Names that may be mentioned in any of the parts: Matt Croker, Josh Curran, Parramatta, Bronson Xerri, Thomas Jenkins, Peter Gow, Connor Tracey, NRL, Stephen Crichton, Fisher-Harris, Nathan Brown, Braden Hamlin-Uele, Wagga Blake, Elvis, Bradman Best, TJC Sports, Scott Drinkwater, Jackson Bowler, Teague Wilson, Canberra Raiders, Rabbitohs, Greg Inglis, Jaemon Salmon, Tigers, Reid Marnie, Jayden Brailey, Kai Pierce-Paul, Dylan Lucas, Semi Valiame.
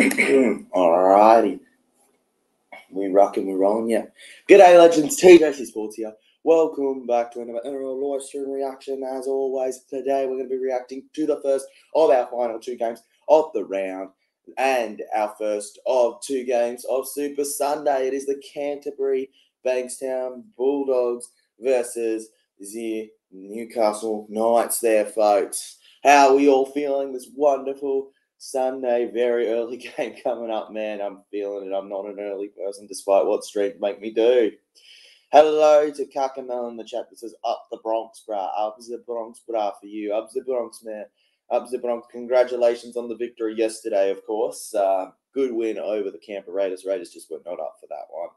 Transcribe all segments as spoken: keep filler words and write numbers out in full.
Alrighty. We rocking, we're rolling, yeah. G'day, legends. T J C Sports here. Welcome back to another N R L live stream reaction. As always, today we're going to be reacting to the first of our final two games of the round and our first of two games of Super Sunday. It is the Canterbury Bankstown Bulldogs versus the Newcastle Knights there, folks. How are we all feeling this wonderful Sunday, very early game coming up, man? I'm feeling it. I'm not an early person, despite what street make me do. Hello to Kakamel in the chat that says, up the Bronx, brah. Up the Bronx, brah, for you. Up the Bronx, man. Up the Bronx. Congratulations on the victory yesterday, of course. Uh, good win over the Canberra Raiders. Raiders just were not up for that one.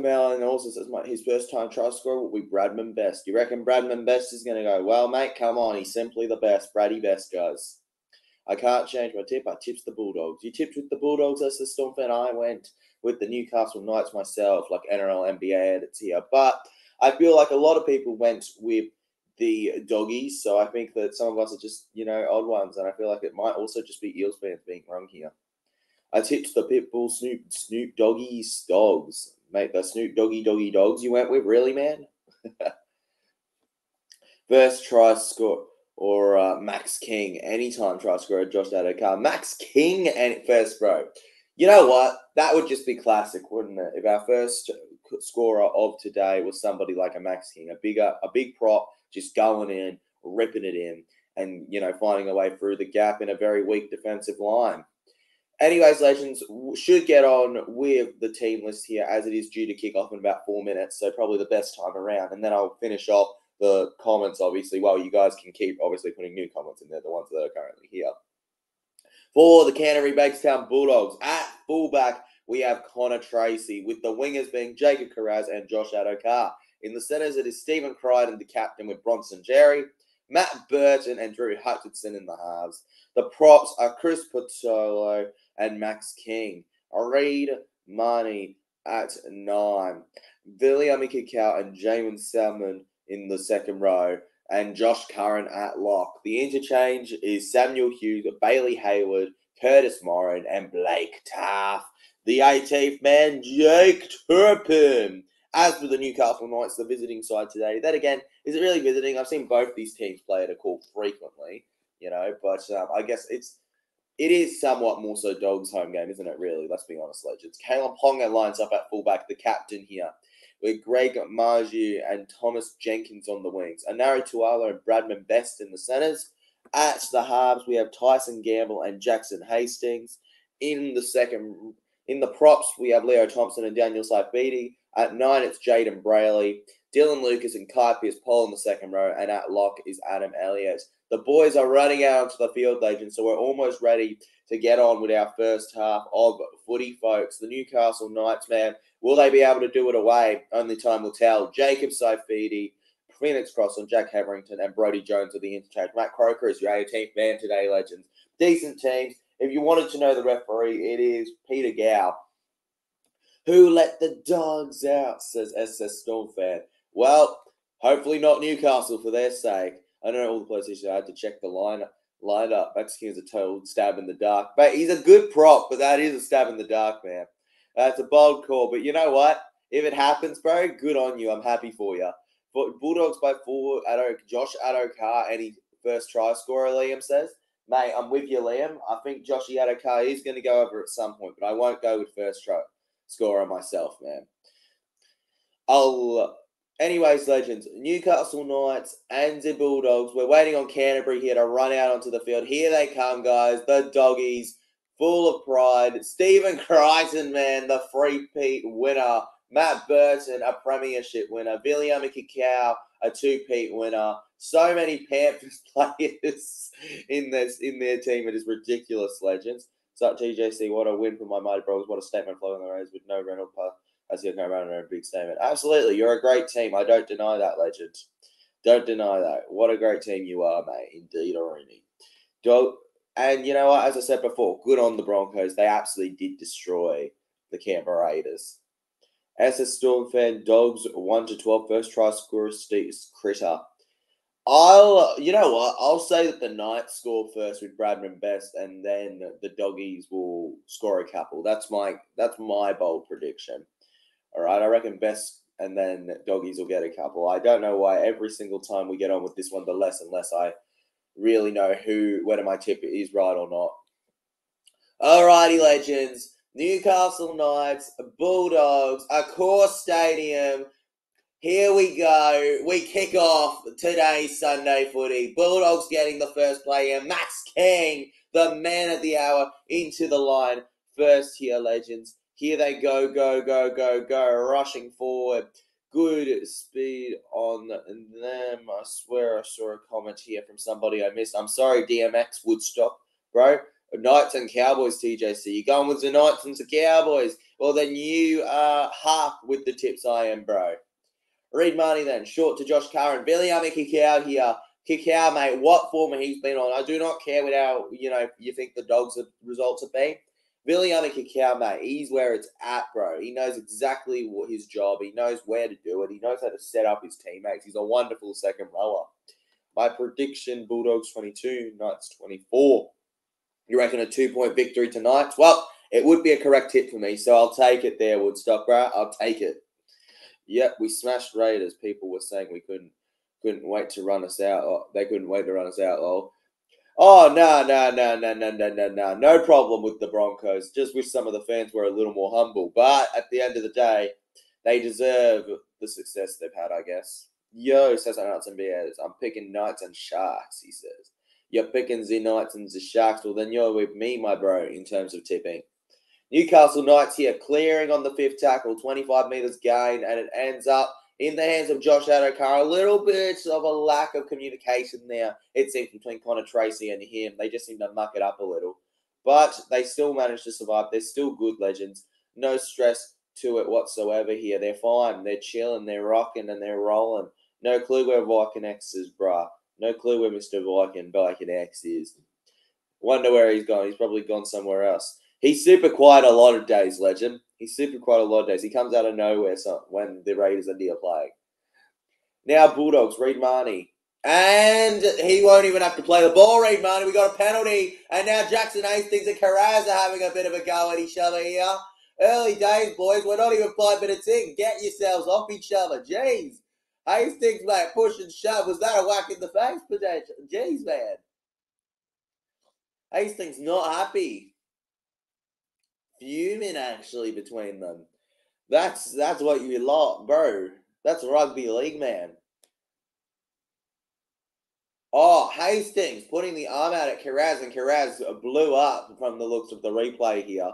Kakamel also says, his first time try scorer will be Bradman Best. You reckon Bradman Best is going to go, well, mate, come on. He's simply the best. Braddy Best goes. I can't change my tip. I tipped the Bulldogs. You tipped with the Bulldogs as the Storm fan. I went with the Newcastle Knights myself, like N R L N B A edits here. But I feel like a lot of people went with the doggies, so I think that some of us are just, you know, odd ones, and I feel like it might also just be Eels fans being wrong here. I tipped the Pitbull Snoop Snoop Doggies dogs. Mate, the Snoop Doggy Doggy Dogs you went with, really, man? First try score. Or uh, Max King, anytime try scorer, Josh Addo-Carr. Max King and first, bro. You know what? That would just be classic, wouldn't it? If our first scorer of today was somebody like a Max King, a bigger, a big prop, just going in, ripping it in, and you know, finding a way through the gap in a very weak defensive line. Anyways, legends, should get on with the team list here as it is due to kick off in about four minutes, so probably the best time around, and then I'll finish off the comments, obviously. Well, you guys can keep, obviously, putting new comments in there, the ones that are currently here. For the Canterbury Bankstown Bulldogs, at fullback, we have Connor Tracey, with the wingers being Jacob Carraz and Josh Addo-Carr. In the centres, it is Stephen Crichton, the captain, with Bronson Xerri, Matt Burton, and Drew Hutchinson in the halves. The props are Chris Patolo and Max King. Reid Marnie at nine. Viliame Kikau and Jaemon Salmon in the second row, and Josh Curran at lock. The interchange is Samuel Hughes, Bailey Hayward, Curtis Morin, and Blake Taff. The eighteenth man, Jake Turpin. As for the Newcastle Knights, the visiting side today, that again, is it really visiting? I've seen both these teams play at a call frequently, you know, but um, I guess it's, it is somewhat more so Dogs' home game, isn't it, really? Let's be honest, legends. Kalyn Ponga lines up at fullback, the captain here, with Greg Marzhew and Thomas Jenkins on the wings. Enari Tuala and Bradman Best in the centres. At the halves, we have Tyson Gamble and Jackson Hastings. In the second, in the props, we have Leo Thompson and Daniel Saifiti. At nine, it's Jayden Brailey. Dylan Lucas and Kai Pierce-Paul in the second row. And at lock is Adam Elliott. The boys are running out onto the field, legends, so we're almost ready to get on with our first half of footy, folks. The Newcastle Knights, man, will they be able to do it away? Only time will tell. Jacob Saifiti, Phoenix Cross on Jack Hetherington, and Brody Jones of the interchange. Matt Croker is your eighteenth man today, legends. Decent teams. If you wanted to know the referee, it is Peter Gow. Who let the dogs out, says S S Storm fan. Well, hopefully not Newcastle for their sake. I don't know all the players, I had to check the line lined up. Max King is a total stab in the dark. But he's a good prop, but that is a stab in the dark, man. That's uh, a bold call. But you know what? If it happens, bro, good on you. I'm happy for you. But Bulldogs by four, Addo, Josh Addo-Carr, any first try scorer, Liam says. Mate, I'm with you, Liam. I think Joshy Addo-Carr is going to go over at some point, but I won't go with first try scorer myself, man. I'll... Anyways, legends, Newcastle Knights and the Bulldogs. We're waiting on Canterbury here to run out onto the field. Here they come, guys. The doggies, full of pride. Stephen Crichton, man, the three-peat winner. Matt Burton, a premiership winner. Viliame Kikau, a two-peat winner. So many Panthers players in this in their team. It is ridiculous, legends. It's up T J C. What a win for my mighty Broncos. What a statement flowing the roads with no Reynolds pass. As you go around in a big statement. Absolutely. You're a great team. I don't deny that, legend. Don't deny that. What a great team you are, mate. Indeed, Irony. And you know what? As I said before, good on the Broncos. They absolutely did destroy the Canberra Raiders. As a Storm fan, Dogs one to twelve. First try scorer, Steve Crichton. I'll, you know what, I'll say that the Knights score first with Bradman Best, and then the Doggies will score a couple. That's my that's my bold prediction. All right, I reckon Best and then Doggies will get a couple. I don't know why every single time we get on with this one, the less and less I really know who, whether my tip is right or not. All righty, legends. Newcastle Knights, Bulldogs, Accor Stadium. Here we go. We kick off today's Sunday footy. Bulldogs getting the first play here. Max King, the man at the hour, into the line. First here, legends. Here they go, go, go, go, go. Rushing forward. Good speed on them. I swear I saw a comment here from somebody I missed. I'm sorry, D M X Woodstock, bro. Knights and Cowboys, T J C. You're going with the Knights and the Cowboys. Well, then you are half with the tips I am, bro. Reid Marnie then. Short to Josh Curran. Viliame Kikau here. Kikau, mate, what form he's been on. I do not care what how, you know, you think the Dogs' results have been. Viliame Kikau, mate, he's where it's at, bro. He knows exactly what his job. He knows where to do it. He knows how to set up his teammates. He's a wonderful second rower. My prediction, Bulldogs twenty-two, Knights twenty-four. You reckon a two-point victory tonight? Well, it would be a correct hit for me, so I'll take it there, Woodstock, bro. I'll take it. Yep, we smashed Raiders. People were saying we couldn't couldn't wait to run us out. Or they couldn't wait to run us out, lol. Oh, no, no, no, no, no, no, no, no. No problem with the Broncos. Just wish some of the fans were a little more humble. But at the end of the day, they deserve the success they've had, I guess. Yo, says Knights and Bears. I'm picking Knights and Sharks, he says. You're picking the Knights and the Sharks. Well, then you're with me, my bro, in terms of tipping. Newcastle Knights here, clearing on the fifth tackle, twenty-five metres gain, and it ends up in the hands of Josh Addo-Carr. A little bit of a lack of communication there, it seems, between Connor Tracey and him. They just seem to muck it up a little. But they still manage to survive. They're still good, legends. No stress to it whatsoever here. They're fine. They're chilling. They're rocking and they're rolling. No clue where Viking-X is, bruh. No clue where Mister Viking, Viking-X is. Wonder where he's gone. He's probably gone somewhere else. He's super quiet a lot of days, legend. He's super quiet a lot of days. He comes out of nowhere so when the Raiders are near playing. Now Bulldogs, Reid Marnie. And he won't even have to play the ball, Reid Marnie. We got a penalty. And now Jackson Hastings and Carraz are having a bit of a go at each other here. Early days, boys. We're not even five minutes in. Get yourselves off each other. Jeez. Hastings, mate, push and shove. Was that a whack in the face potential? Jeez, man. Hastings not happy. Fuming, actually, between them. That's that's what you lot, bro. That's rugby league, man. Oh, Hastings putting the arm out at Carraz, and Carraz blew up from the looks of the replay here.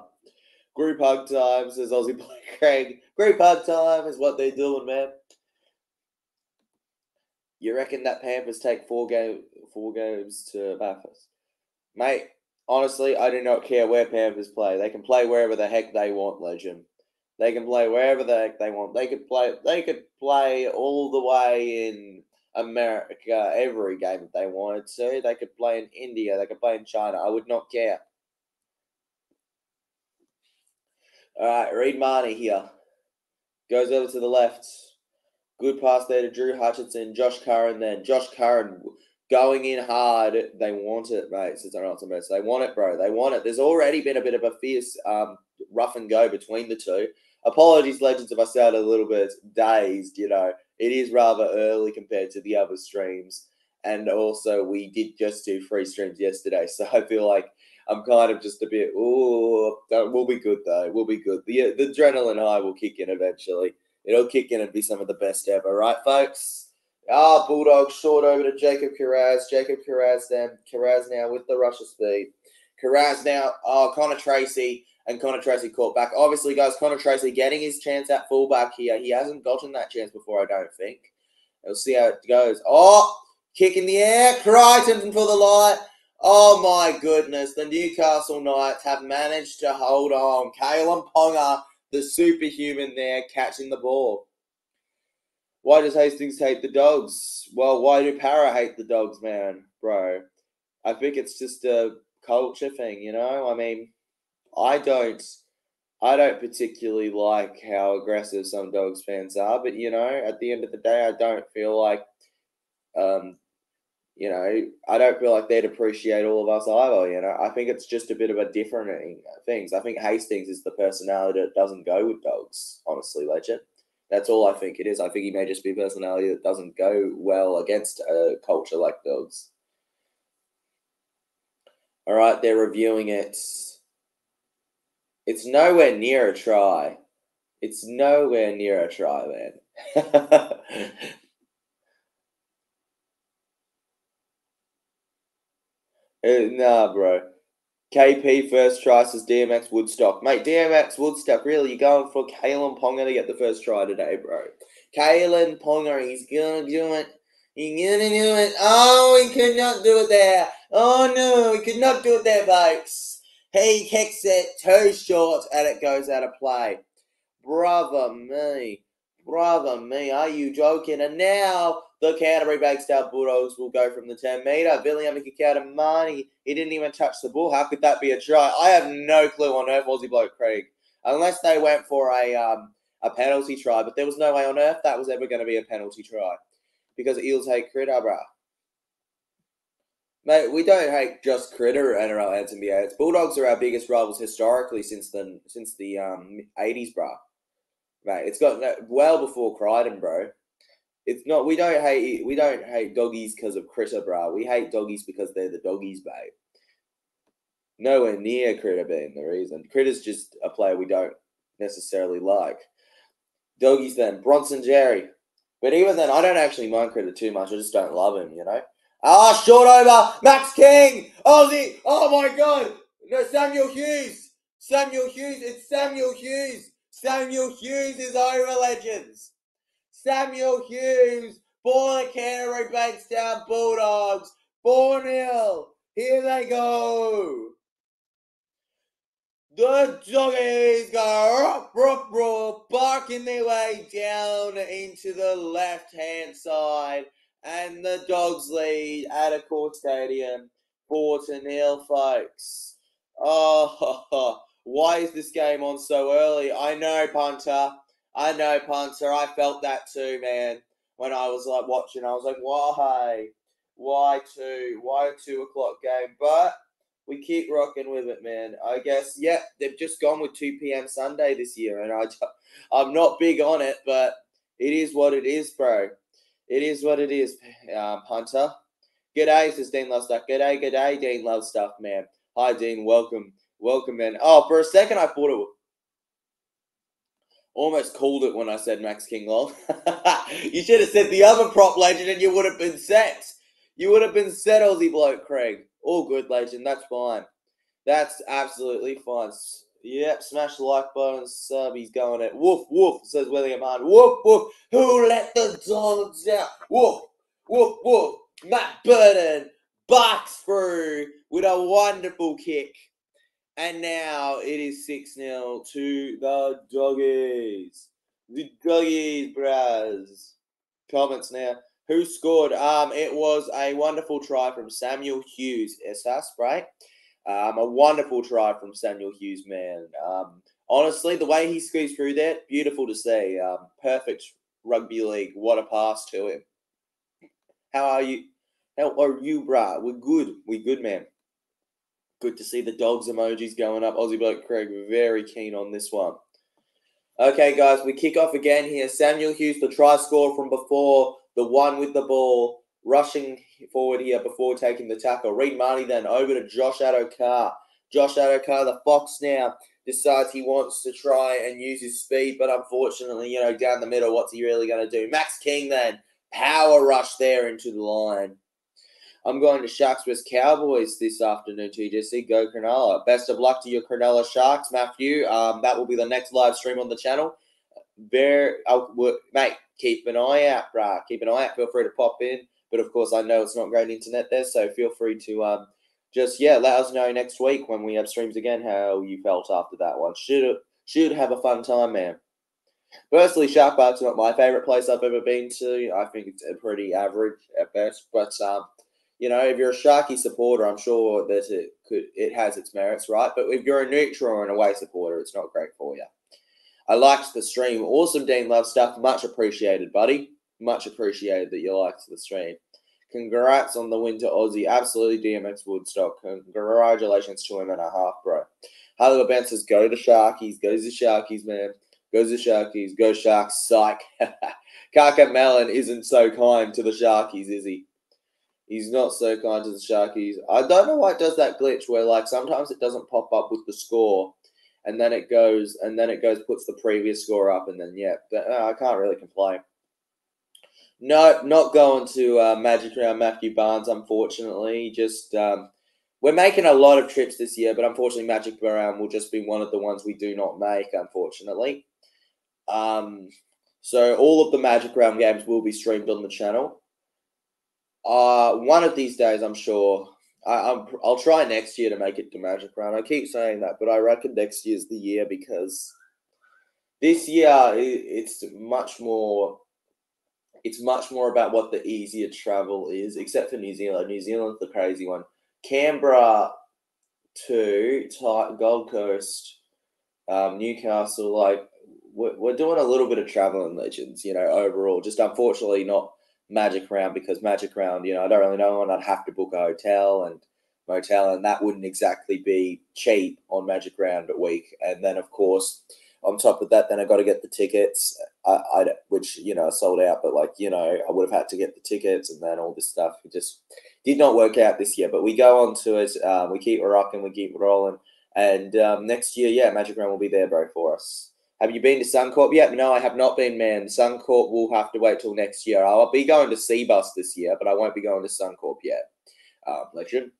Group hug time, says Aussie Black Craig. Group hug time is what they're doing, man. You reckon that Panthers take four game four games to Bathurst? Mate, honestly, I do not care where Panthers play. They can play wherever the heck they want, legend. They can play wherever the heck they want. They could play they could play all the way in America, every game that they wanted to. They could play in India, they could play in China. I would not care. Alright, Reid Marnie here. Goes over to the left. Good pass there to Drew Hutchinson, Josh Curran then. Josh Curran going in hard. They want it, mate. Since I'm not so bad. They want it, bro. They want it. There's already been a bit of a fierce um, rough and go between the two. Apologies, legends, if I sound a little bit dazed. You know, it is rather early compared to the other streams. And also, we did just do free streams yesterday. So I feel like I'm kind of just a bit, ooh, we'll be good, though. We'll be good. The, the adrenaline high will kick in eventually. It'll kick in and be some of the best ever, right, folks? Ah, Bulldogs short over to Jacob Carraz. Jacob Carraz then. Carraz now with the rush of speed. Carraz now. Oh, Connor Tracey. And Connor Tracey caught back. Obviously, guys, Connor Tracey getting his chance at fullback here. He hasn't gotten that chance before, I don't think. We'll see how it goes. Oh, kick in the air. Crichton for the light. Oh, my goodness. The Newcastle Knights have managed to hold on. Kalyn Ponga, the superhuman there, catching the ball. Why does Hastings hate the Dogs? Well, why do Para hate the Dogs, man, bro? I think it's just a culture thing, you know? I mean, I don't I don't particularly like how aggressive some Dogs fans are, but, you know, at the end of the day, I don't feel like um, you know, I don't feel like they'd appreciate all of us either, you know. I think it's just a bit of a different things. I think Hastings is the personality that doesn't go with dogs, honestly, Legend. That's all I think it is. I think he may just be a personality that doesn't go well against a culture like dogs. All right, they're reviewing it. It's nowhere near a try. It's nowhere near a try, man. Nah, bro. K P first try says D M X Woodstock. Mate, D M X Woodstock, really? You're going for Kalyn Ponga to get the first try today, bro. Kalyn Ponga, he's going to do it. He's going to do it. Oh, he could not do it there. Oh, no, he could not do it there, folks. He kicks it too short, and it goes out of play. Brother me. Brother me. Are you joking? And now the Canterbury Bankstown Bulldogs will go from the ten metre. Viliame Kikau to Marnie. He didn't even touch the ball. How could that be a try? I have no clue on earth, Aussie bloke Craig. Unless they went for a, um, a penalty try. But there was no way on earth that was ever going to be a penalty try. Because Eels hate critter, bruh. Mate, we don't hate just critter and our N B A. It's Bulldogs are our biggest rivals historically since the since the um eighties, bro. Mate, it's got no, well before Crichton, bro. It's not we don't hate we don't hate doggies because of critter, bro. We hate doggies because they're the doggies, mate. Nowhere near critter being the reason. Critter's just a player we don't necessarily like. Doggies then Bronson Xerri, but even then, I don't actually mind critter too much. I just don't love him, you know. Ah, short over. Max King. Aussie. Oh, my God. No, Samuel Hughes. Samuel Hughes. It's Samuel Hughes. Samuel Hughes is over, Legends. Samuel Hughes for the Canterbury Bankstown Bulldogs. four nil. Here they go. The Doggies go roop, roop, roop, barking their way down into the left-hand side. And the Dogs lead at a court stadium, four to nil, folks. Oh, why is this game on so early? I know, punter. I know, punter. I felt that too, man. When I was like watching, I was like, why? Why two? Why a two o'clock game? But we keep rocking with it, man. I guess, yeah, they've just gone with two p m Sunday this year, and I, I'm not big on it, but it is what it is, bro. It is what it is, um, Hunter. G'day, says Dean Lovestuff. G'day, g'day, Dean Lovestuff, man. Hi, Dean. Welcome. Welcome, man. Oh, for a second, I thought it was... Almost called it when I said Max King Long. You should have said the other prop, Legend, and you would have been set. You would have been set, Aussie bloke, Craig. All good, Legend. That's fine. That's absolutely fine. Yep, smash the like button, sub, he's going at woof, woof, says William Hart. Woof, woof, who let the dogs out? Woof, woof, woof. Matt Burton barks through with a wonderful kick. And now it is six nil to the Doggies. The Doggies, bros. Comments now. Who scored? Um, It was a wonderful try from Samuel Hughes. It's us, right? Um, a wonderful try from Samuel Hughes, man. Um, honestly, the way he squeezed through that, beautiful to see. Um, perfect rugby league. What a pass to him. How are you? How are you, brah? We're good. We're good, man. Good to see the Dogs emojis going up. Aussie bloke Craig, very keen on this one. Okay, guys, we kick off again here. Samuel Hughes, the try score from before, the one with the ball. Rushing forward here before taking the tackle. Reid Marnie then over to Josh Addo-Carr. Josh Addo-Carr, the Fox now, decides he wants to try and use his speed, but unfortunately, you know, down the middle, what's he really going to do? Max King then, power rush there into the line. I'm going to Sharks versus Cowboys this afternoon, T J C. Go Cronulla. Best of luck to your Cronulla Sharks, Matthew. Um, that will be the next live stream on the channel. Bear, I'll, mate, keep an eye out, bruh. Keep an eye out. Feel free to pop in. But, of course, I know it's not great internet there, so feel free to um, just, yeah, let us know next week when we have streams again how you felt after that one. Should have, should have a fun time, man. Personally, Shark Park's not my favourite place I've ever been to. I think it's pretty average at best. But, um, you know, if you're a Sharky supporter, I'm sure that it could it has its merits, right? But if you're a neutral or an away supporter, it's not great for you. I liked the stream. Awesome, Dean Love stuff. Much appreciated, buddy. Much appreciated that you liked the stream. Congrats on the win to Aussie. Absolutely, D M X Woodstock. Congratulations to him and a half, bro. Harley Bounce says, go to Sharkies. Go to Sharkies, man. Goes the Sharkies. Go Sharks. Psych. Kaka Mellon isn't so kind to the Sharkies, is he? He's not so kind to the Sharkies. I don't know why it does that glitch where, like, sometimes it doesn't pop up with the score, and then it goes, and then it goes, puts the previous score up, and then, yeah. But, uh, I can't really complain. No, not going to uh, Magic Round Matthew Barnes, unfortunately. Just, um, we're making a lot of trips this year, but unfortunately Magic Round will just be one of the ones we do not make, unfortunately. Um, so all of the Magic Round games will be streamed on the channel. Uh, one of these days, I'm sure. I, I'm, I'll try next year to make it to Magic Round. I keep saying that, but I reckon next year's the year, because this year it, it's much more. It's much more about what the easier travel is, except for New Zealand. New Zealand's the crazy one. Canberra to Gold Coast, um, Newcastle, like. We're doing a little bit of traveling, legends, you know, overall. Just unfortunately not Magic Round, because Magic Round, you know, I don't really know, and I'd have to book a hotel and motel, and that wouldn't exactly be cheap on Magic Round a week. And then, of course, on top of that, then I got to get the tickets, I, I, which, you know, I sold out, but, like, you know, I would have had to get the tickets and then all this stuff. It just did not work out this year, but we go on to it. Um, we keep rocking, we keep rolling. And um, next year, yeah, Magic Round will be there, bro, for us. Have you been to Suncorp yet? No, I have not been, man. Suncorp will have to wait till next year. I'll be going to Seabus this year, but I won't be going to Suncorp yet. Um, legend.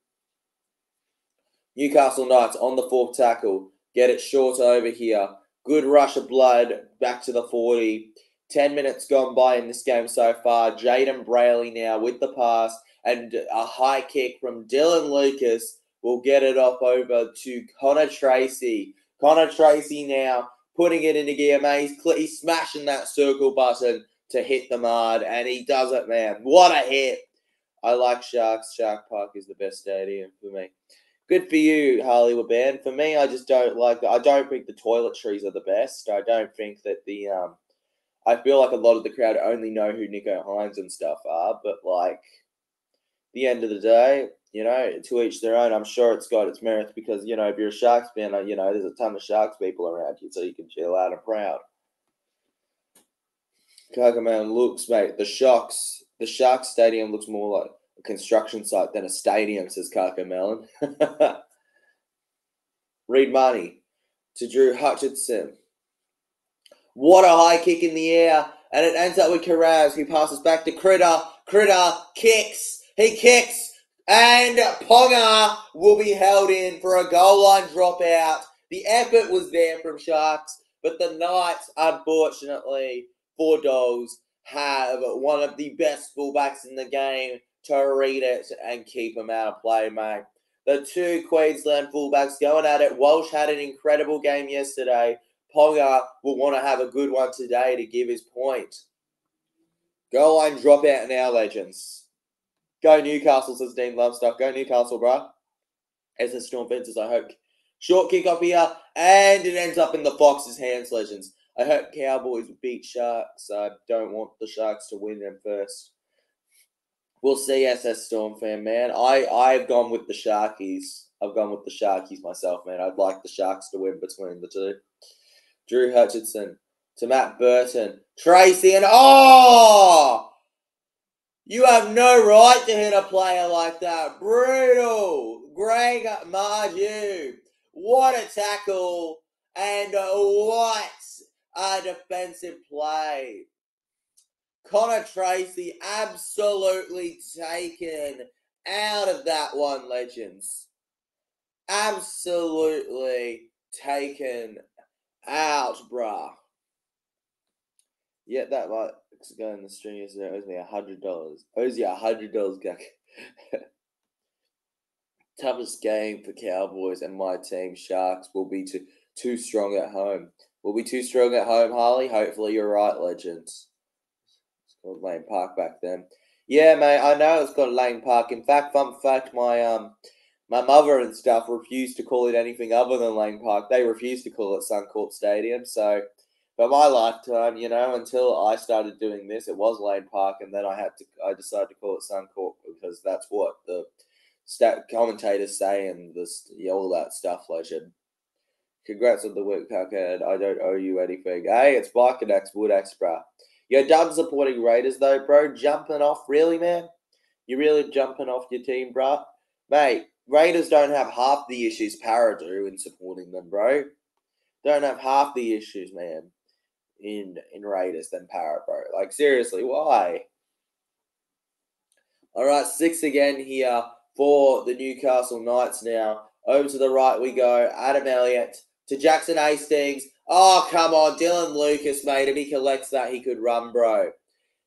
Newcastle Knights on the fourth tackle. Get it short over here. Good rush of blood. Back to the forty. Ten minutes gone by in this game so far. Jayden Brailey now with the pass. And a high kick from Dylan Lucas will get it off over to Connor Tracey. Connor Tracey now. Putting it into gear, man. He's, he's smashing that circle button to hit the mud, and he does it, man. What a hit. I like Sharks. Shark Park is the best stadium for me. Good for you, Harley Waban. For me, I just don't like that. I don't think the toiletries are the best. I don't think that the um, – I feel like a lot of the crowd only know who Nico Hines and stuff are, but, like, the end of the day – you know, to each their own. I'm sure it's got its merits because, you know, if you're a Sharks fan, you know, there's a ton of Sharks people around you, so you can chill out and proud. Kagaman looks, mate, the Sharks, the Sharks Stadium looks more like a construction site than a stadium, says Kagaman. Reid Marnie to Drew Hutchinson. What a high kick in the air, and it ends up with Carraz, who passes back to Critter. Critter kicks. He kicks. And Ponga will be held in for a goal line dropout. The effort was there from Sharks, but the Knights, unfortunately, for Dogs, have one of the best fullbacks in the game to read it and keep him out of play, mate. The two Queensland fullbacks going at it. Walsh had an incredible game yesterday. Ponga will want to have a good one today to give his point. Goal line dropout now, legends. Go Newcastle, says Dean Lovestock. Go Newcastle, bro. As the Storm fences, I hope. Short kick up here, and it ends up in the Foxes' hands, legends. I hope Cowboys beat Sharks. I don't want the Sharks to win them first. We'll see, S S Storm fan, man. I, I've gone with the Sharkies. I've gone with the Sharkies myself, man. I'd like the Sharks to win between the two. Drew Hutchinson to Matt Burton. Tracey, and oh! You have no right to hit a player like that. Brutal. Greg Marzhew. What a tackle. And what a defensive play. Connor Tracey absolutely taken out of that one, legends. Absolutely taken out, bruh. Yeah, that like guy in the stream yesterday owes me a hundred dollars. Owes you a hundred dollars, guy. Toughest game for Cowboys and my team, Sharks, will be too too strong at home. Will be too strong at home, Harley. Hopefully you're right, legends. It's called Lane Park back then. Yeah, mate, I know it's called Lane Park. In fact, fun fact, my um my mother and stuff refused to call it anything other than Lane Park. They refused to call it Suncorp Stadium, so But my lifetime, you know, until I started doing this, it was Lane Park, and then I had to, I decided to call it Suncorp because that's what the stat commentators say and this, yeah, all that stuff, legend. Congrats on the work, Parkhead. I don't owe you anything. Hey, it's Barkinax, Woodax, bruh. You're done supporting Raiders, though, bro. Jumping off, really, man? You're really jumping off your team, bruh? Mate, Raiders don't have half the issues Parra do in supporting them, bro. Don't have half the issues, man, in in Raiders than Parra, bro. Like, seriously, why? All right, six again here for the Newcastle Knights now. Over to the right we go. Adam Elliott to Jackson Hastings. Oh, come on. Dylan Lucas, mate. If he collects that, he could run, bro.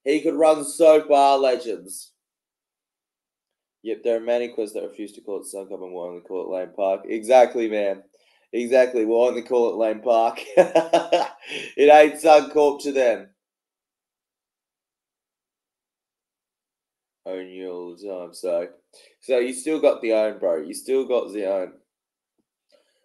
He could run so far, legends. Yep, there are many clubs that refuse to call it Suncorp and will only call it Lane Park. Exactly, man. Exactly. We'll only call it Lane Park. It ain't Suncorp to them. Own you all the time, so so you still got the own, bro. You still got the own,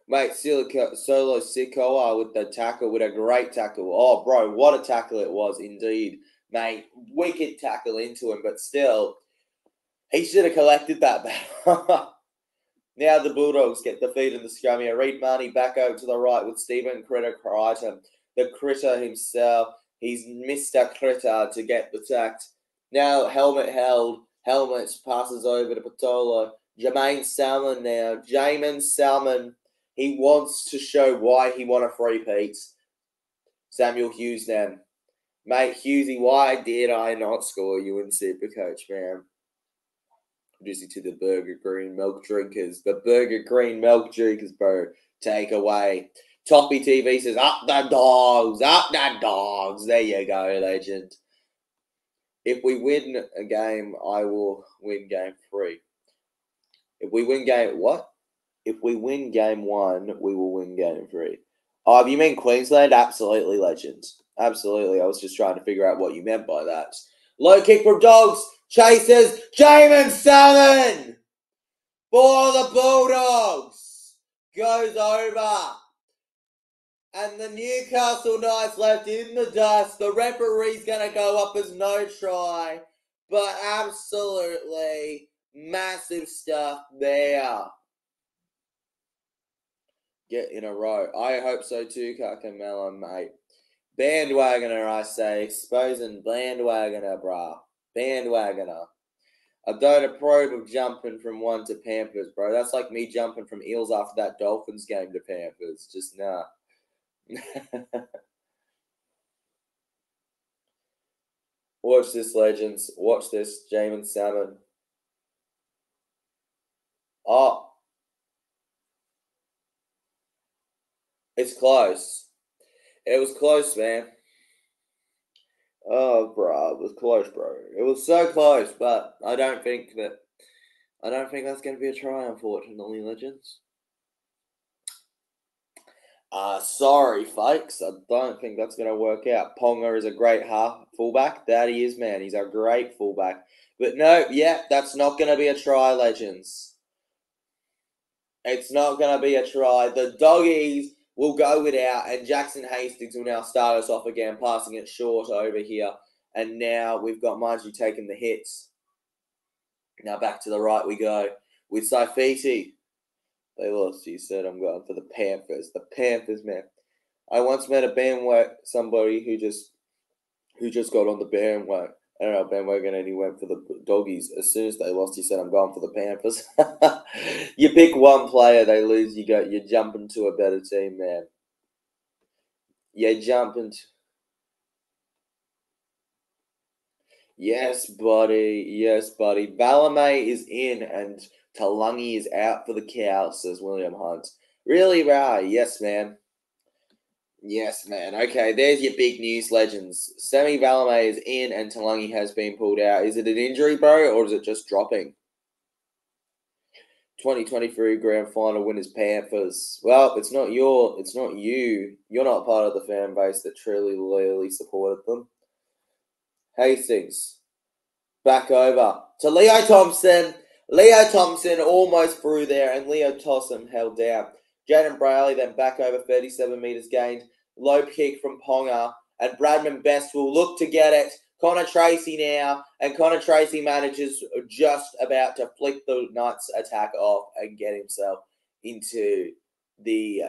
mate. Silica, Solo Sikoa with the tackle, with a great tackle. Oh, bro, what a tackle it was, indeed, mate. Wicked tackle into him, but still, he should have collected that. Now the Bulldogs get the feed in the scrum here. Reid Marnie back over to the right with Stephen Crichton, the critter himself. He's Mister Critter to get the tacked. Now, helmet held. Helmet passes over to Patola. Jaemon Salmon now. Jaemon Salmon, he wants to show why he won a three-peat. Samuel Hughes then. Mate, Hughesy, why did I not score you in Supercoach, man? Introducing to the Burger Green Milk Drinkers. The Burger Green Milk Drinkers, bro. Take away. Toppy T V says, up the dogs, up the dogs. There you go, legend. If we win a game, I will win game three. If we win game... What? If we win game one, we will win game three. Oh, you mean Queensland? Absolutely, legend. Absolutely. I was just trying to figure out what you meant by that. Low kick from Dogs. Chases. Jaemon Salmon for the Bulldogs. Goes over. And the Newcastle Knights left in the dust. The referee's going to go up as no try. But absolutely massive stuff there. Get in a row. I hope so too, Carcamella, mate. Bandwagoner, I say. Exposing bandwagoner, brah. Bandwagoner. I don't approve of jumping from one to Pampers, bro. That's like me jumping from Eels after that Dolphins game to Pampers. Just nah. Watch this, legends. Watch this, Jaemon Salmon. Oh, it's close. It was close, man. Oh, bro, it was close, bro. It was so close, but I don't think that. I don't think that's going to be a try, unfortunately, legends. Uh, sorry, folks. I don't think that's going to work out. Ponga is a great half fullback. That he is, man. He's a great fullback. But no, yeah, that's not going to be a try, legends. It's not going to be a try. The Doggies will go without, and Jackson Hastings will now start us off again, passing it short over here. And now we've got Marzhew taking the hits. Now back to the right we go with Saifiti. They lost, you said. I'm going for the Panthers. The Panthers, man. I once met a bandwagon, somebody who just who just got on the bandwagon. I don't know, bandwagon, and he went for the Doggies. As soon as they lost, he said, I'm going for the Panthers. You pick one player, they lose, you go, you're jumping to a better team, man. You're jumping to... Yes, buddy. Yes, buddy. Viliame is in, and... Talangi is out for the cow, says William Hunt. Really, wow. Yes, man. Yes, man. Okay, there's your big news, legends. Semi Valiame is in and Talangi has been pulled out. Is it an injury, bro, or is it just dropping? twenty twenty-three grand final winners, Panthers. Well, it's not your, it's not you. You're not part of the fan base that truly, loyally supported them. Hastings. Back over to Leo Thompson. Leo Thompson almost through there, and Leo Thompson held down. Jayden Brailey then back over, thirty-seven metres gained. low kick from Ponga, and Bradman Best will look to get it. Connor Tracey now, and Connor Tracey manages just about to flick the Knights attack off and get himself into the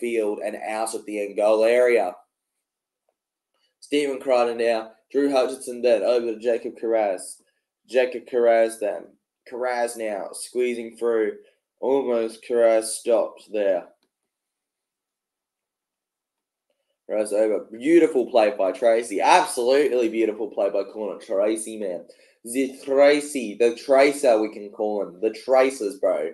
field and out of the end goal area. Stephen Crichton now, Drew Hutchinson then, over to Jacob Carraz. Jacob Carraz then, Carraz now, squeezing through, almost Carraz stopped there. Carraz over, beautiful play by Tracey, absolutely beautiful play by Connor Tracey, man. The Tracey, the Tracer we can call him, the Tracers, bro.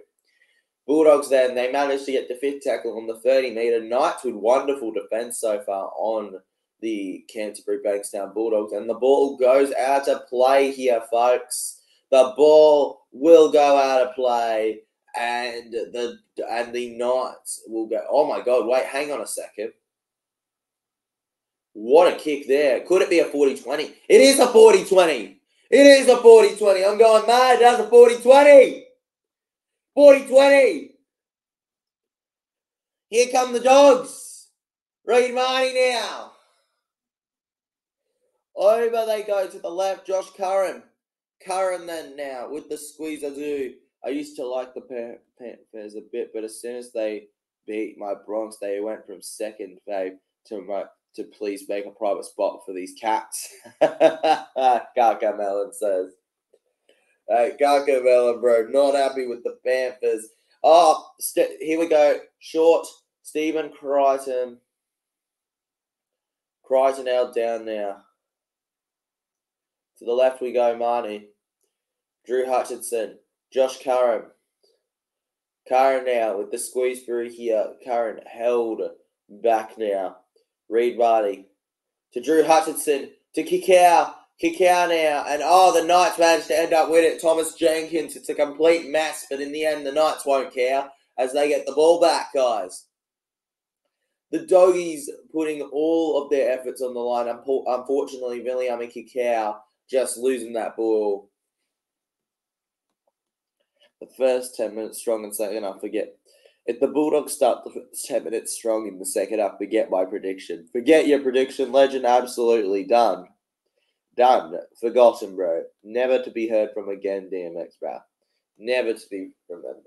Bulldogs then, they managed to get the fifth tackle on the thirty metre. Knights with wonderful defence so far on the Canterbury Bankstown Bulldogs. And the ball goes out of play here, folks. The ball will go out of play. And the and the Knights will go. Oh, my God. Wait, hang on a second. What a kick there. Could it be a forty twenty? It is a forty twenty. It is a forty twenty. I'm going mad. That's a forty twenty. forty twenty. Here come the Dogs. Reid Marnie now. Over they go to the left. Josh Curran. Curran then now with the squeeze. I do. I used to like the Panthers a bit, but as soon as they beat my Bronx, they went from second fave to my, to please make a private spot for these cats. Kaka Mellon says. Hey, Kaka Mellon, bro, not happy with the Panthers. Oh, here we go. Short, Stephen Crichton. Crichton out down now. To the left we go, Marnie. Drew Hutchinson. Josh Curran. Curran now with the squeeze through here. Curran held back now. Reid Marnie. To Drew Hutchinson. To Kikau. Kikau now. And oh, the Knights managed to end up with it. Thomas Jenkins. It's a complete mess, but in the end, the Knights won't care as they get the ball back, guys. The Doggies putting all of their efforts on the line. Unfortunately, Viliame Kikau just losing that ball. The first ten minutes strong and second half, forget. If the Bulldogs start the first ten minutes strong in the second half, forget my prediction. Forget your prediction, legend. Absolutely done. Done. Forgotten, bro. Never to be heard from again, D M X, bro. Never to be remembered.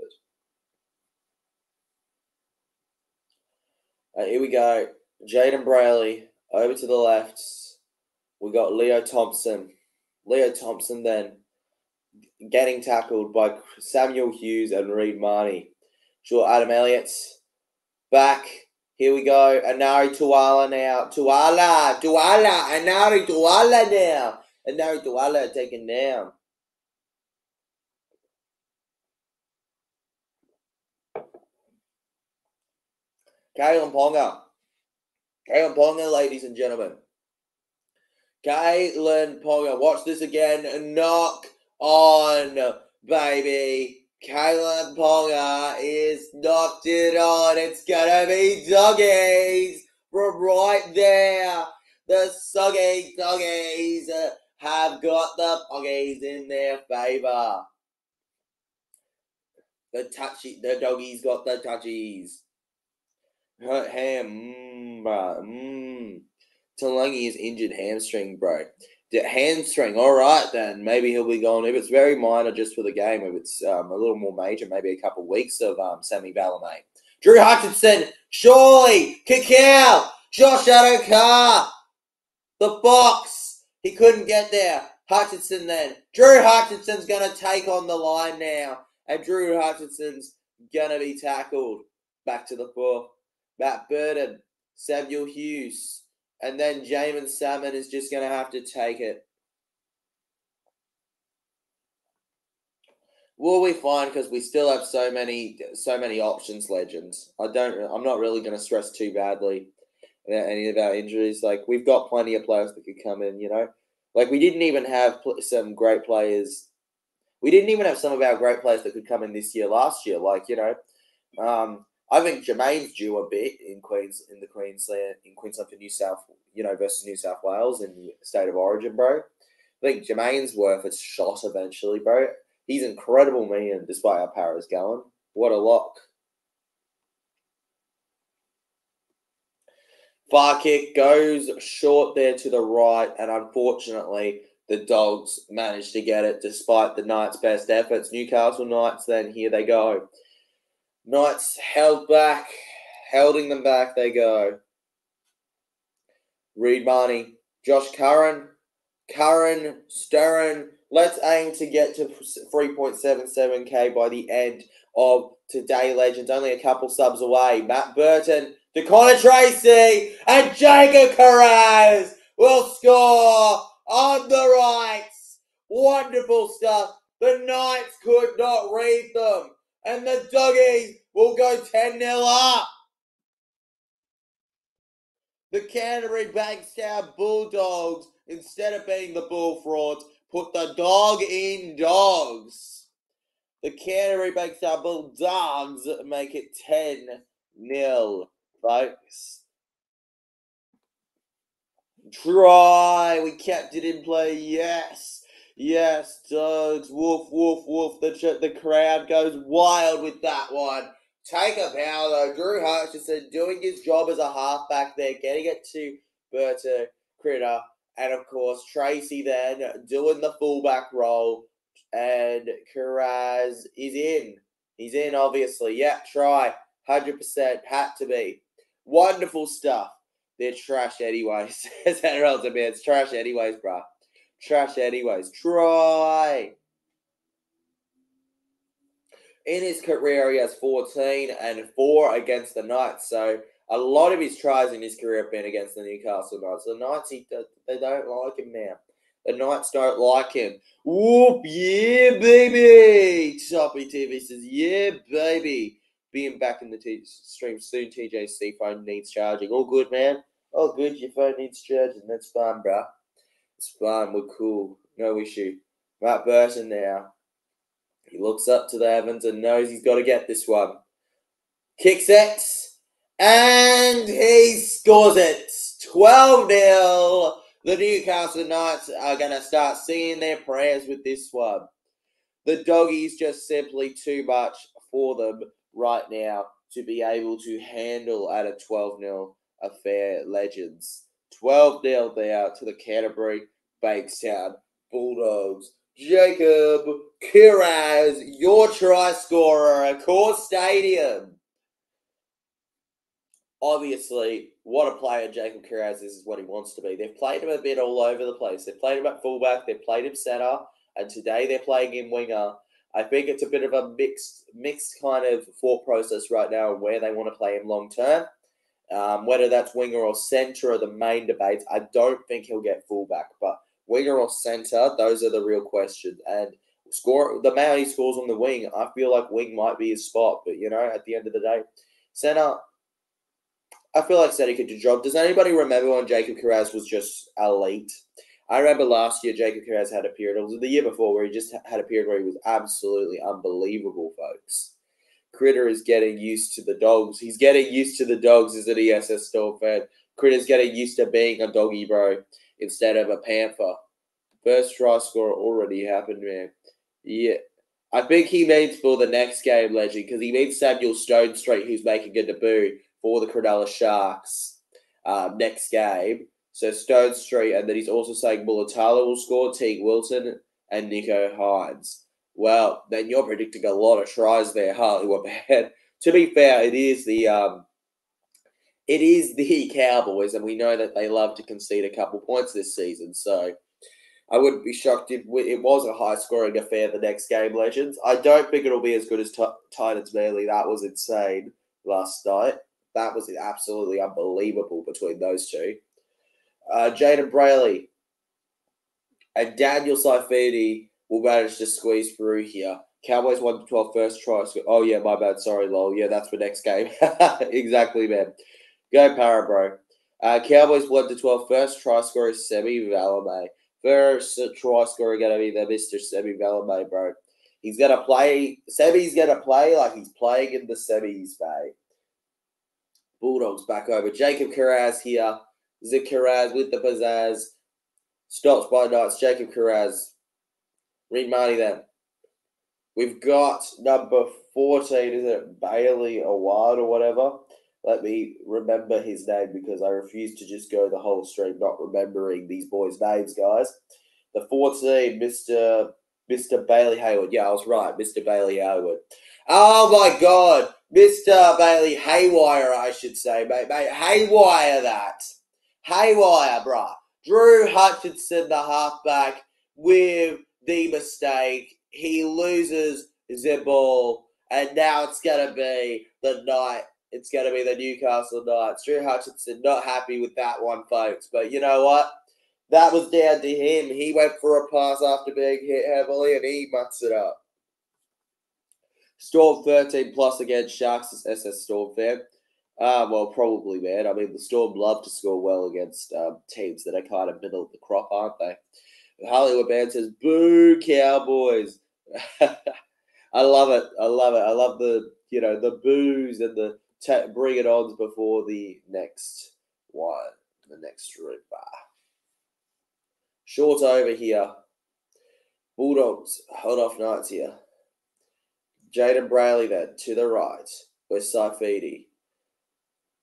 Uh, here we go. Jayden Brailey over to the left. We got Leo Thompson. Leo Thompson then getting tackled by Samuel Hughes and Reid Marnie. Sure, Adam Elliott back. Here we go. Enari Tuala now. Tuala, Tuala, Enari Tuala now. Enari Tuala taken down. Kalyn Ponga. Kalyn Ponga, ladies and gentlemen. Kalyn Ponga. Watch this again. Knock on, baby. Kalyn Ponga is knocked it on. It's gonna be Doggies from right there. The Soggy Doggies have got the Doggies in their favour. The touchy, the Doggies got the touchies. Hurt ham, mmm, bro, mmm. Talangi is injured hamstring, bro. Hamstring, all right then. Maybe he'll be gone. If it's very minor, just for the game. If it's um, a little more major, maybe a couple of weeks of um, Sammy Balame. Drew Hutchinson, surely, Kikau, Josh Addo-Carr, the box. He couldn't get there. Hutchinson then. Drew Hutchinson's going to take on the line now. And Drew Hutchinson's going to be tackled. Back to the fourth. Matt Burton, Samuel Hughes. And then Jaemon Salmon is just going to have to take it. Will we find, because we still have so many so many options, legends. I don't. I'm not really going to stress too badly about any of our injuries. Like, we've got plenty of players that could come in. You know, like we didn't even have some great players. We didn't even have some of our great players that could come in this year, last year. Like, you know. Um, I think Jermaine's due a bit in Queens, in the Queensland, in Queensland for New South, you know, versus New South Wales in the state of origin, bro. I think Jermaine's worth a shot eventually, bro. He's incredible, man, despite how Parra's going. What a lock. Far kick goes short there to the right, and unfortunately, the Dogs managed to get it despite the Knights' best efforts. Newcastle Knights, then here they go. Knights held back, holding them back, they go. Reid Marnie, Josh Curran, Curran, Sturran. Let's aim to get to three point seven seven K by the end of today, legends. Only a couple subs away. Matt Burton to Connor Tracey, and Jacob Carraz will score on the rights. Wonderful stuff. The Knights could not read them, and the Doggies will go ten nil up. The Canterbury Bankstown Bulldogs, instead of being the Bullfrauds, put the dog in Dogs. The Canterbury Bankstown Bulldogs make it ten nil, folks. Try. We kept it in play. Yes. Yes, Dogs. Woof, woof, woof. The, the crowd goes wild with that one. Take a power, though. Drew Hutchinson doing his job as a halfback there, getting it to Berta Critter. And, of course, Tracey then doing the fullback role. And Carraz is in. He's in, obviously. Yeah, try. one hundred percent. Had to be. Wonderful stuff. They're trash anyways. It's trash anyways, bruh. Trash anyways. Try. In his career, he has fourteen and four against the Knights. So, a lot of his tries in his career have been against the Newcastle Knights. The Knights, he, they don't like him now. The Knights don't like him. Whoop, yeah, baby. Toppy T V says, yeah, baby. Being back in the t stream soon, T J C phone needs charging. All good, man. All good, your phone needs charging. That's fine, bruh. It's fine. We're cool. No issue. Matt Burton now. He looks up to the heavens and knows he's got to get this one. Kicks it. And he scores it. twelve nil. The Newcastle Knights are going to start seeing their prayers with this one. The Doggies just simply too much for them right now to be able to handle at a twelve nil affair, legends. twelve nil there to the Canterbury Bankstown Bulldogs. Jacob Carraz, your try scorer at Coors Stadium. Obviously, what a player Jacob Carraz is, is what he wants to be. They've played him a bit all over the place. They've played him at fullback. They've played him centre. And today they're playing him winger. I think it's a bit of a mixed mixed kind of thought process right now where they want to play him long term. Um, whether that's winger or centre are the main debates. I don't think he'll get fullback. But winger or centre, those are the real questions. And score the man he scores on the wing, I feel like wing might be his spot. But, you know, at the end of the day, centre... I feel like Seti could do a job. Does anybody remember when Jacob Carraz was just elite? I remember last year Jacob Carraz had a period, it was the year before, where he just had a period where he was absolutely unbelievable, folks. Critter is getting used to the Dogs. He's getting used to the Dogs as an E S S Storm fan. Critter's getting used to being a Doggy bro instead of a Panther. First try score already happened, man. Yeah. I think he means for the next game, legend, because he means Samuel Stone Street, who's making a debut for the Cronulla Sharks um, next game. So Stone Street, and then he's also saying Mulatala will score, Teague Wilson, and Nico Hines. Well, then you're predicting a lot of tries there, huh? Who are bad. To be fair, it is the um, it is the Cowboys, and we know that they love to concede a couple points this season. So I wouldn't be shocked if it was a high-scoring affair the next game, legends. I don't think it'll be as good as Titans Manly. That was insane last night. That was absolutely unbelievable between those two. Uh, Jayden Brailey and Daniel Saifiti will manage to squeeze through here. Cowboys one to twelve first try. Oh, yeah, my bad. Sorry, lol. Yeah, that's for next game. Exactly, man. Go, Para, bro. Uh, Cowboys one to twelve first try scorer is Semi Valiame. First try scorer going to be the Mister Semi Valiame, bro. He's going to play. Semi's going to play like he's playing in the semis, mate. Bulldogs back over. Jacob Carraz here. Zip Carraz with the pizzazz. Stops by Knights. Jacob Carraz. Reid Marnie then. We've got number fourteen, is it Bailey Hayward or whatever? Let me remember his name, because I refuse to just go the whole stream not remembering these boys' names, guys. The fourteen, Mister Mister Bailey Hayward. Yeah, I was right, Mister Bailey Hayward. Oh, my God. Mister Bailey Haywire, I should say, mate. Mate, Haywire that. Haywire, bruh. Drew Hutchinson, the halfback, with the mistake. He loses the ball, and now it's going to be the night. It's going to be the Newcastle Knights. Drew Hutchinson not happy with that one, folks. But you know what? That was down to him. He went for a pass after being hit heavily, and he mucks it up. Storm thirteen plus against Sharks as S S Storm fan. Uh, well, probably, man. I mean, the Storm love to score well against um, teams that are kind of middle of the crop, aren't they? The Hollywood band says, boo, Cowboys. I love it. I love it. I love the, you know, the boos and the t- bring it ons before the next one, the next room bar. Short over here. Bulldogs, hold off Knights here. Jayden Brailey then to the right with Saifiti.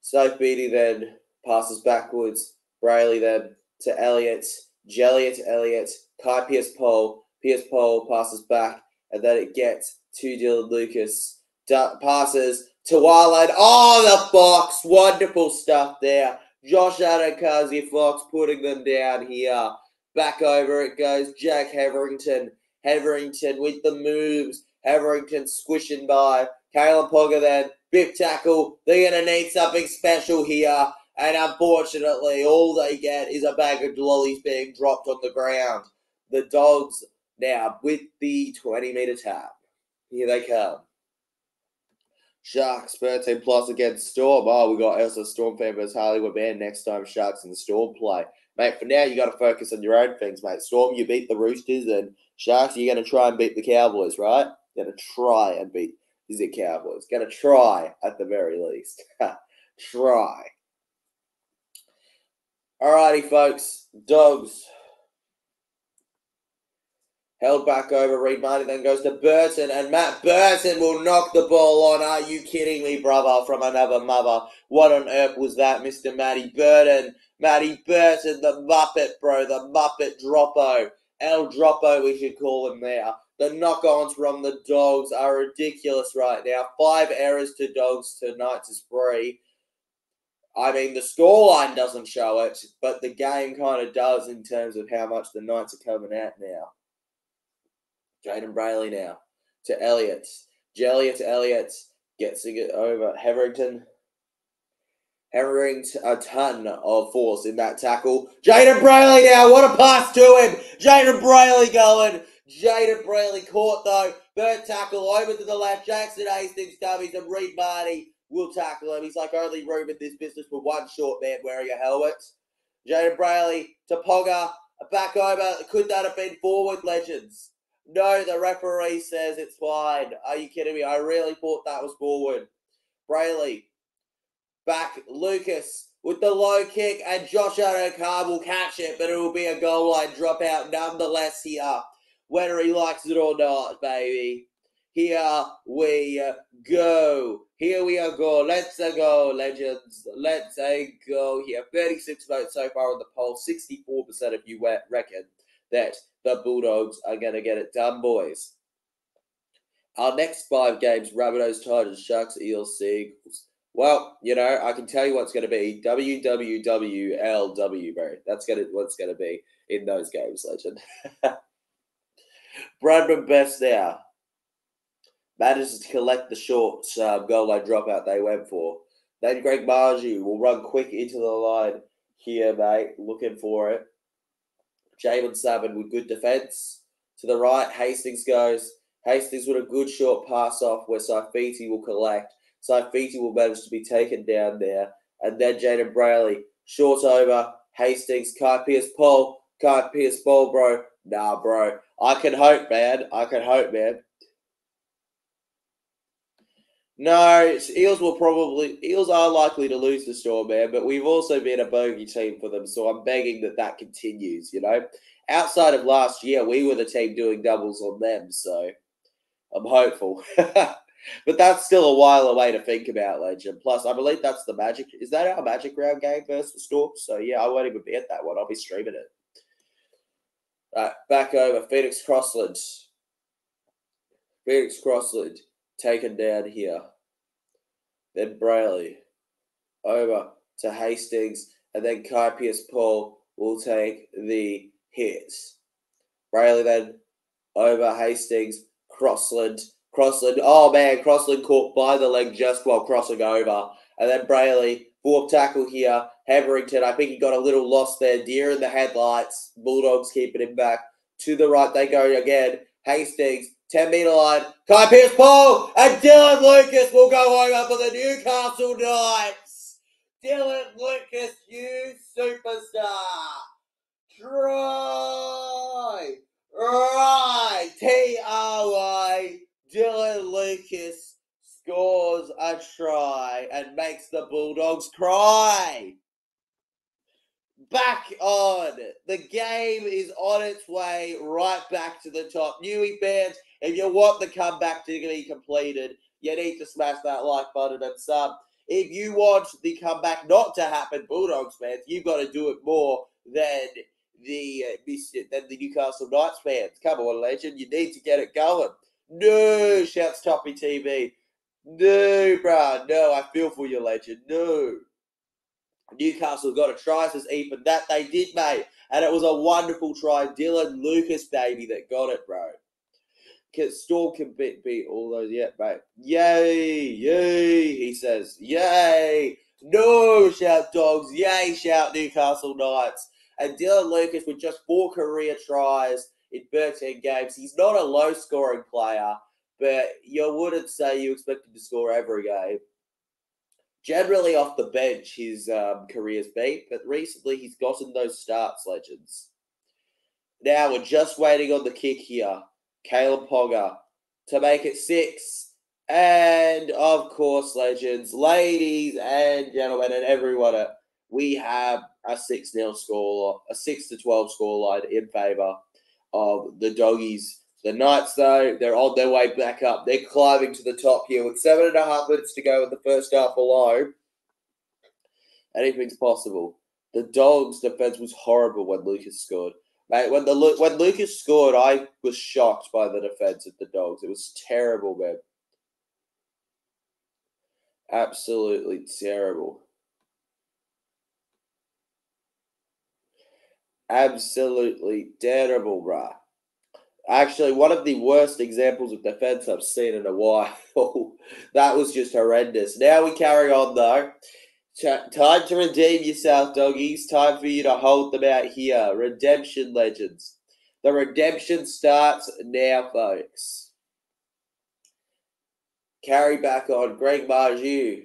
Saifiti then passes backwards. Brailey then to Elliott. Jelliot Elliott. Kai Pierce-Paul. Pierce-Paul passes back, and then it gets to Dylan Lucas. Da- passes to Tuala. Oh, the box. Wonderful stuff there. Josh Addo-Carr Fox putting them down here. Back over it goes. Jack Hetherington. Hetherington with the moves. Hetherington squishing by. Kalyn Ponga then. Bip tackle. They're going to need something special here. And unfortunately, all they get is a bag of lollies being dropped on the ground. The Dogs now with the twenty-metre tap. Here they come. Sharks thirteen plus against Storm. Oh, we got S S Storm fan versus Hollywood Band next time Sharks and the Storm play. Mate, for now, you got to focus on your own things, mate. Storm, you beat the Roosters, and Sharks, you're going to try and beat the Cowboys, right? You're going to try and beat the Cowboys. Going to try, at the very least. Try. Alrighty, folks. Dogs. Held back over. Reid Marnie then goes to Burton, and Matt Burton will knock the ball on. Are you kidding me, brother, from another mother? What on earth was that, Mister Matty Burton? Matty Burton, the Muppet, bro, the Muppet Droppo. El Droppo, we should call him there. The knock-ons from the Dogs are ridiculous right now. Five errors to Dogs to Knights is three. I mean, the scoreline doesn't show it, but the game kind of does in terms of how much the Knights are coming out now. Jayden Brailey now to Elliott. Jelliot Elliott gets it over. Hetherington. Herring a ton of force in that tackle. Jayden Brailey now. What a pass to him. Jayden Brailey going. Jayden Brailey caught, though. Bird tackle over to the left. Jackson Hastings dummies and Reid Marnie will tackle him. He's like only room in this business for one short man wearing a helmet. Jayden Brailey to Ponga. Back over. Could that have been forward, legends? No, the referee says it's fine. Are you kidding me? I really thought that was forward. Brailey. Back, Lucas with the low kick, and Josh Addo-Carr will catch it, but it will be a goal line dropout nonetheless here, whether he likes it or not, baby. Here we go. Here we are go. Let's go, legends. Let's go here. thirty-six votes so far on the poll. sixty-four percent of you reckon that the Bulldogs are going to get it done, boys. Our next five games, Rabbitohs, Tigers, Sharks, Eels, Seagulls. Well, you know, I can tell you what's going to be. W W W L W, bro. That's going to, what's going to be in those games, legend. Bradman Best now. Manages to collect the short um, goal line dropout they went for. Then Greg Marzhew will run quick into the line here, mate. Looking for it. Jaemon Salmon with good defence. To the right, Hastings goes. Hastings with a good short pass off where Saifiti will collect. Saifiti will manage to be taken down there. And then Jayden Brailey. Short over. Hastings. Kai Pierce-Paul. Kai Pierce-Paul, bro. Nah, bro. I can hope, man. I can hope, man. No, Eels will probably... Eels are likely to lose the Storm, man. But we've also been a bogey team for them. So I'm begging that that continues, you know. Outside of last year, we were the team doing doubles on them. So I'm hopeful. But that's still a while away to think about, Legend. Plus, I believe that's the Magic. Is that our Magic round game versus the Storm? So, yeah, I won't even be at that one. I'll be streaming it. All right, back over. Phoenix Crossland. Phoenix Crossland taken down here. Then Brailey. Over to Hastings. And then Kai Pierce-Paul will take the hits. Brailey then over Hastings. Crossland. Crossland, oh man, Crossland caught by the leg just while crossing over. And then Brailey, fourth tackle here. Hetherington, I think he got a little lost there. Deer in the headlights. Bulldogs keeping him back. To the right, they go again. Hastings, ten-metre line. Kai Pierce-Paul and Dylan Lucas will go over for the Newcastle Knights. Dylan Lucas, you superstar. Try. Right. T R Y. Dylan Lucas scores a try and makes the Bulldogs cry. Back on. The game is on its way right back to the top. Newey fans, if you want the comeback to be completed, you need to smash that like button and sub. If you want the comeback not to happen, Bulldogs fans, you've got to do it more than the, than the Newcastle Knights fans. Come on, Legend. You need to get it going. No, shouts Toppy T V. No, bruh. No, I feel for you, Legend. No. Newcastle got a try, says Ethan. That they did, mate. And it was a wonderful try. Dylan Lucas, baby, that got it, bro. Storm can beat, beat all those. Yeah, mate. Yay. Yay. He says, yay. No, shout Dogs. Yay, shout Newcastle Knights. And Dylan Lucas with just four career tries in thirteen games. He's not a low-scoring player, but you wouldn't say you expect him to score every game. Generally off the bench, his um, career's beat, but recently he's gotten those starts, Legends. Now we're just waiting on the kick here. Kalyn Ponga to make it six. And, of course, Legends, ladies and gentlemen and everyone, we have a six nil score, a six to twelve scoreline in favour of the Doggies. The Knights, though, they're on their way back up. They're climbing to the top here with seven and a half minutes to go in the first half below. Anything's possible. The Dogs' defense was horrible when Lucas scored. Mate, when the when Lucas scored, I was shocked by the defense of the Dogs. It was terrible, man. Absolutely terrible. Absolutely terrible, bruh. Actually, one of the worst examples of defense I've seen in a while. That was just horrendous. Now we carry on, though. Ch- time to redeem yourself, Doggies. Time for you to hold them out here. Redemption, Legends. The redemption starts now, folks. Carry back on. Greg Marzhew.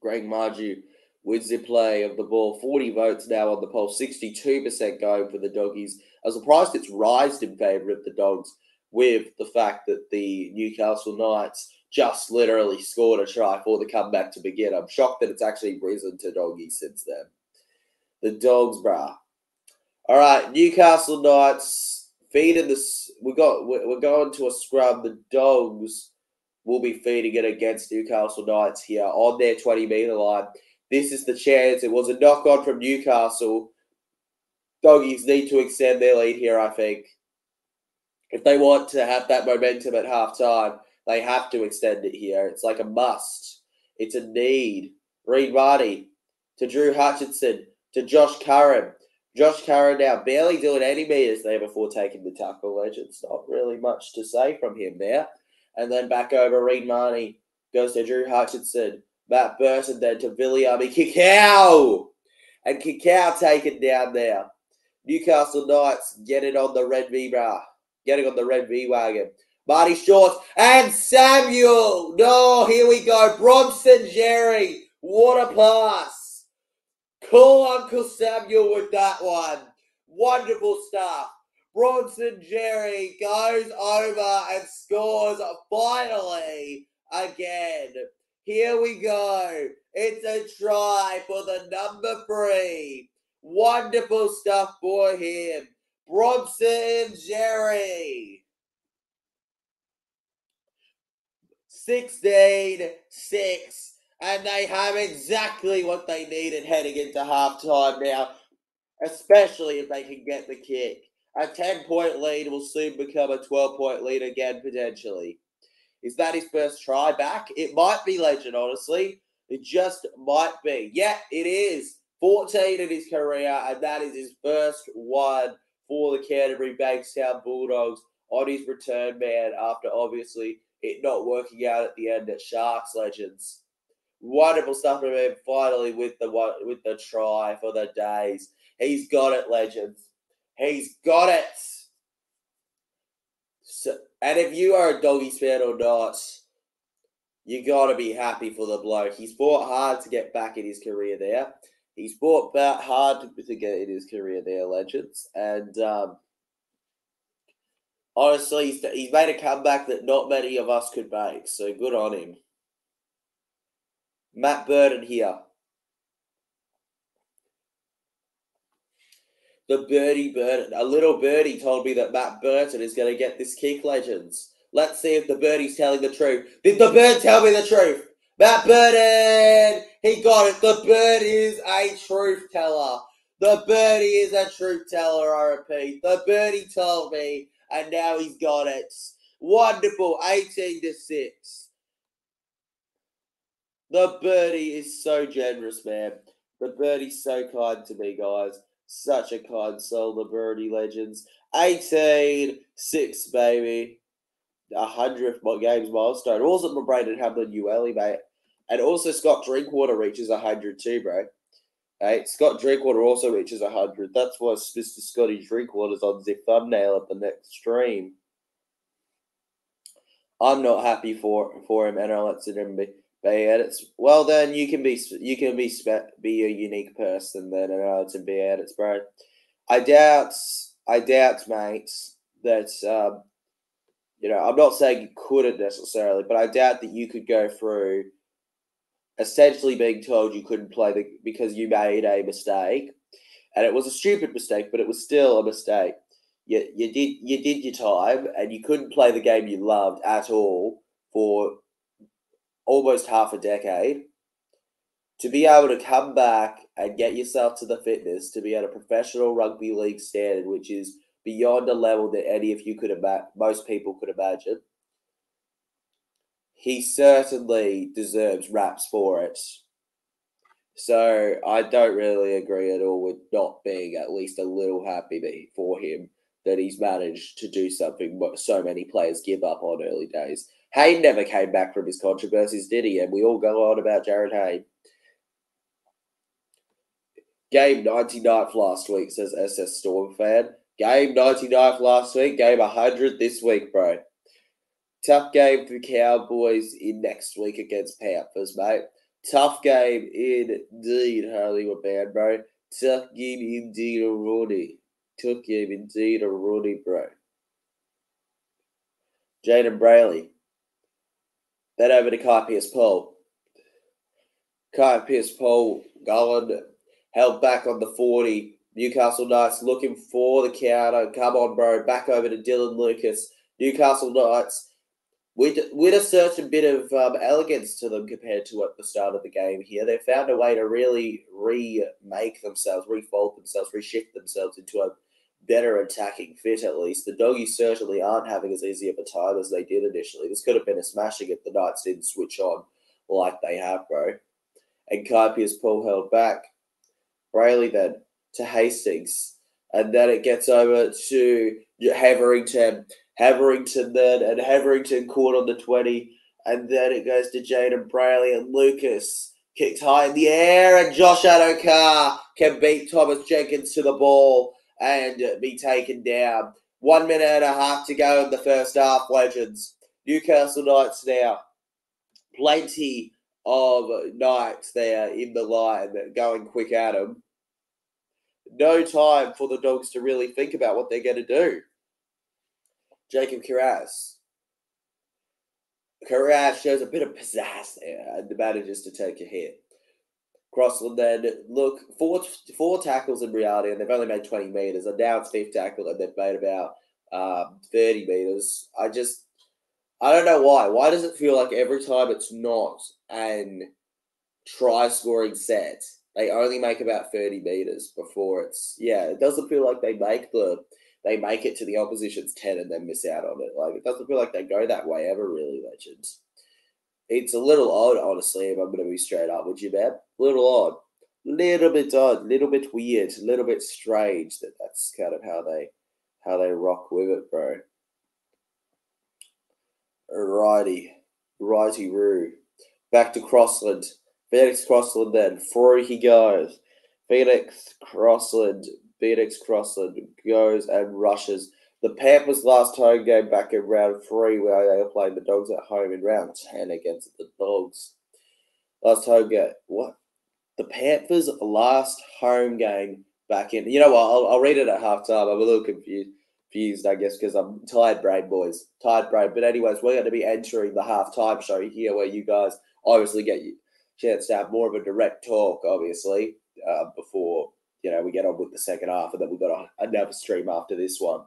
Greg Marzhew wins the play of the ball. forty votes now on the poll. sixty-two percent going for the Doggies. I'm surprised it's rised in favour of the Dogs with the fact that the Newcastle Knights just literally scored a try for the comeback to begin. I'm shocked that it's actually risen to Doggies since then. The Dogs, brah. All right, Newcastle Knights feeding this. We got we're going to a scrum. The Dogs will be feeding it against Newcastle Knights here on their twenty metre line. This is the chance. It was a knock-on from Newcastle. Doggies need to extend their lead here, I think. If they want to have that momentum at halftime, they have to extend it here. It's like a must. It's a need. Reid Marnie to Drew Hutchinson to Josh Curran. Josh Curran now barely doing any metres there before taking the tackle, Legends. Not really much to say from him there. And then back over, Reid Marnie goes to Drew Hutchinson. Matt Burton then to Viliame Kikau. And Kikau taken down there. Newcastle Knights getting on the red V bra. Getting on the red V wagon. Marty Shorts and Samuel. No, here we go. Bronson Xerri. What a pass. Cool Uncle Samuel with that one. Wonderful stuff. Bronson Xerri goes over and scores finally again. Here we go. It's a try for the number three. Wonderful stuff for him. Bronson Xerri. sixteen six, and they have exactly what they needed heading into halftime now, especially if they can get the kick. A ten-point lead will soon become a twelve-point lead again, potentially. Is that his first try back? It might be, legend, honestly. It just might be. Yeah, it is. fourteen in his career, and that is his first one for the Canterbury Bankstown Bulldogs on his return, man, after obviously it not working out at the end at Sharks, legends. Wonderful stuff from him, finally, with the, one, with the try for the days. He's got it, legends. He's got it. So, and if you are a Doggies fan or not, you got to be happy for the bloke. He's fought hard to get back in his career there. He's fought back hard to get in his career there, legends. And um, honestly, he's, he's made a comeback that not many of us could make. So good on him. Matt Burton here. The birdie Burton, a little birdie told me that Matt Burton is going to get this kick, legends. Let's see if the birdie's telling the truth. Did the bird tell me the truth? Matt Burton, he got it. The bird is a truth teller. The birdie is a truth teller, I repeat. The birdie told me, and now he's got it. Wonderful, eighteen to six. The birdie is so generous, man. The birdie's so kind to me, guys. Such a kind soul, the birdie, legends. eighteen six, baby. A hundredth games milestone. Also for Braden Hamlin Ueli, mate. And also Scott Drinkwater reaches one hundred too, bro. Hey, Scott Drinkwater also reaches one hundred. That's why Mister Scotty Drinkwater's on the thumbnail at the next stream. I'm not happy for for him, and I'll let him be. They edits. Well, then you can be you can be be a unique person then, and uh, to be edits, bro. I doubt, I doubt, mate, that um, you know. I'm not saying you couldn't necessarily, but I doubt that you could go through essentially being told you couldn't play the, because you made a mistake, and it was a stupid mistake, but it was still a mistake. You you did you did your time, and you couldn't play the game you loved at all for almost half a decade, to be able to come back and get yourself to the fitness to be at a professional rugby league standard, which is beyond a level that any of you could imagine, most people could imagine. He certainly deserves raps for it. So I don't really agree at all with not being at least a little happy for him that he's managed to do something what so many players give up on early days. Hayne never came back from his controversies, did he? And we all go on about Jarryd Hayne. Game ninety-ninth last week, says S S Storm fan. Game ninety-ninth last week, game one hundred this week, bro. Tough game for Cowboys in next week against Panthers, mate. Tough game indeed, Hollywood man, bro. Tough game indeed, Rooney. Tough game indeed, Rooney, bro. Jayden Brailey. Then over to Kai Pierce-Paul. Kai Pierce-Paul going, held back on the forty. Newcastle Knights looking for the counter. Come on, bro. Back over to Dylan Lucas. Newcastle Knights with, with a certain bit of um, elegance to them compared to at the start of the game here. They found a way to really remake themselves, refold themselves, reshift themselves into a better attacking fit, at least. The Doggies certainly aren't having as easy of a time as they did initially. This could have been a smashing if the Knights didn't switch on like they have, bro. And Kai Pierce-Paul held back. Brailey then to Hastings. And then it gets over to Heverington. Heverington then, and Heverington caught on the twenty. And then it goes to Jayden Brailey and Lucas. Kicked high in the air, and Josh Addo-Carr can beat Thomas Jenkins to the ball and be taken down. One minute and a half to go in the first half, legends. Newcastle Knights now. Plenty of Knights there in the line going quick at them. No time for the Dogs to really think about what they're going to do. Jacob Carraz. Carraz shows a bit of pizzazz there, and the manager's to take a hit. Crossland then, look, four, four tackles in reality, and they've only made twenty metres. And now it's fifth tackle, and they've made about um, thirty metres. I just, I don't know why. Why does it feel like every time it's not an try-scoring set, they only make about thirty metres before it's... Yeah, it doesn't feel like they make the... They make it to the opposition's ten and then miss out on it. Like, it doesn't feel like they go that way ever, really, Legends. It's a little odd, honestly, if I'm going to be straight up with you, man. Little odd. Little bit odd. Little bit weird. A little bit strange that that's kind of how they, how they rock with it, bro. Righty. Righty-roo. Back to Crossland. Phoenix Crossland, then. Through he goes. Phoenix Crossland... Phoenix Crossland goes and rushes. The Panthers' last home game back in round three, where they were playing the Dogs at home in round ten against the Dogs. Last home game. What? The Panthers' last home game back in. You know what? I'll, I'll read it at halftime. I'm a little confused, confused I guess, because I'm tired brain, boys. Tired brain. But anyways, we're going to be entering the halftime show here, where you guys obviously get a chance to have more of a direct talk, obviously, uh, before... You know, we get on with the second half, and then we've got another stream after this one.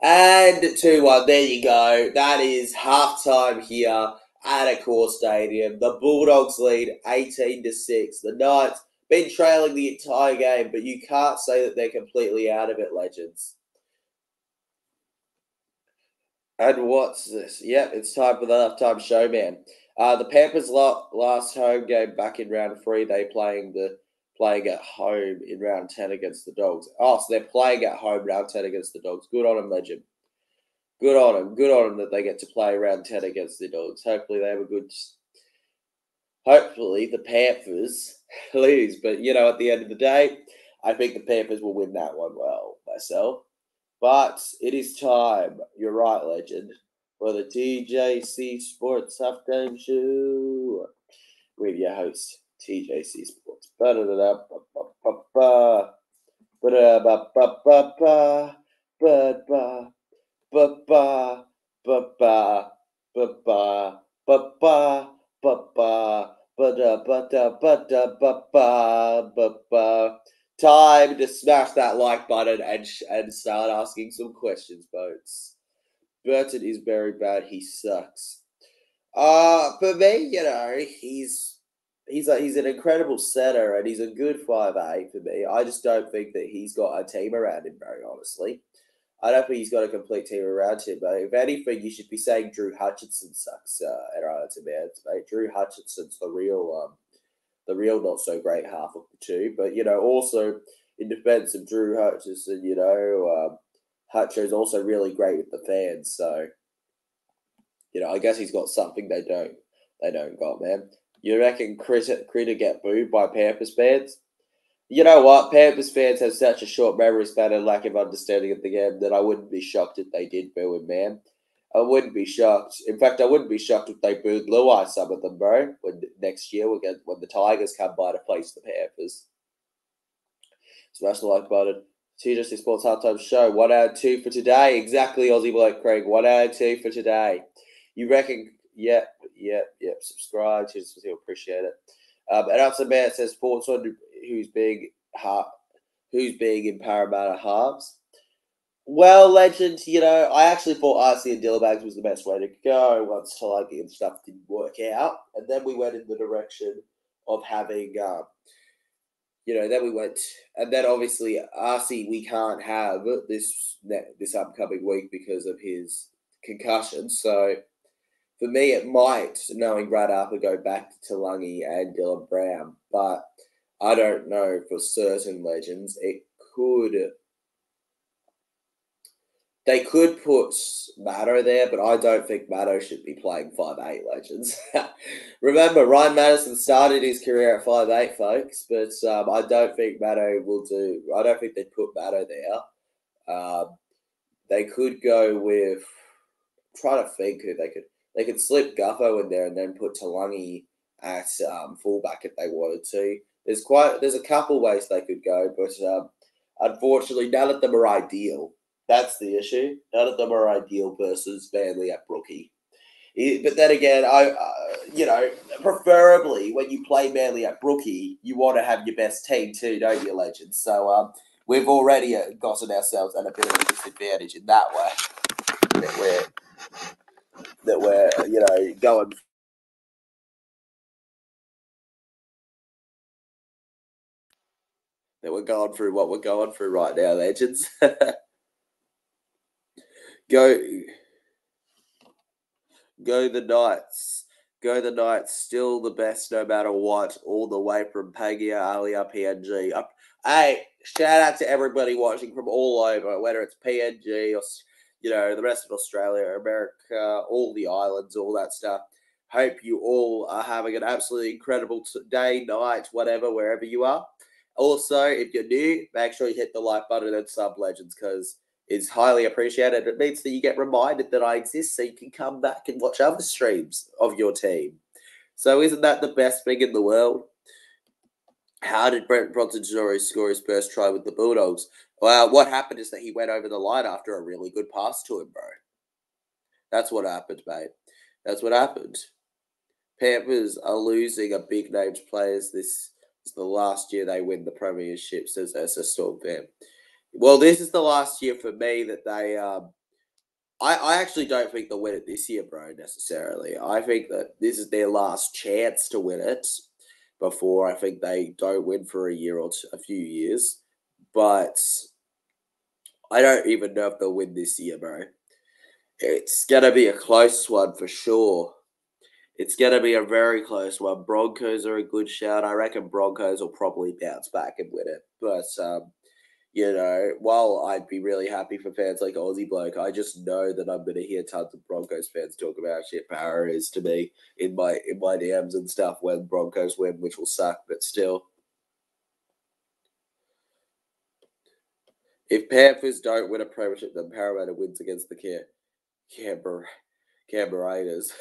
And two one, there you go. That is halftime here at Accor Stadium. The Bulldogs lead eighteen to six. The Knights been trailing the entire game, but you can't say that they're completely out of it, Legends. And what's this? Yep, it's time for the halftime show, man. Uh, the Panthers' last home game back in round three, they playing the... playing at home in round ten against the Dogs. Oh, so they're playing at home round ten against the Dogs. Good on them, Legend. Good on them. Good on them that they get to play round ten against the Dogs. Hopefully they have a good... Hopefully the Panthers lose. But, you know, at the end of the day, I think the Panthers will win that one well myself. But it is time, you're right, Legend, for the T J C Sports Halftime Show with your host, T J C Sports. Time to smash that like button and sh and start asking some questions, boats. Burton is very bad. He sucks. Uh, for me, you know, he's... He's a, he's an incredible setter, and he's a good five A for me. I just don't think that he's got a team around him, very honestly. I don't think he's got a complete team around him. But if anything, you should be saying Drew Hutchinson sucks uh, at Ireland, mate. Drew Hutchinson's the real, um, the real not-so-great half of the two. But, you know, also in defence of Drew Hutchinson, you know, um, Hutcher's also really great with the fans. So, you know, I guess he's got something they don't, they don't got, man. You reckon Critter get booed by Panthers fans? You know what? Panthers fans have such a short memory span and lack of understanding of the game that I wouldn't be shocked if they did boo him, man. I wouldn't be shocked. In fact, I wouldn't be shocked if they booed Luai, some of them, bro, when, next year we'll get, when the Tigers come by to face the Panthers. Smash the like button. T J C Sports Halftime Show. One hour two for today. Exactly, Aussie Bloke Craig. One hour two for today. You reckon... Yep, yep, yep. Subscribe. Just he'll appreciate it. Um, and also, man, it says Sports on who's being ha who's being in Parramatta halves. Well, Legend, you know, I actually thought R C and Dillabags was the best way to go once Talagi and stuff didn't work out, and then we went in the direction of having, uh, you know, then we went, and then obviously R C we can't have this this upcoming week because of his concussion, so. For me, it might, knowing Brad Arthur, go back to Lungi and Dylan Brown, but I don't know for certain, Legends. It could... They could put Maddo there, but I don't think Maddo should be playing five eight, Legends. Remember, Ryan Madison started his career at five eight, folks, but um, I don't think Maddo will do... I don't think they'd put Maddo there. Um, they could go with... I'm trying to think who they could... They could slip Gufo in there and then put Talangi at um, fullback if they wanted to. There's quite there's a couple ways they could go, but um, unfortunately, none of them are ideal. That's the issue. None of them are ideal versus Manly at Brookie. But then again, I uh, you know, preferably when you play Manly at Brookie, you want to have your best team too, don't you, Legends? So um, we've already gotten ourselves at a bit of a disadvantage in that way. That we're that we're, you know, going that we're going through what we're going through right now, legends. Go, go the Knights. Go the Knights, still the best no matter what, all the way from Pagia, Alia, P N G. Up. Hey, shout out to everybody watching from all over, whether it's P N G or, you know, the rest of Australia, America, all the islands, all that stuff. Hope you all are having an absolutely incredible day, night, whatever, wherever you are. Also, if you're new, make sure you hit the like button and sub, legends, because it's highly appreciated. It means that you get reminded that I exist so you can come back and watch other streams of your team. So isn't that the best thing in the world? How did Bronson Xerri score his first try with the Bulldogs? Well, what happened is that he went over the line after a really good pass to him, bro. That's what happened, mate. That's what happened. Panthers are losing a big named players. This is the last year they win the premiership, says Essa Storm fan. Well, this is the last year for me that they um, – I, I actually don't think they'll win it this year, bro, necessarily. I think that this is their last chance to win it before I think they don't win for a year or two, a few years. But I don't even know if they'll win this year, bro. It's going to be a close one for sure. It's going to be a very close one. Broncos are a good shout. I reckon Broncos will probably bounce back and win it. But um, – you know, while I'd be really happy for fans like Aussie Bloke, I just know that I'm going to hear tons of Broncos fans talk about how shit Parra is to me in my in my D Ms and stuff when Broncos win, which will suck, but still. If Panthers don't win a premiership, then Parramatta wins against the Can Canber Canberrainers.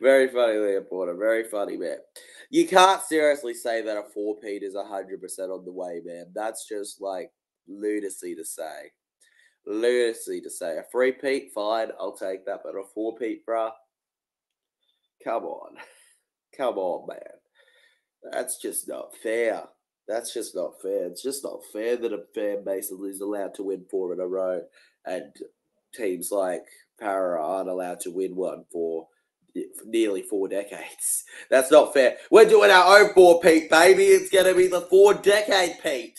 Very funny, Liam Porter. Very funny, man. You can't seriously say that a four-peat is one hundred percent on the way, man. That's just, like, lunacy to say. Lunacy to say. A three-peat, fine, I'll take that. But a four-peat, bruh, come on. Come on, man. That's just not fair. That's just not fair. It's just not fair that a fan basically is allowed to win four in a row and teams like Parra aren't allowed to win one for nearly four decades. That's not fair. We're doing our own four peat, baby. It's going to be the four decade peat.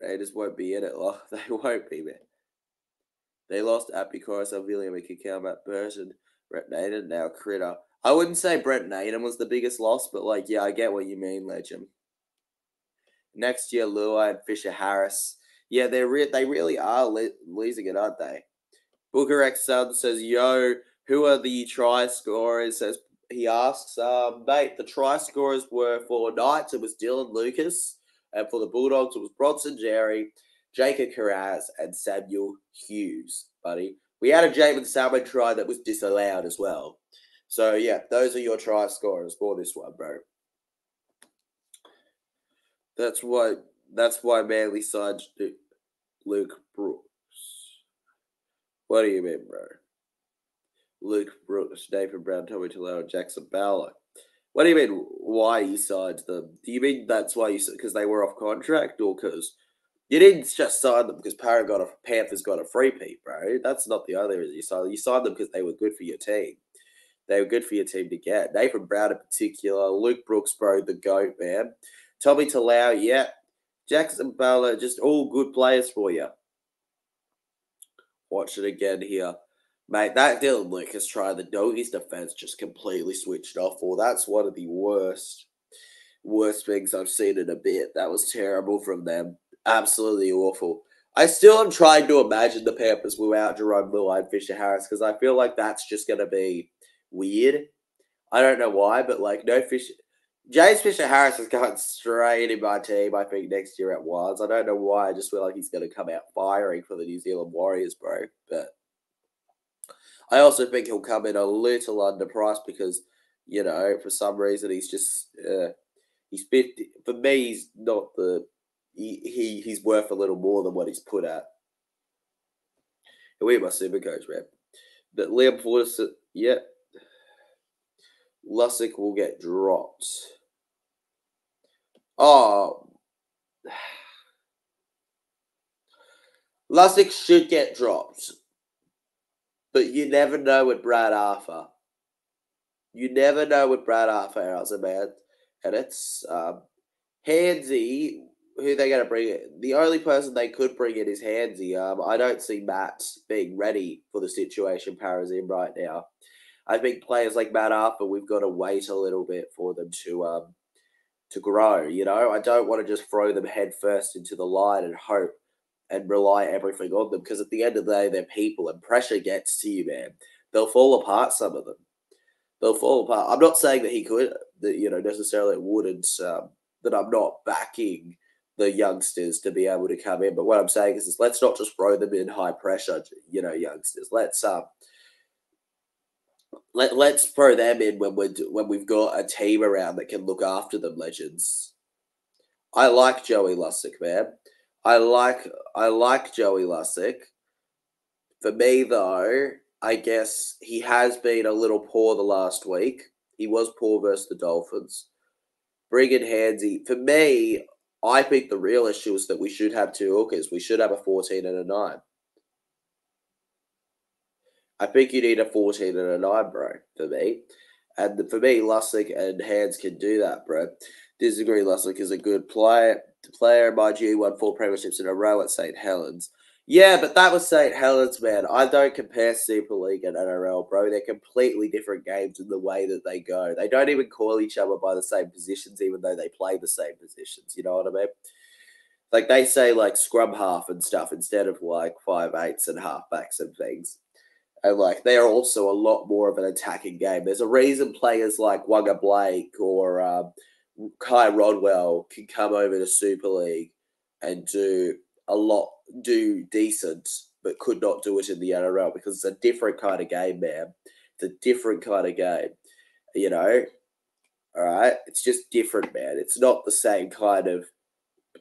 They just won't be in it. Oh, they won't be, man. They lost Appy Corus, Viliame Kikau, Matt Burton, Brett Naden, now Critter. I wouldn't say Brett Naden was the biggest loss, but like, yeah, I get what you mean, legend. Next year, Luai and Fisher Harris. Yeah, they re they really are le losing it, aren't they? Booker X Sun says, yo, who are the try scorers? Says, he asks, um, mate, the try scorers were for Knights, it was Dylan Lucas, and for the Bulldogs, it was Bronson Xerri, Jacob Carraz, and Samuel Hughes, buddy. We had a Jaemon Salmon try that was disallowed as well. So, yeah, those are your try scorers for this one, bro. That's why, that's why Manly signed Luke Brooks. What do you mean, bro? Luke Brooks, Nathan Brown, Tommy Tulau, and Jackson Bowler. What do you mean, why you signed them? Do you mean that's why you, because they were off contract, or because you didn't just sign them because Parra got a, Panthers got a three-peat, bro? That's not the only reason you signed them. You signed them because they were good for your team. They were good for your team to get. Nathan Brown in particular, Luke Brooks, bro, the GOAT, man. Tommy Tulau, yeah. Jackson Bowler, just all good players for you. Watch it again here. Mate, that Dylan Lucas try, the doggies defense just completely switched off. Well, that's one of the worst, worst things I've seen in a bit. That was terrible from them. Absolutely awful. I still am trying to imagine the Panthers without Jerome Luai and Fisher Harris because I feel like that's just going to be weird. I don't know why, but like no Fisher. James Fisher Harris is going straight in my team, I think, next year at Wilds. I don't know why. I just feel like he's going to come out firing for the New Zealand Warriors, bro. But I also think he'll come in a little underpriced because, you know, for some reason he's just uh, he's fifty. For me, he's not the he, he he's worth a little more than what he's put at. And we have my super coach, man. But Liam Fortis, yeah, Lussick will get dropped. Oh, Lusick should get dropped, but you never know with Brad Arthur. You never know with Brad Arthur as a man, and it's um, Handsy. Who they're going to bring in? The only person they could bring in is Handsy. Um, I don't see Matt being ready for the situation Parra's in right now. I think players like Matt Arthur, we've got to wait a little bit for them to um to grow. You know, I don't want to just throw them headfirst into the line and hope and rely everything on them, because at the end of the day, they're people and pressure gets to you, man. They'll fall apart, some of them. They'll fall apart. I'm not saying that he could, that you know, necessarily wouldn't, um, that I'm not backing the youngsters to be able to come in. But what I'm saying is, is let's not just throw them in high pressure, you know, youngsters. Let's um, let, let's throw them in when, we're, when we've got a team around that can look after them, legends. I like Joey Lusick, man. I like, I like Joey Lusick. For me, though, I guess he has been a little poor the last week. He was poor versus the Dolphins. Bring in Handsy. For me, I think the real issue is that we should have two hookers. We should have a fourteen and a nine. I think you need a fourteen and a nine, bro, for me. And for me, Lusick and Hands can do that, bro. Disagree, Lusick is a good player. Player in my G won four premierships in a row at Saint Helens. Yeah, but that was Saint Helens, man. I don't compare Super League and N R L, bro. They're completely different games in the way that they go. They don't even call each other by the same positions, even though they play the same positions. You know what I mean? Like, they say, like, scrum half and stuff instead of, like, five-eighths and halfbacks and things. And, like, they are also a lot more of an attacking game. There's a reason players like Wagga Blake or um, Kai Rodwell can come over to Super League and do a lot, do decent, but could not do it in the N R L because it's a different kind of game, man. It's a different kind of game, you know? All right? It's just different, man. It's not the same kind of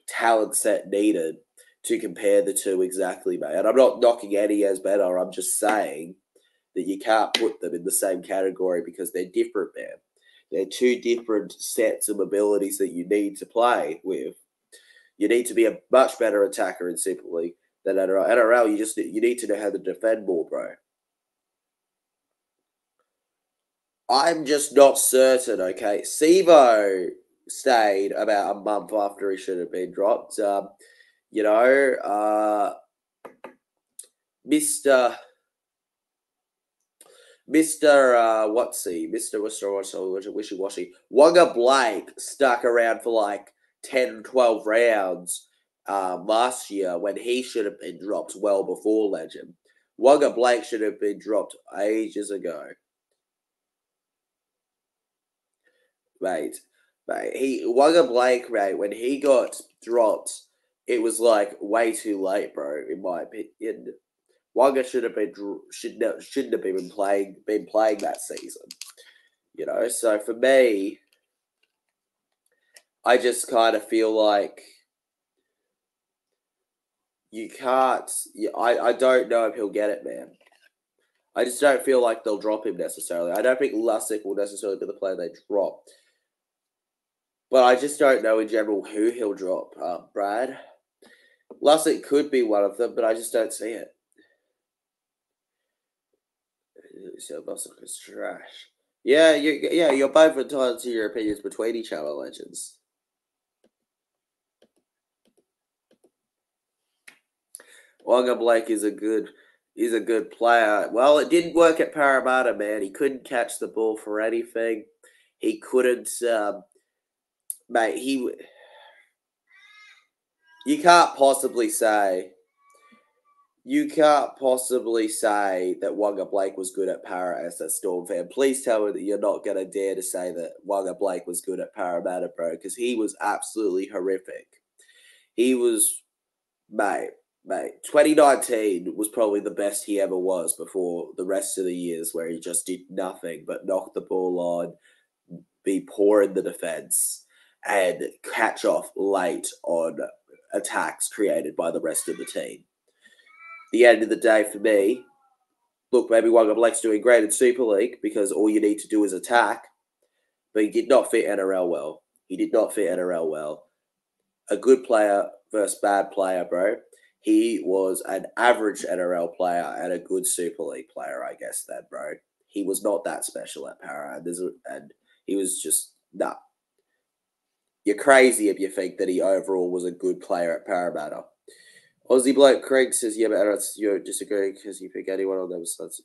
talent set needed to compare the two exactly, man. And I'm not knocking any as better. I'm just saying that you can't put them in the same category because they're different, man. They're two different sets of abilities that you need to play with. You need to be a much better attacker in Super League than N R L. N R L, you just you need to know how to defend more, bro. I'm just not certain, okay? Sevo stayed about a month after he should have been dropped. Um, you know, uh, Mister Mister Uh, what's he? Mister Mister Wishy-washy. Wagga Blake stuck around for like ten, twelve rounds uh, last year when he should have been dropped well before legend. Wagga Blake should have been dropped ages ago. Mate, mate, he, Wagga Blake, mate, when he got dropped, it was like way too late, bro, in my opinion. Wagga should have been, should not, shouldn't have been playing, been playing that season. You know, so for me, I just kind of feel like you can't – I, I don't know if he'll get it, man. I just don't feel like they'll drop him necessarily. I don't think Lusick will necessarily be the player they drop. But I just don't know in general who he'll drop, uh, Brad. Lusick could be one of them, but I just don't see it. So Lusick is trash. Yeah, you, yeah, you're both entitled to your opinions between each other, legends. Wagga Blake is a good is a good player. Well, it didn't work at Parramatta, man. He couldn't catch the ball for anything. He couldn't, um, mate. He you can't possibly say you can't possibly say that Wagga Blake was good at Parra as a Storm fan. Please tell me that you're not going to dare to say that Wagga Blake was good at Parramatta, bro, because he was absolutely horrific. He was, mate. Mate, twenty nineteen was probably the best he ever was before the rest of the years where he just did nothing but knock the ball on, be poor in the defence, and catch off late on attacks created by the rest of the team. The end of the day for me, look, maybe Wagga Blake's doing great in Super League because all you need to do is attack, but he did not fit N R L well. He did not fit N R L well. A good player versus bad player, bro. He was an average N R L player and a good Super League player, I guess, then, bro. He was not that special at Para. And he was just, nah. You're crazy if you think that he overall was a good player at Parramatta. Aussie bloke Craig says, yeah, but I you disagree because you pick anyone on them sons.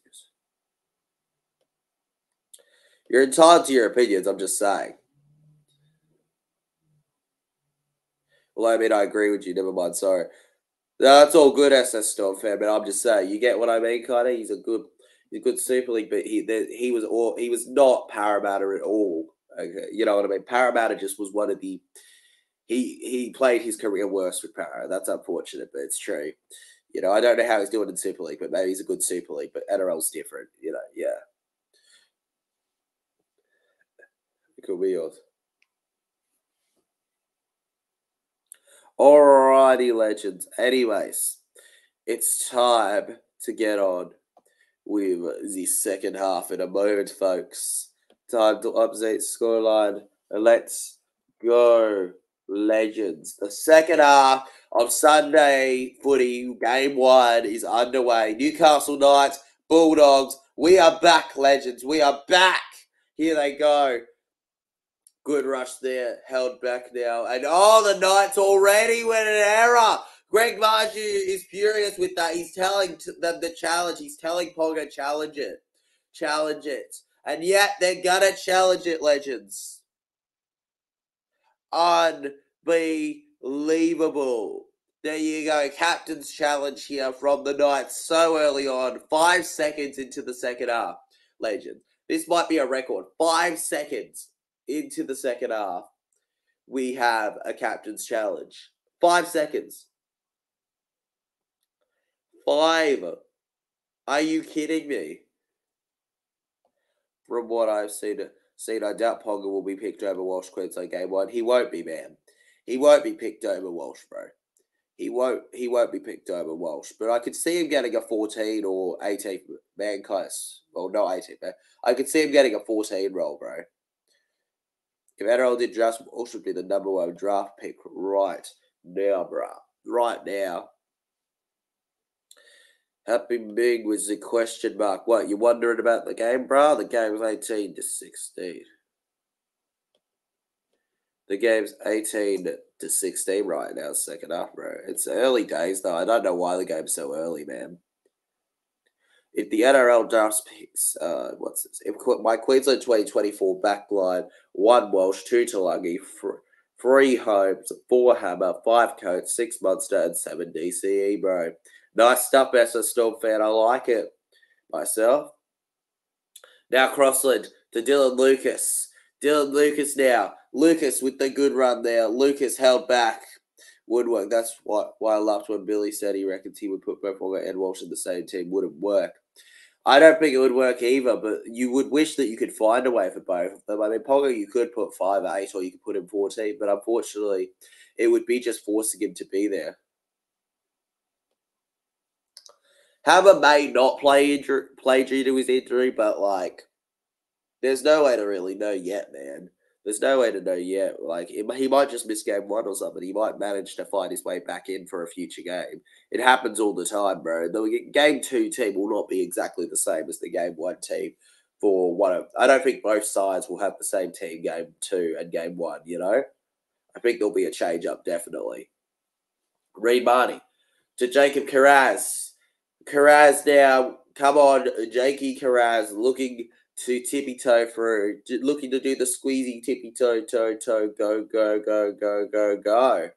You're entitled to your opinions, I'm just saying. Well, I mean, I agree with you. Never mind, sorry. No, that's all good, S S Storm fan, but I'm just saying, you get what I mean, kind of? He's a good he's a good Super League, but he there, he was all, he was not Parramatta at all. Okay? You know what I mean? Parramatta just was one of the... He he played his career worse with Parra. That's unfortunate, but it's true. You know, I don't know how he's doing in Super League, but maybe he's a good Super League, but N R L's different, you know, yeah. It could be yours. Alrighty, legends. Anyways, it's time to get on with the second half in a moment, folks. Time to update scoreline. Let's go, legends. The second half of Sunday footy, game one, is underway. Newcastle Knights, Bulldogs. We are back, legends. We are back. Here they go. Good rush there, held back now. And oh, the Knights already with an error. Greg Marzhew is furious with that. He's telling them the challenge. He's telling Ponga, challenge it. Challenge it. And yet they're going to challenge it, legends. Unbelievable. There you go. Captain's challenge here from the Knights so early on. Five seconds into the second half, legends. This might be a record. Five seconds into the second half, we have a captain's challenge. Five seconds. Five. Are you kidding me? From what I've seen, seen I doubt Ponga will be picked over Walsh Queensland game one. He won't be, man. He won't be picked over Walsh, bro. He won't. He won't be picked over Walsh. But I could see him getting a fourteen or eighteen man class. Well, not eighteen, man. I could see him getting a fourteen roll, bro. If N R L did draft, Walsh would be the number one draft pick right now, bruh. Right now. Happy Big was the question mark. What, you wondering about the game, bruh? The game was eighteen to sixteen. The game's eighteen to sixteen right now, second half, bro. It's early days, though. I don't know why the game's so early, man. If the N R L drafts picks, uh, what's this? If my Queensland twenty twenty-four backline, one Welsh, two Talangi, three Holmes, four Hammer, five Coates, six Munster, and seven D C E, bro. Nice stuff, S S Storm fan. I like it myself. Now Crossland to Dylan Lucas. Dylan Lucas now. Lucas with the good run there. Lucas held back. Woodwork. That's why, why I loved when Billy said he reckons he would put both Ponga and Walsh in the same team. Wouldn't work. I don't think it would work either, but you would wish that you could find a way for both of them. I mean, Ponga, you could put five eight or you could put him fourteen, but unfortunately, it would be just forcing him to be there. Hammer may not play, injury, play due to his injury, but, like, there's no way to really know yet, man. There's no way to know yet. Like, it, he might just miss game one or something. He might manage to find his way back in for a future game. It happens all the time, bro. The game two team will not be exactly the same as the game one team. For one of, I don't think both sides will have the same team game two and game one. You know, I think there'll be a change up definitely. Reid Marnie to Jacob Carraz. Carraz now, come on, Jakey Carraz looking to tippy-toe through, looking to do the squeezy tippy-toe, toe, toe, go, go, go, go, go, go.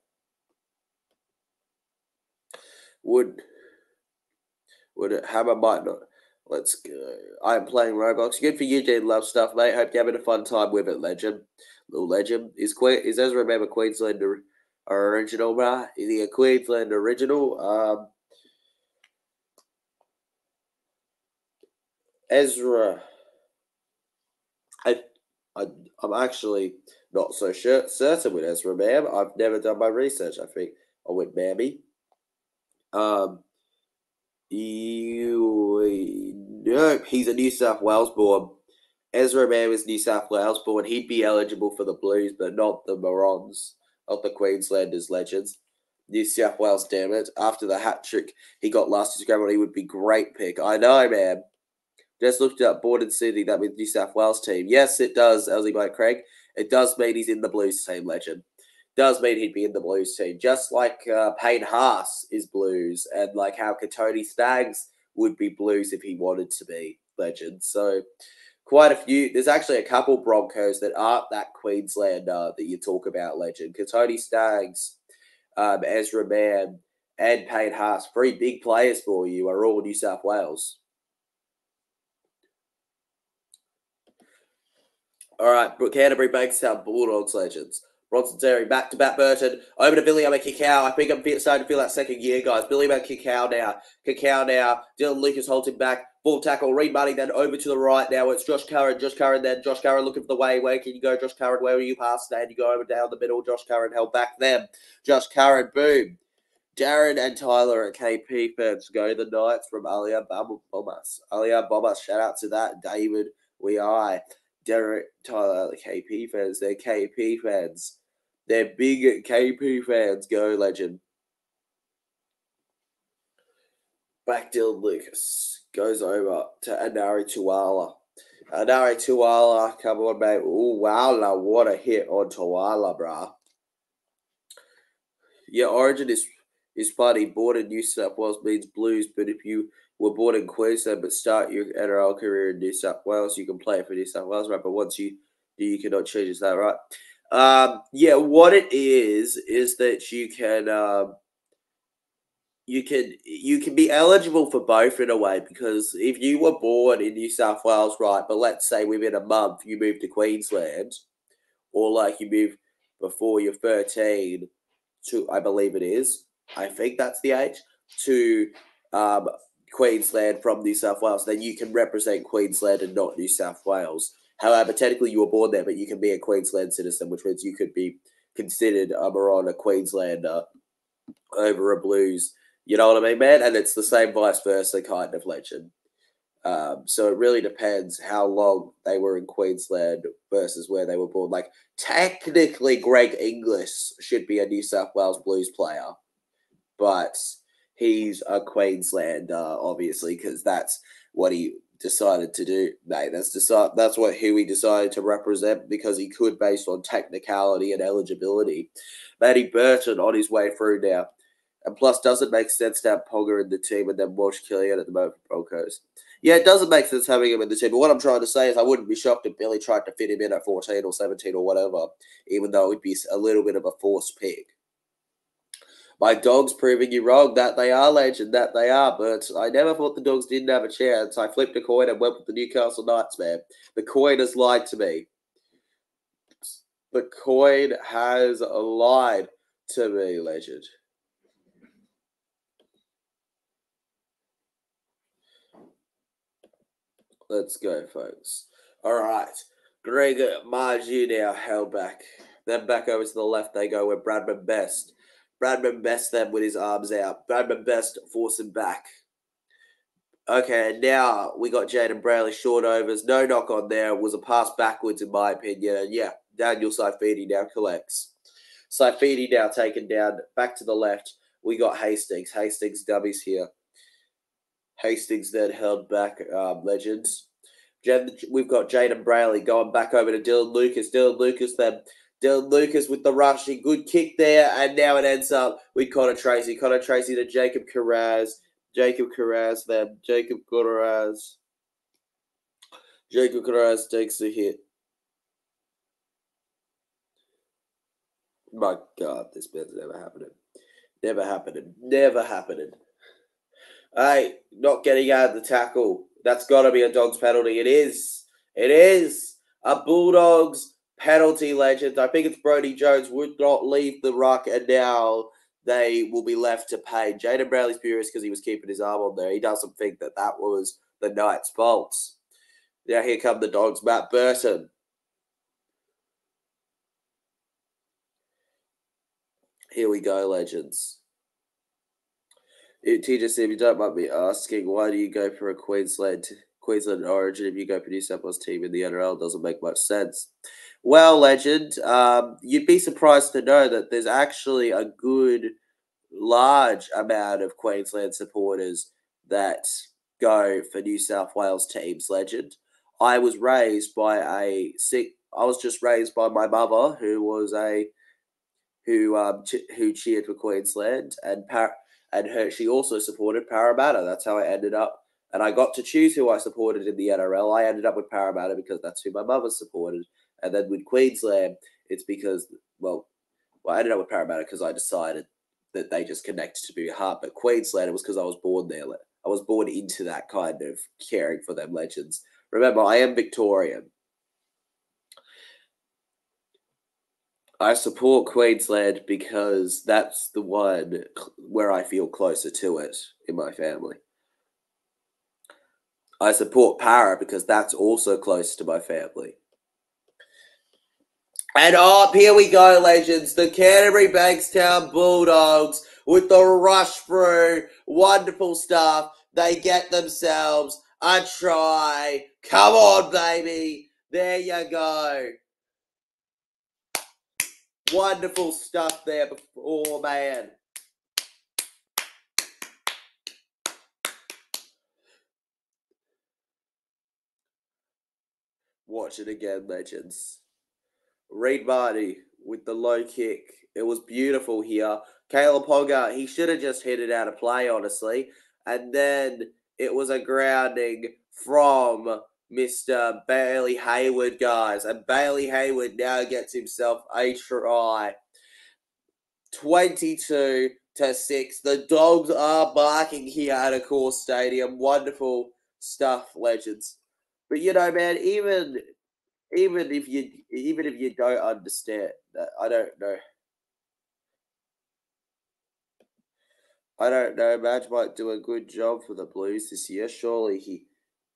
Would, would it, Hammer might not. Let's go. I'm playing Roblox. Good for you, Dean. Love stuff, mate. Hope you're having a fun time with it, legend. Little legend. Is Queen, is Ezra Member Queensland original, bruh? Is he a Queensland original? Um, Ezra... I, I, I'm actually not so sure, certain with Ezra, ma'am. I've never done my research, I think. I went, mammy. Um, you, nope, he's a New South Wales born. Ezra, ma'am, is New South Wales born. He'd be eligible for the Blues, but not the Morons, not the Queenslanders legends. New South Wales, damn it. After the hat trick he got last year's grand final, he would be great pick. I know, man. Just looked up Borden City, that with New South Wales team. Yes, it does, Elsie by Craig. It does mean he's in the Blues team, legend. Does mean he'd be in the Blues team. Just like uh, Payne Haas is Blues, and like how Katoni Staggs would be Blues if he wanted to be, legend. So quite a few. There's actually a couple Broncos that aren't that Queenslander that you talk about, legend. Katoni Staggs, um, Ezra Mann, and Payne Haas, three big players for you, are all New South Wales. All right, Canterbury Bankstown Bulldogs, legends. Bronson Xerri back to Matt Burton. Over to Viliame Kikau. I think I'm starting to feel that second year, guys. Viliame Kikau now. Kikau now. Dylan Lucas holds him back. Full tackle. Reid Marnie then over to the right now. It's Josh Curran. Josh Curran then. Josh Curran looking for the way. Where can you go, Josh Curran? Where were you passed? And you go over down the middle. Josh Curran held back them. Josh Curran. Boom. Darren and Tyler at K P fans. Go the Knights from Alia Bombas. Alia Bombas. Shout out to that. David. We are. Derek, Tyler, the K P fans. They're K P fans. They're big K P fans. Go, legend. Back Dylan Lucas. Goes over to Enari Tuala. Enari Tuala. Come on, mate. Ooh, wow, what a hit on Tuala, brah. Your origin is, is funny. Born in New South Wales means Blues, but if you... were born in Queensland, but start your N R L career in New South Wales. You can play for New South Wales, right? But once you do, you cannot change. Is that right? Um, yeah, what it is is that you can um, you can you can be eligible for both in a way, because if you were born in New South Wales, right? But let's say within a month you move to Queensland, or like you move before you're thirteen to, I believe it is, I think that's the age to. Um, Queensland from New South Wales, then you can represent Queensland and not New South Wales. However, technically you were born there, but you can be a Queensland citizen, which means you could be considered a Morana Queenslander over a Blues. You know what I mean, man? And it's the same vice versa kind of legend. Um, so it really depends how long they were in Queensland versus where they were born. Like, technically Greg Inglis should be a New South Wales Blues player, but... he's a Queenslander, obviously, because that's what he decided to do, mate. That's decide. That's what who he decided to represent, because he could, based on technicality and eligibility. Matty Burton on his way through now, and plus doesn't make sense to have Ponga in the team and then Walsh Killian at the moment for Broncos. Yeah, it doesn't make sense having him in the team. But what I'm trying to say is, I wouldn't be shocked if Billy tried to fit him in at fourteen or seventeen or whatever, even though it'd be a little bit of a forced pick. My dogs proving you wrong, that they are, legend, that they are. But I never thought the dogs didn't have a chance. I flipped a coin and went with the Newcastle Knights, man. The coin has lied to me. The coin has lied to me, legend. Let's go, folks. All right. Greg Marzhew now held back. Then back over to the left they go with Bradman Best. Bradman Best them with his arms out. Bradman Best force him back. Okay, now we got Jayden Brailey short overs. No knock on there. It was a pass backwards in my opinion. And yeah, Daniel Saifiti now collects. Saifiti now taken down. Back to the left. We got Hastings. Hastings dummies here. Hastings then held back, um, legends. We've got Jayden Brailey going back over to Dylan Lucas. Dylan Lucas then... Dylan Lucas with the rushing, good kick there, and now it ends up with Connor Tracey. Connor Tracey to Jacob Carraz. Jacob Carraz then. Jacob Carraz. Jacob Carraz takes a hit. My God, this man's never happening. Never happening. Never happening. Hey, not getting out of the tackle. That's got to be a Dogs penalty. It is. It is. A Bulldogs penalty, legends. I think it's Brody Jones would not leave the ruck, and now they will be left to pay. Jayden Brailey's furious because he was keeping his arm on there. He doesn't think that that was the Knights' fault. Now here come the Dogs. Matt Burton. Here we go, legends. T J C, if you don't mind me asking, why do you go for a Queensland Queensland origin if you go for New South Wales team in the N R L? Doesn't make much sense. Well, legend, um, you'd be surprised to know that there's actually a good large amount of Queensland supporters that go for New South Wales teams, legend. I was raised by a sick. I was just raised by my mother, who was a who um ch- who cheered for Queensland, and Par- and her she also supported Parramatta. That's how I ended up, and I got to choose who I supported in the N R L. I ended up with Parramatta because that's who my mother supported, and then with Queensland, it's because well, well I ended up with Parramatta because I decided that they just connected to me heart. But Queensland, it was because I was born there. I was born into that kind of caring for them, legends. Remember, I am Victorian. I support Queensland because that's the one where I feel closer to it in my family. I support Para because that's also close to my family. And up here we go, legends. The Canterbury Bankstown Bulldogs with the rush through. Wonderful stuff. They get themselves a try. Come on, baby. There you go. Wonderful stuff there. Oh, man. Watch it again, legends. Reid Marnie with the low kick. It was beautiful here. Kalyn Ponga, he should have just hit it out of play, honestly. And then it was a grounding from Mister Bailey Hayward, guys. And Bailey Hayward now gets himself a try. twenty-two to six. The Dogs are barking here at a core stadium. Wonderful stuff, legends. But, you know, man, even... Even if you, even if you don't understand that, I don't know. I don't know. Madge might do a good job for the Blues this year. Surely he,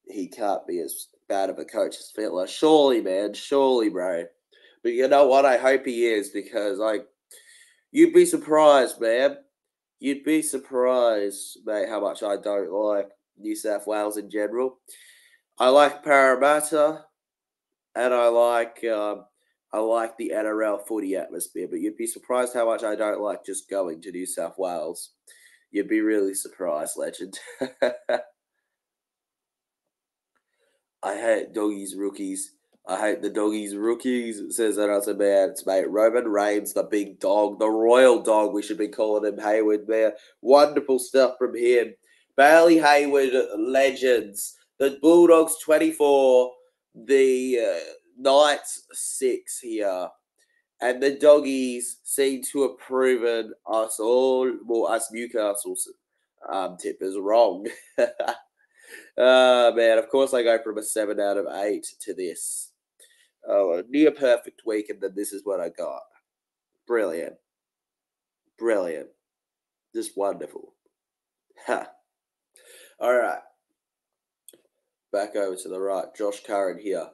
he can't be as bad of a coach as Fittler. Surely, man. Surely, bro. But you know what? I hope he is, because like, you'd be surprised, man. You'd be surprised, mate, how much I don't like New South Wales in general. I like Parramatta. And I like um, I like the N R L footy atmosphere, but you'd be surprised how much I don't like just going to New South Wales. You'd be really surprised, legend. I hate doggies rookies. I hate the doggies rookies, says another man. It's mate, Roman Reigns, the big dog, the royal dog. We should be calling him Hayward there. Wonderful stuff from him. Bailey Hayward, legends. The Bulldogs twenty-four. The uh, Knights six here, and the Doggies seem to have proven us all, well, us Newcastle um, tippers wrong. Ah, uh, man, of course I go from a seven out of eight to this. Oh, a near perfect week, and then this is what I got. Brilliant. Brilliant. Just wonderful. Ha. All right. Back over to the right. Josh Curran here.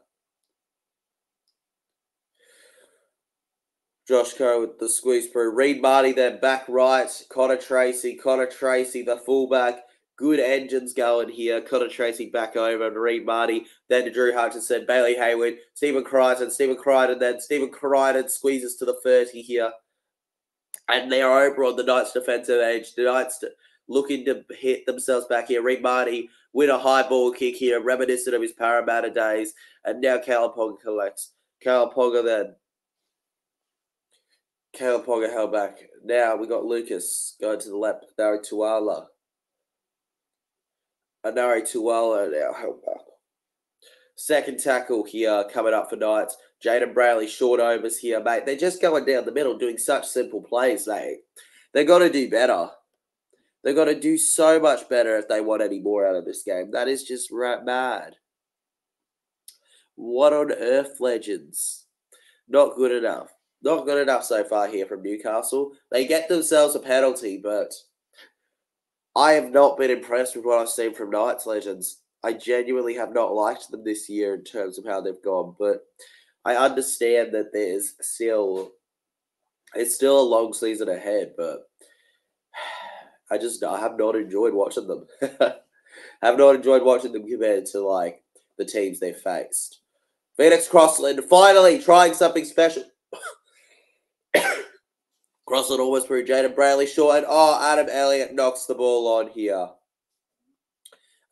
Josh Curran with the squeeze through. Reid Marnie there, back right. Connor Tracey. Connor Tracey, the fullback. Good engines going here. Connor Tracey back over. And Reid Marnie. Then to Drew Hutchinson. Bailey Hayward. Stephen Crichton. Stephen Crichton. Then Stephen Crichton squeezes to the thirty here. And they're over on the Knights' defensive edge. The Knights looking to hit themselves back here. Reid Marnie with a high ball kick here, reminiscent of his Parramatta days. And now Kalyn Ponga collects. Kalyn Ponga then. Kalyn Ponga held back. Now we got Lucas going to the left. Enari Tuala. Enari Tuala now held back. Second tackle here coming up for Knights. Jayden Brailey, short overs here, mate. They're just going down the middle, doing such simple plays, mate. They've got to do better. They've got to do so much better if they want any more out of this game. That is just right mad. What on earth, legends? Not good enough. Not good enough so far here from Newcastle. They get themselves a penalty, but I have not been impressed with what I've seen from Knights, legends. I genuinely have not liked them this year in terms of how they've gone, but I understand that there's still, it's still a long season ahead, but I just I have not enjoyed watching them. I have not enjoyed watching them compared to, like, the teams they've faced. Phoenix Crossland finally trying something special. Cross it always through Jayden Brailey, short, and oh, Adam Elliott knocks the ball on here.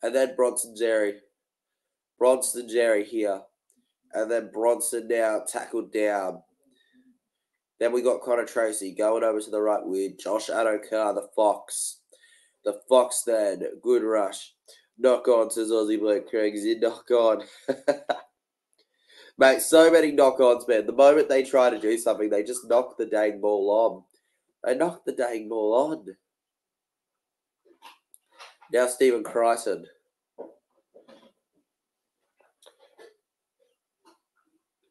And then Bronson Xerri. Bronson Xerri here. And then Bronson now tackled down. Then we got Connor Tracey going over to the right with Josh Addo-Carr, the Fox. The Fox then. Good rush. Knock on, says Aussie Black Craig's in. Knock on. Mate, so many knock-ons, man. The moment they try to do something, they just knock the dang ball on. They knock the dang ball on. Now Stephen Crichton.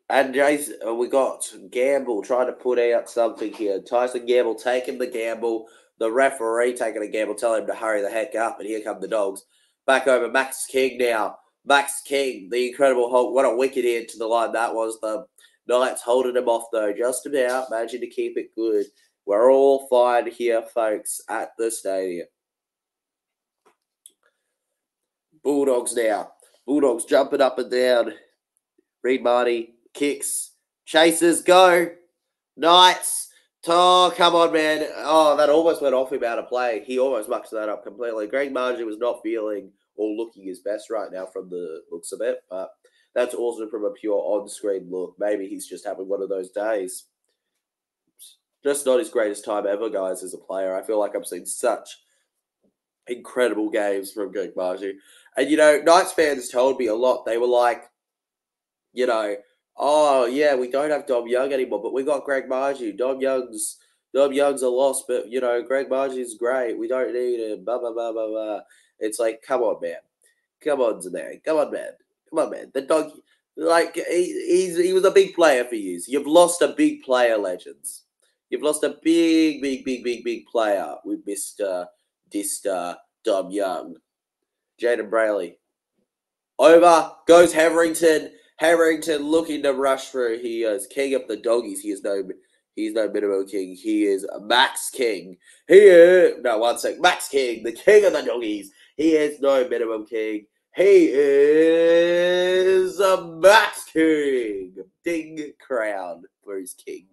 And Jason, we got Gamble trying to put out something here. Tyson Gamble taking the gamble. The referee taking a gamble, telling him to hurry the heck up. And here come the Dogs. Back over Max King now. Max King, the Incredible Hulk. What a wicked end to the line that was. The Knights holding him off, though. Just about. Managing to keep it good. We're all fine here, folks, at the stadium. Bulldogs now. Bulldogs jumping up and down. Reid Marnie kicks. Chasers go. Knights. Oh, come on, man. Oh, that almost went off him out of play. He almost mucks that up completely. Greg Marzhew was not feeling or looking his best right now from the looks of it. But that's also from a pure on-screen look. Maybe he's just having one of those days. Just not his greatest time ever, guys, as a player. I feel like I've seen such incredible games from Greg Marzhew. And, you know, Knights fans told me a lot. They were like, you know, oh, yeah, we don't have Dom Young anymore, but we got Greg Marzhew. Dom Young's, Dom Young's a loss, but, you know, Greg Margie's great. We don't need him, blah, blah, blah, blah, blah. It's like, come on, man. Come on, Zanari. Come on, man. Come on, man. The dog, like, he, he's, he was a big player for years. You've lost a big player, legends. You've lost a big, big, big, big, big player with Mister Dister Dom Young. Jayden Brailey. Over goes Hetherington. Hetherington looking to rush through. He is king of the doggies. He is no... He's no minimal king. He is Max King. He is... No, one sec. Max King, the king of the doggies. He is no minimum king. He is a Max King. Ding crown for his king,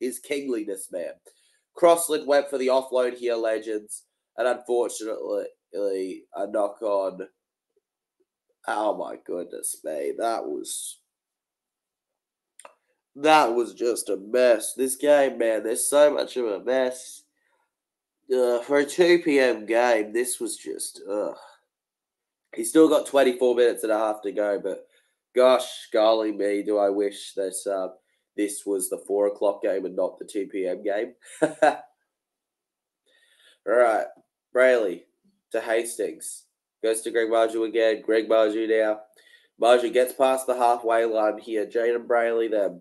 his kingliness, man. Crossland went for the offload here, legends. And unfortunately, a knock on. Oh, my goodness, mate. That was... That was just a mess. This game, man, there's so much of a mess. Uh, for a two p m game, this was just, ugh. He's still got twenty-four minutes and a half to go, but gosh, golly me, do I wish that uh, this was the four o'clock game and not the two p m game. All right, Brailey to Hastings. Goes to Greg Marzhew again. Greg Marzhew now. Marzhew gets past the halfway line here. Jayden Brailey then.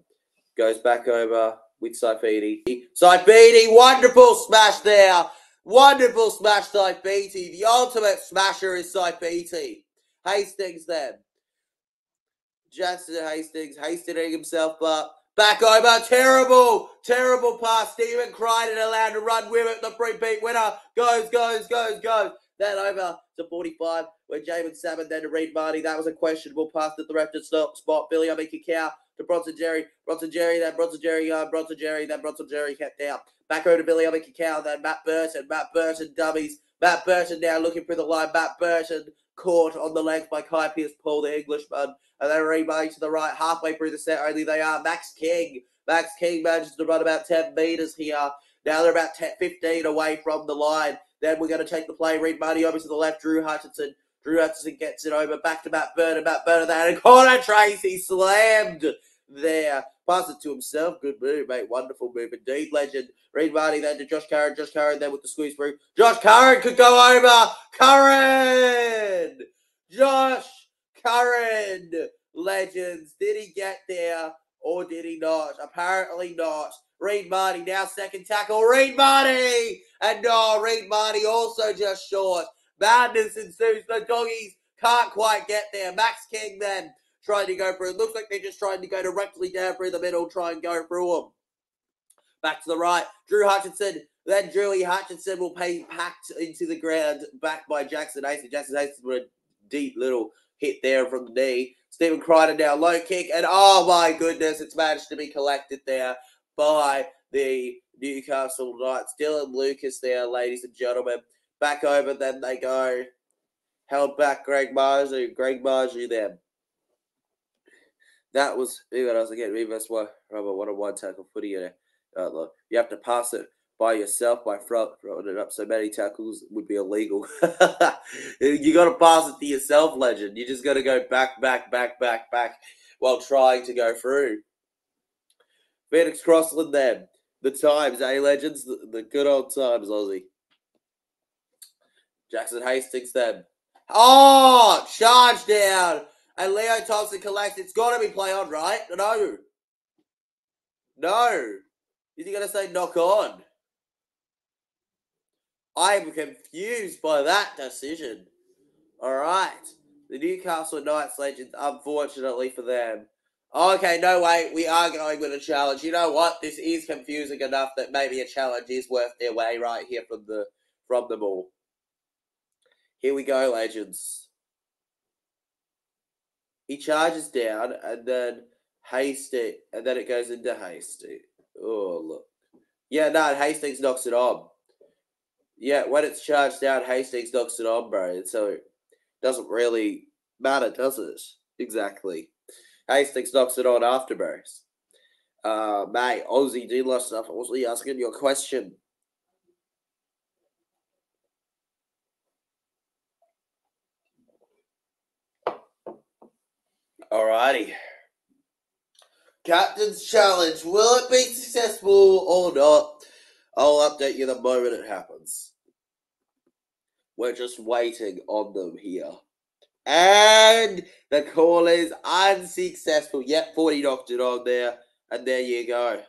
Goes back over with Saifiti. Saifiti, wonderful smash there. Wonderful smash, Saifiti. The ultimate smasher is Saifiti. Hastings then. Jackson Hastings. Hastings himself up. Back over. Terrible. Terrible pass. Stephen Crichton allowed to run with it. The free beat winner. Goes, goes, goes, goes. Then over to forty-five, where Jaemon Salmon then to Reid Marnie. That was a questionable pass that the ref did stop. Spot Viliame Kikau to Bronson Xerri. Bronson Xerri, then Bronson Xerri, uh, Bronson Xerri, then Bronson Xerri kept out. Back over to Viliame Kikau, then Matt Burton. Matt Burton dummies. Matt Burton now looking through the line. Matt Burton caught on the length by Kai Pierce-Paul, the Englishman. And then Reid Marnie to the right, halfway through the set only. They are Max King. Max King manages to run about ten metres here. Now they're about ten, fifteen away from the line. Then we're going to take the play. Reid Marnie over to the left. Drew Hutchinson. Drew Hutchinson gets it over. Back to Matt Burton. Matt Burton there. And Connor Tracey slammed there. Passes it to himself. Good move, mate. Wonderful move indeed, legend. Reid Marnie then to Josh Curran. Josh Curran there with the squeeze through. Josh Curran could go over. Curran! Josh Curran, legends. Did he get there or did he not? Apparently not. Reid Marnie now second tackle. Reid Marnie! And no, Reid Marnie also just short. Madness ensues. The doggies can't quite get there. Max King then trying to go through. It looks like they're just trying to go directly down through the middle, try and go through them. Back to the right. Drew Hutchinson. Then Drewy Hutchinson will pay packed into the ground. Back by Jackson Hastings. Jackson Hastings with a deep little hit there from the knee. Stephen Crichton now low kick. And oh my goodness, it's managed to be collected there by the Newcastle Knights. Dylan Lucas there, ladies and gentlemen. Back over, then they go. Held back Greg Marzhew. Greg Marzhew there. That was, even I was again, reverse one, Robert, one on one tackle footy in it. Uh, look, you have to pass it by yourself, by front, throwing it up. So many tackles would be illegal. You got to pass it to yourself, legend. You just got to go back, back, back, back, back while trying to go through. Phoenix Crossland then. The times, eh, legends? The, the good old times, Aussie. Jackson Hastings then. Oh, charge down. And Leo Thompson collects. It's got to be play on, right? No. No. Is he going to say knock on? I am confused by that decision. All right. The Newcastle Knights legends, unfortunately for them. Okay, no way. We are going with a challenge. You know what? This is confusing enough that maybe a challenge is worth their way right here from the from them all. Here we go, legends. He charges down, and then Hastings, and then it goes into Hastings. Oh, look. Yeah, no, Hastings knocks it on. Yeah, when it's charged down, Hastings knocks it on, bro. So it doesn't really matter, does it? Exactly. Hastings knocks it on after, bro. Uh, mate, Aussie, do lost stuff. I was asking your question. Alrighty. Captain's challenge. Will it be successful or not? I'll update you the moment it happens. We're just waiting on them here. And the call is unsuccessful. Yep, forty knocked it on there. And there you go.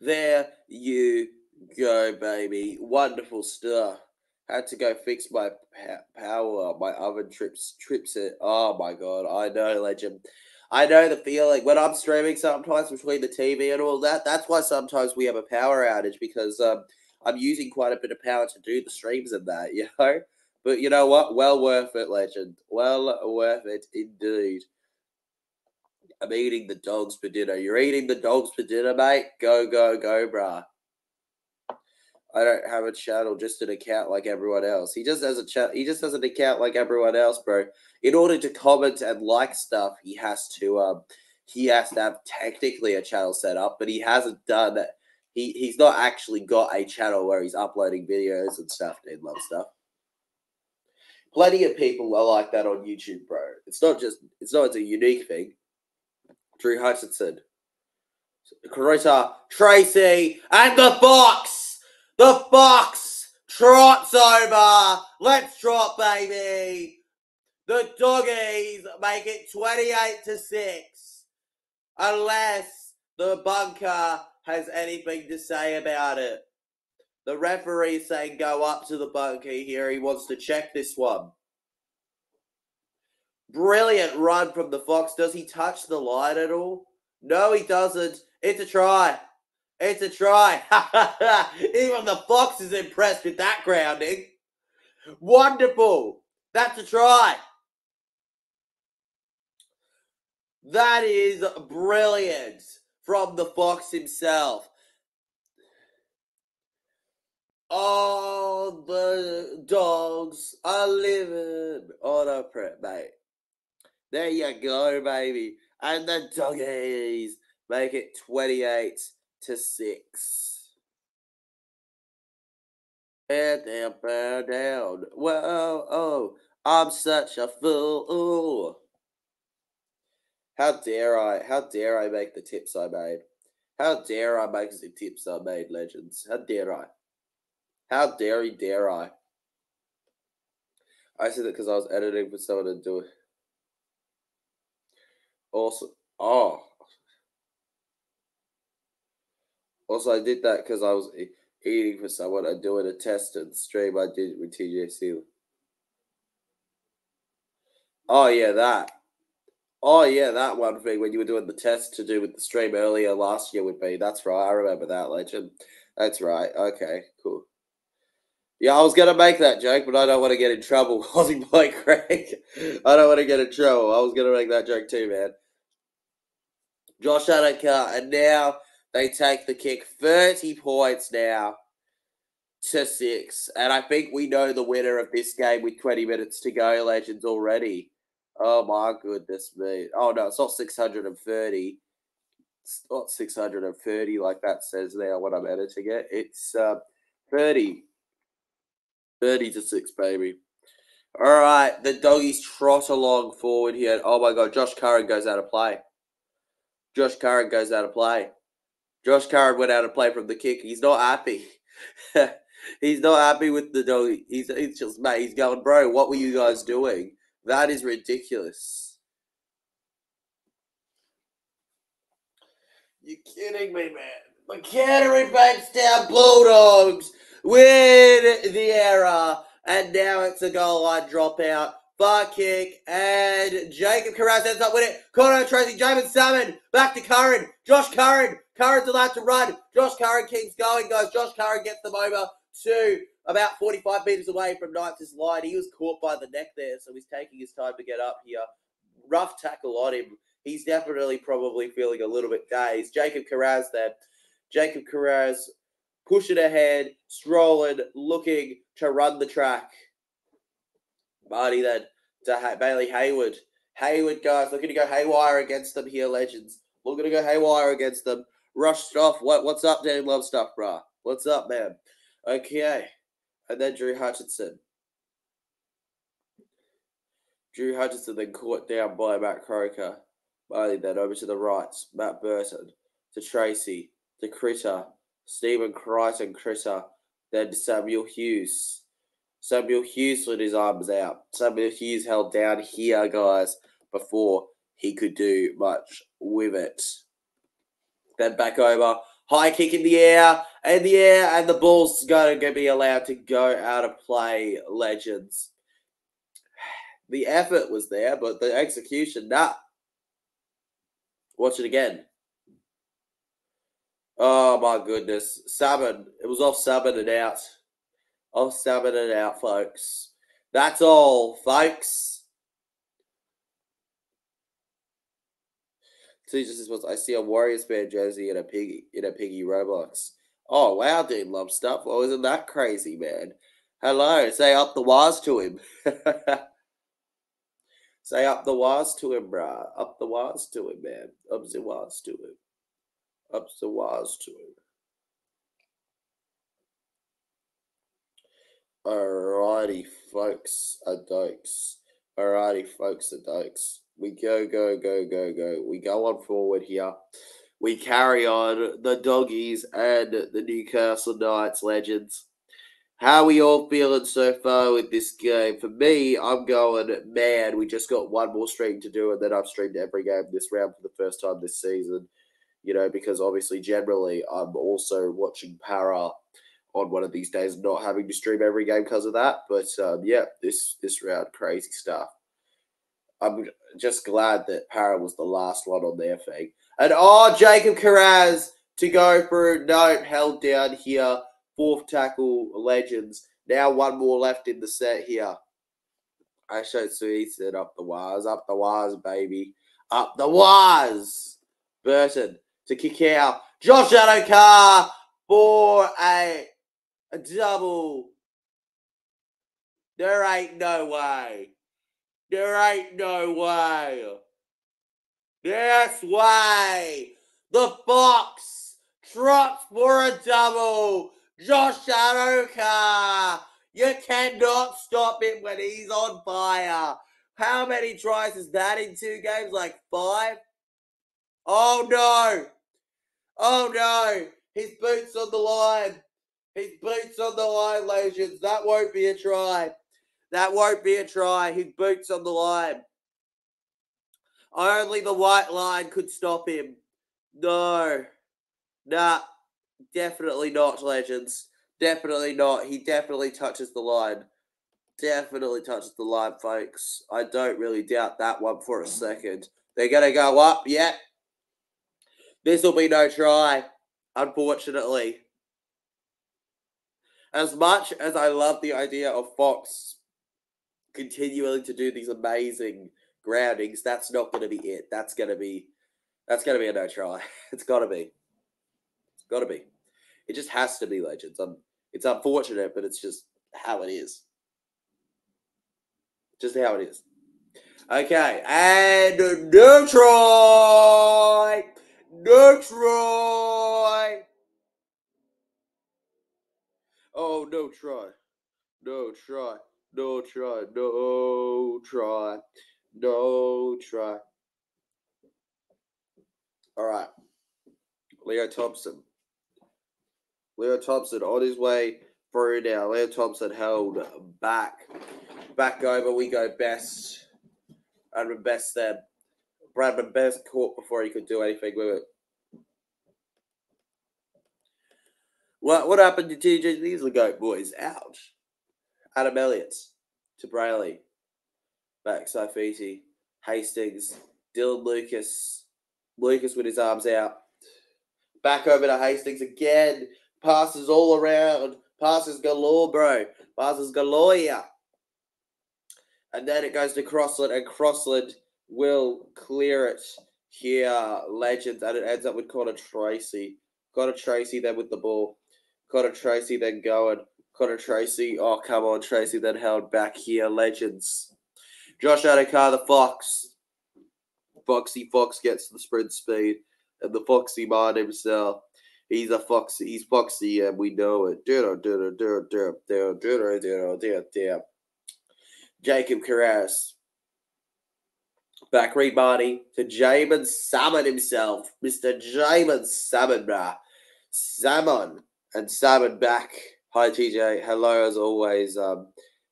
There you go, baby. Wonderful stuff. Had to go fix my power, my oven trips, trips it. Oh my God, I know, legend. I know the feeling when I'm streaming sometimes between the T V and all that. That's why sometimes we have a power outage because um, I'm using quite a bit of power to do the streams and that, you know. But you know what? Well worth it, legend. Well worth it indeed. I'm eating the dogs for dinner. You're eating the dogs for dinner, mate? Go, go, go, brah. I don't have a channel, just an account like everyone else. He just has a chat. He just has an account like everyone else, bro. In order to comment and like stuff, he has to um, he has to have technically a channel set up, but he hasn't done that. He he's not actually got a channel where he's uploading videos and stuff and love stuff. Plenty of people are like that on YouTube, bro. It's not just it's not it's a unique thing. Drew Hutchinson, Connor Tracey, and the Fox. The Fox trots over. Let's trot, baby. The Doggies make it twenty-eight to six. Unless the bunker has anything to say about it. The referee is saying go up to the bunker here. He wants to check this one. Brilliant run from the Fox. Does he touch the line at all? No, he doesn't. It's a try. It's a try. Even the Fox is impressed with that grounding. Wonderful. That's a try. That is brilliant from the Fox himself. All the dogs are living on a prep, mate. There you go, baby. And the Doggies make it twenty-eight to six. And down, down, down. Whoa, oh, I'm such a fool. Ooh. How dare I, how dare I make the tips I made? How dare I make the tips I made, legends? How dare I? How dare dare I? I said that because I was editing for someone to do it. Awesome. Oh. Also, I did that because I was e eating for someone and doing a test and stream I did with T J C. Oh, yeah, that. Oh, yeah, that one thing when you were doing the test to do with the stream earlier last year with me. That's right. I remember that, legend. That's right. Okay, cool. Yeah, I was going to make that joke, but I don't want to get in trouble. Aussie boy Craig. I don't want to get in trouble. I was going to make that joke too, man. Josh Addo-Carr, and now... They take the kick thirty points now to six. And I think we know the winner of this game with twenty minutes to go, legends, already. Oh, my goodness me. Oh, no, it's not six hundred thirty. It's not six hundred thirty like that says now when I'm editing it. It's uh, thirty. thirty to six, baby. All right, the doggies trot along forward here. Oh, my God, Josh Curran goes out of play. Josh Curran goes out of play. Josh Curran went out of play from the kick. He's not happy. He's not happy with the doggy. He's, he's just, mate, he's going, bro, what were you guys doing? That is ridiculous. You're kidding me, man. The Canterbury Bankstown Bulldogs win the error. And now it's a goal line dropout. Far kick, and Jacob Carraz ends up with it. Connor Tracey, Jaemon Salmon, back to Curran. Josh Curran. Curran's allowed to run. Josh Curran keeps going, guys. Josh Curran gets them over to about forty-five metres away from Knights' line. He was caught by the neck there, so he's taking his time to get up here. Rough tackle on him. He's definitely probably feeling a little bit dazed. Jacob Carraz there. Jacob Carraz pushing ahead, strolling, looking to run the track. Marnie then to ha Bailey Hayward. Hayward, guys, looking to go haywire against them here, legends. Looking to go haywire against them. Rushed off. What, what's up, Danny Love Stuff, bruh? What's up, man? Okay. And then Drew Hutchinson. Drew Hutchinson then caught down by Matt Croker. Marnie then over to the right. Matt Burton to Tracey. To Critter. Stephen Crichton, Critter. Then to Samuel Hughes. Samuel Hughes with his arms out. Samuel Hughes held down here, guys, before he could do much with it. Then back over. High kick in the air. In the air. And the ball's going to be allowed to go out of play, legends. The effort was there, but the execution, nah. Watch it again. Oh, my goodness. Salmon. It was off Salmon and out. I'll salmon it out, folks. That's all, folks. So just was, I see a Warriors fan jersey in a piggy in a piggy Roblox. Oh wow, Dean Love Stuff. Oh, isn't that crazy, man? Hello, say up the wires to him. Say up the wires to him, brah. Up the wires to him, man. Up the wires to him. Up the wires to him. Alrighty, folks and dokes. Alrighty, folks and dokes. We go, go, go, go, go. We go on forward here. We carry on the doggies and the Newcastle Knights, legends. How are we all feeling so far with this game? For me, I'm going, man, we just got one more stream to do, and then I've streamed every game this round for the first time this season. You know, because obviously, generally, I'm also watching Para on one of these days, not having to stream every game because of that. But, um, yeah, this, this round, crazy stuff. I'm just glad that Para was the last one on their thing. And, oh, Jacob Carraz to go through. No, held down here. Fourth tackle, legends. Now one more left in the set here. I showed Sui said up the wires. Up the wires, baby. Up the wires. Burton to Kikau. Josh Addo-Carr for a... A double. There ain't no way. There ain't no way. This way. The Fox trots for a double. Josh Addo-Carr. You cannot stop him when he's on fire. How many tries is that in two games? Like five? Oh, no. Oh, no. His boots on the line. His boots on the line, legends. That won't be a try. That won't be a try. His boots on the line. Only the white line could stop him. No. Nah. Definitely not, legends. Definitely not. He definitely touches the line. Definitely touches the line, folks. I don't really doubt that one for a second. They're going to go up. Yeah. This will be no try, unfortunately. As much as I love the idea of Fox continuing to do these amazing groundings, that's not going to be it. That's going to be, that's going to be a no try. It's got to be. Got to be. It just has to be, legends. I'm, it's unfortunate, but it's just how it is. Just how it is. Okay, and Detroit! Detroit! Oh, no try. No try. No try. No try. No try. All right. Leo Thompson. Leo Thompson on his way through now. Leo Thompson held back. Back over. We go Best. Bradman Best there. Bradman Best caught before he could do anything with it. What, what happened to T J? These are the GOAT boys. Out. Adam Elliott to Brailey. Max Saifiti. Hastings. Dylan Lucas. Lucas with his arms out. Back over to Hastings again. Passes all around. Passes galore, bro. Passes galore. Yeah. And then it goes to Crossland, and Crossland will clear it here, legends. And it ends up with Connor Tracey. Connor Tracey then with the ball. Connor Tracey then going. Connor Tracey. Oh, come on. Tracey then held back here, legends. Josh Addo-Carr, the Fox. Foxy Fox gets the sprint speed. And the Foxy man himself. He's a Foxy. He's Foxy, and we know it. Do do do do do do do do do do. Jacob Carraz. Back Reid Marnie to Jaemon Salmon himself. Mister Jaemon Salmon, bruh. Salmon and Salmon back. Hi, T J. Hello, as always. Um,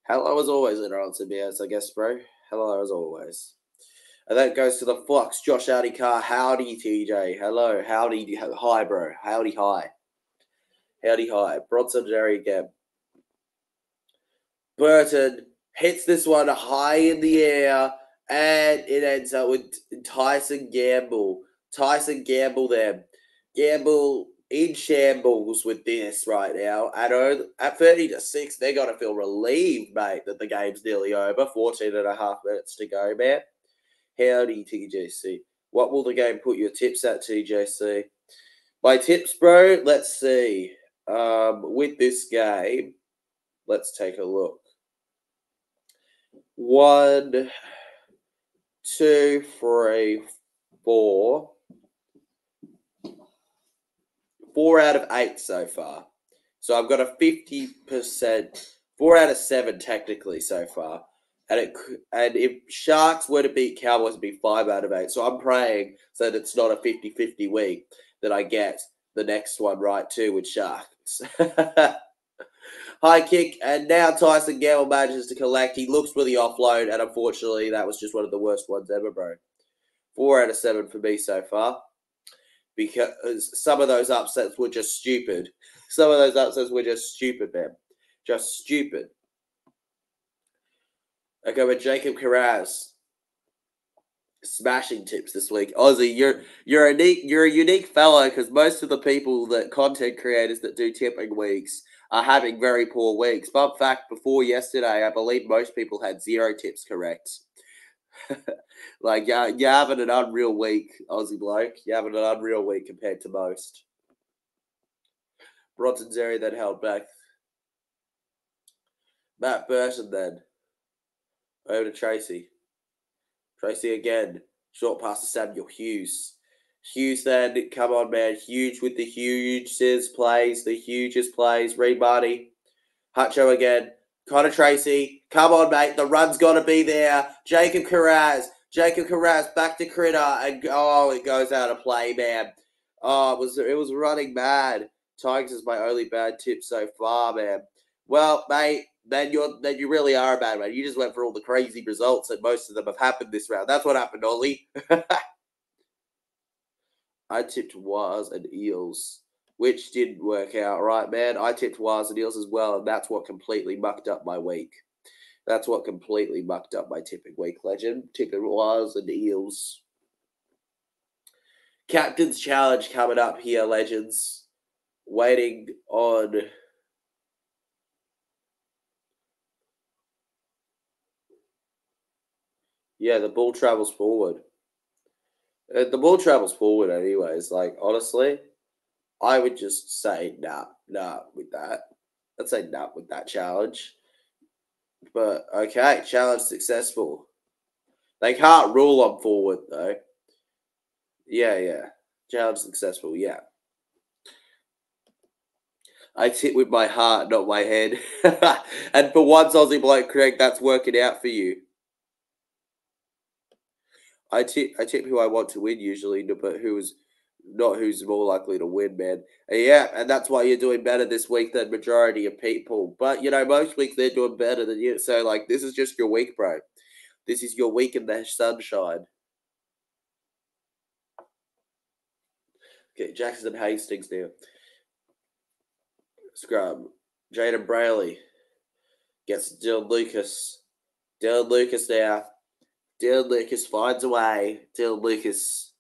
hello, as always, later on to me, as I guess, bro. Hello, as always. And that goes to the Fox. Josh Addo-Carr. Howdy, T J. Hello. Howdy. Hi, bro. Howdy, hi. Howdy, hi. Bronson Xerri again. Burton hits this one high in the air, and it ends up with Tyson Gamble. Tyson Gamble there. Gamble in shambles with this right now. At, at thirty to six, they're going to feel relieved, mate, that the game's nearly over. fourteen and a half minutes to go, man. Howdy, T J C. What will the game put your tips at, T J C? My tips, bro? Let's see. Um, with this game, let's take a look. One, two, three, four. Four out of eight so far. So I've got a fifty percent, four out of seven technically so far. And, it, and if Sharks were to beat Cowboys, it would be five out of eight. So I'm praying so that it's not a fifty fifty week that I get the next one right too with Sharks. High kick, and now Tyson Gamble manages to collect. He looks for the offload, and unfortunately, that was just one of the worst ones ever, bro. Four out of seven for me so far, because some of those upsets were just stupid. Some of those upsets were just stupid, man. Just stupid. Okay, with Jacob Carraz. Smashing tips this week. Aussie, you're you're a unique you're a unique fellow because most of the people that content creators that do tipping weeks are having very poor weeks. But in fact, before yesterday, I believe most people had zero tips correct. Like you're, you're having an unreal week, Aussie bloke. You're having an unreal week compared to most. Bronson Xerri then held back. Matt Burton then. Over to Tracey. Tracey again. Short pass to Samuel Hughes. Hughes then, come on, man. Huge with the hugest plays. The hugest plays. Reid Marnie. Hutcho again. Connor Tracey. Come on, mate. The run's got to be there. Jacob Carraz. Jacob Carraz back to Critter. And, oh, it goes out of play, man. Oh, it was, it was running mad. Tigers is my only bad tip so far, man. Well, mate. Then you're then you really are a bad man. You just went for all the crazy results, and most of them have happened this round. That's what happened, Ollie. I tipped Waz and Eels, which didn't work out right, man. I tipped Waz and Eels as well, and that's what completely mucked up my week. That's what completely mucked up my tipping week, legend. Tipping Waz and Eels. Captain's Challenge coming up here, legends. Waiting on. Yeah, the ball travels forward. The ball travels forward anyways. Like, honestly, I would just say nah, nah with that. I'd say nah with that challenge. But, okay, challenge successful. They can't rule on forward, though. Yeah, yeah. Challenge successful, yeah. I hit with my heart, not my head. And for once, Aussie bloke, Craig, that's working out for you. I tip, I tip who I want to win usually, but who is not who's more likely to win, man. And yeah, and that's why you're doing better this week than majority of people. But, you know, most weeks they're doing better than you. So, like, this is just your week, bro. This is your week in the sunshine. Okay, Jackson Hastings now. Scrum. Jayden Brailey gets Dylan Lucas. Dylan Lucas now. Dylan Lucas finds a way. Dylan Lucas.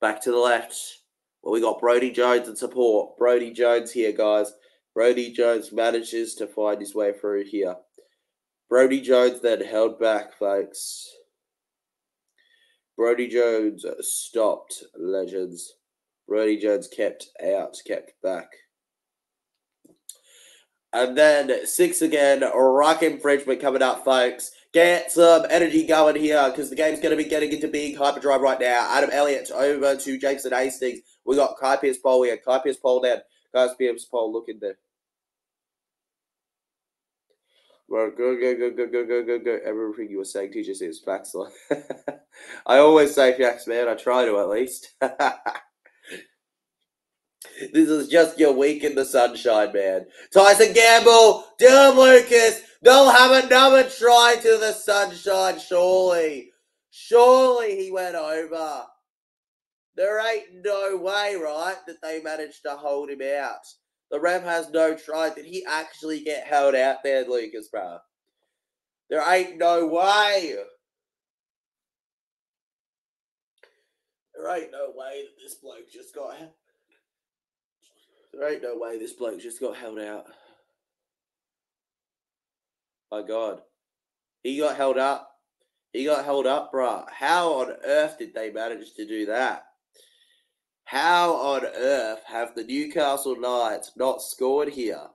Back to the left. Well, we got Brodie Jones in support. Brodie Jones here, guys. Brodie Jones manages to find his way through here. Brodie Jones then held back, folks. Brodie Jones stopped, legends. Brodie Jones kept out, kept back. And then six again. Ruck infringement coming up, folks. Get some energy going here because the game's going to be getting into big hyperdrive right now. Adam Elliott over to Jackson Hastings. We got Kai Pierce-Paul here. Kai Pierce-Paul down. Kai Pierce-Paul looking there. Well, go, go, go, go, go, go, go, go. Everything you were saying, teacher says facts. I always say facts, man. I try to at least. This is just your week in the sunshine, man. Tyson Gamble, Dylan Lucas, they'll have another try to the sunshine, surely. Surely he went over. There ain't no way, right, that they managed to hold him out. The ref has no try. Did he actually get held out there, Lucas, bro? There ain't no way. There ain't no way that this bloke just got held out. There ain't no way this bloke just got held out. My God. He got held up. He got held up, bruh. How on earth did they manage to do that? How on earth have the Newcastle Knights not scored here?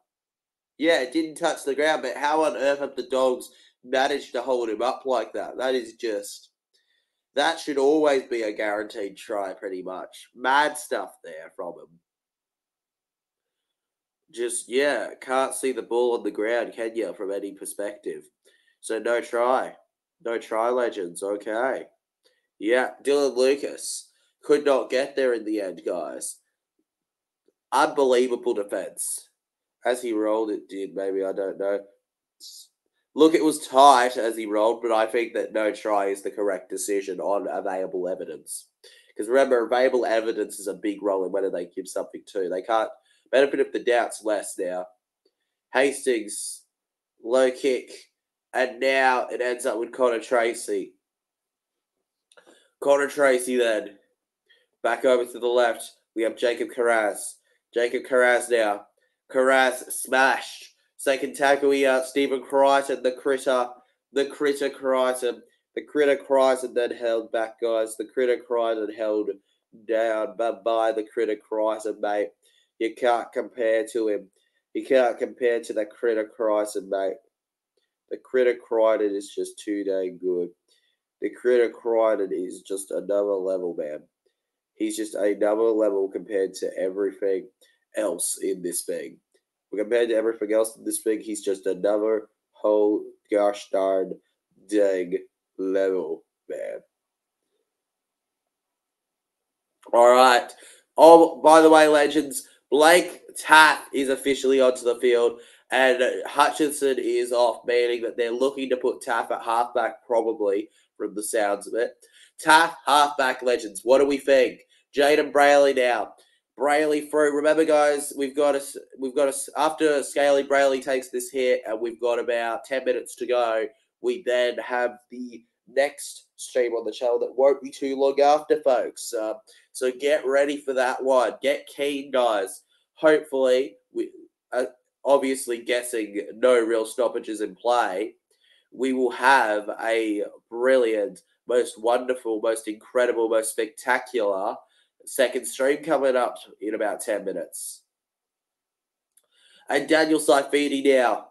Yeah, it didn't touch the ground, but how on earth have the Dogs managed to hold him up like that? That is just... That should always be a guaranteed try, pretty much. Mad stuff there from him. Just, yeah, can't see the ball on the ground, can you, from any perspective? So, no try. No try, legends. Okay. Yeah, Dylan Lucas could not get there in the end, guys. Unbelievable defense. As he rolled, it did. Maybe, I don't know. Look, it was tight as he rolled, but I think that no try is the correct decision on available evidence. Because, remember, available evidence is a big role in whether they give something to. They can't. Benefit of the doubt's less now. Hastings, low kick, and now it ends up with Connor Tracey. Connor Tracey then, back over to the left, we have Jacob Carraz. Jacob Carraz now. Carraz smash. Second tackle here, Stephen Crichton, the critter, the critter Crichton. The critter Crichton then held back, guys. The critter Crichton held down. Bye-bye, the critter Crichton, mate. You can't compare to him. You can't compare to the critter Crichton, mate. The critter Crichton is just too dang good. The critter Crichton is just another level, man. He's just another level compared to everything else in this thing. Compared to everything else in this thing, he's just another whole gosh darn dang level, man. All right. Oh, by the way, legends, Blake Taff is officially onto the field, and Hutchinson is off, meaning that they're looking to put Taff at halfback, probably, from the sounds of it. Taff, halfback, legends. What do we think? Jayden Brailey now. Brailey through. Remember, guys, we've got us. We've got us after Scaly Brailey takes this hit, and we've got about ten minutes to go. We then have the next stream on the channel that won't be too long after, folks. Uh, so get ready for that one. Get keen, guys. Hopefully, we uh, obviously guessing no real stoppages in play, we will have a brilliant, most wonderful, most incredible, most spectacular second stream coming up in about ten minutes. And Daniel Saifiti now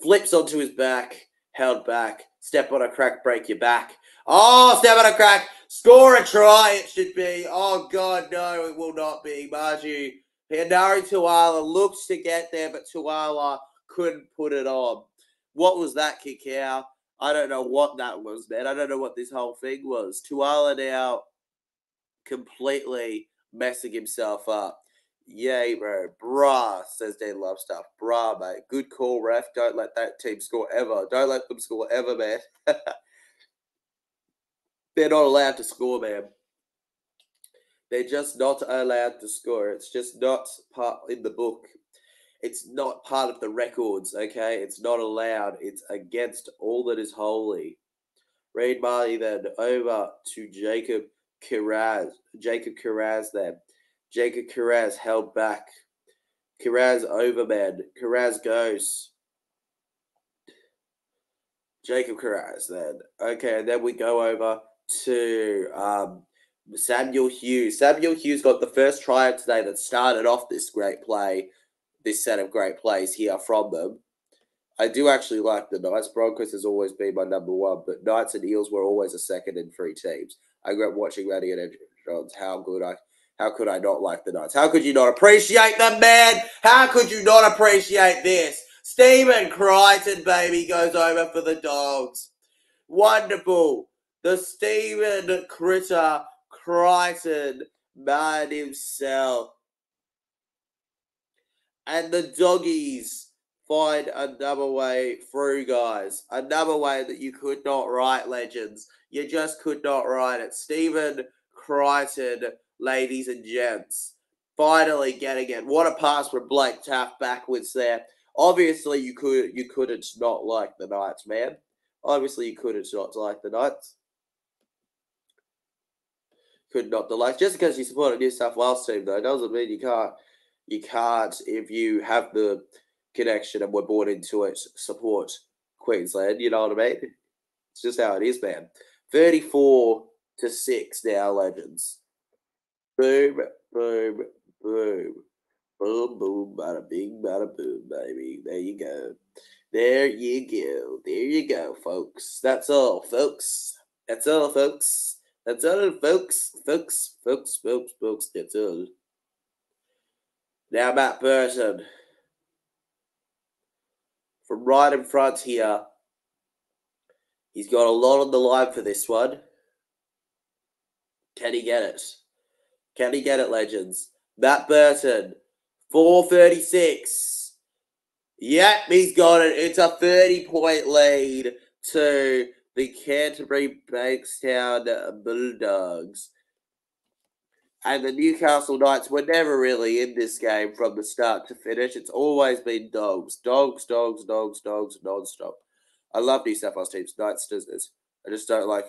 flips onto his back, held back, step on a crack, break your back. Oh, step on a crack, score a try, it should be. Oh, God, no, it will not be. Marju, Enari Tuala looks to get there, but Tuala couldn't put it on. What was that, Kikau? I don't know what that was, man. I don't know what this whole thing was. Tuala now completely messing himself up. Yay, bro. Brah, says Dan Love Stuff. Brah, mate. Good call, ref. Don't let that team score ever. Don't let them score ever, man. They're not allowed to score, man. They're just not allowed to score. It's just not part in the book. It's not part of the records, okay? It's not allowed. It's against all that is holy. Reid Marnie then over to Jacob Carraz. Jacob Carraz then. Jacob Carraz held back. Carraz over, man. Carraz goes. Jacob Carraz then. Okay, and then we go over to um, Samuel Hughes. Samuel Hughes got the first try of today that started off this great play. This set of great plays here from them. I do actually like the Knights. Broncos has always been my number one, but Knights and Eels were always a second and three teams. I grew up watching Randy and Andrew Johns. How good I, how could I not like the Knights? How could you not appreciate them, man? How could you not appreciate this? Stephen Crichton, baby, goes over for the Dogs. Wonderful. The Stephen Critter Crichton man himself. And the Doggies find another way through, guys. Another way that you could not write, legends. You just could not write it. Stephen Crichton, ladies and gents, finally getting it. What a pass from Blake Taft backwards there. Obviously, you could you couldn't not like the Knights, man. Obviously, you couldn't not like the Knights. Could not the like. Just because you support a New South Wales team, though, doesn't mean you can't. You can't, if you have the connection and we're born into it, support Queensland. You know what I mean? It's just how it is, man. thirty-four to six now, legends. Boom, boom, boom. Boom, boom, bada bing, bada boom, baby. There you go. There you go. There you go, folks. That's all, folks. That's all, folks. That's all, folks. Folks, folks, folks, folks. That's all. Now Matt Burton, from right in front here, he's got a lot on the line for this one. Can he get it? Can he get it, legends? Matt Burton, four thirty-six. Yep, he's got it. It's a thirty-point lead to the Canterbury Bankstown Bulldogs. And the Newcastle Knights were never really in this game from the start to finish. It's always been Dogs. Dogs, Dogs, Dogs, Dogs, non-stop. I love New South Wales teams. Knights does this. I just don't like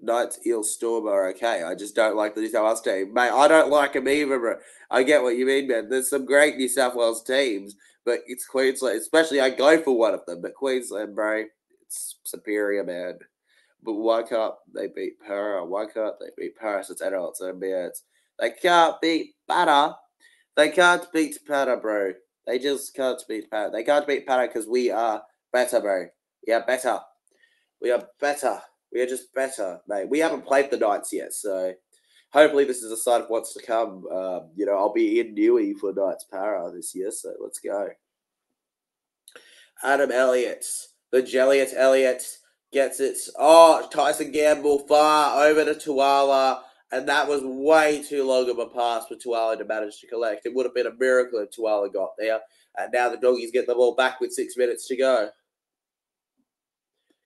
Knights, Eels, Storm are okay. I just don't like the New South Wales team. Mate, I don't like them either, bro. I get what you mean, man. There's some great New South Wales teams, but it's Queensland. Especially I go for one of them, but Queensland, bro, it's superior, man. But why can't they beat Para? Why can't they beat Paris? It's adults and beards. They can't beat Para. They can't beat Para, bro. They just can't beat Para. They can't beat Para because we are better, bro. We are better. We are better. We are just better, mate. We haven't played the Knights yet, so hopefully this is a sign of what's to come. Um, you know, I'll be in Newey for Knights Para this year, so let's go. Adam Elliott. The Jelliot Elliott. Gets it. Oh, Tyson Gamble far over to Tuala. And that was way too long of a pass for Tuala to manage to collect. It would have been a miracle if Tuala got there. And now the Doggies get the ball back with six minutes to go.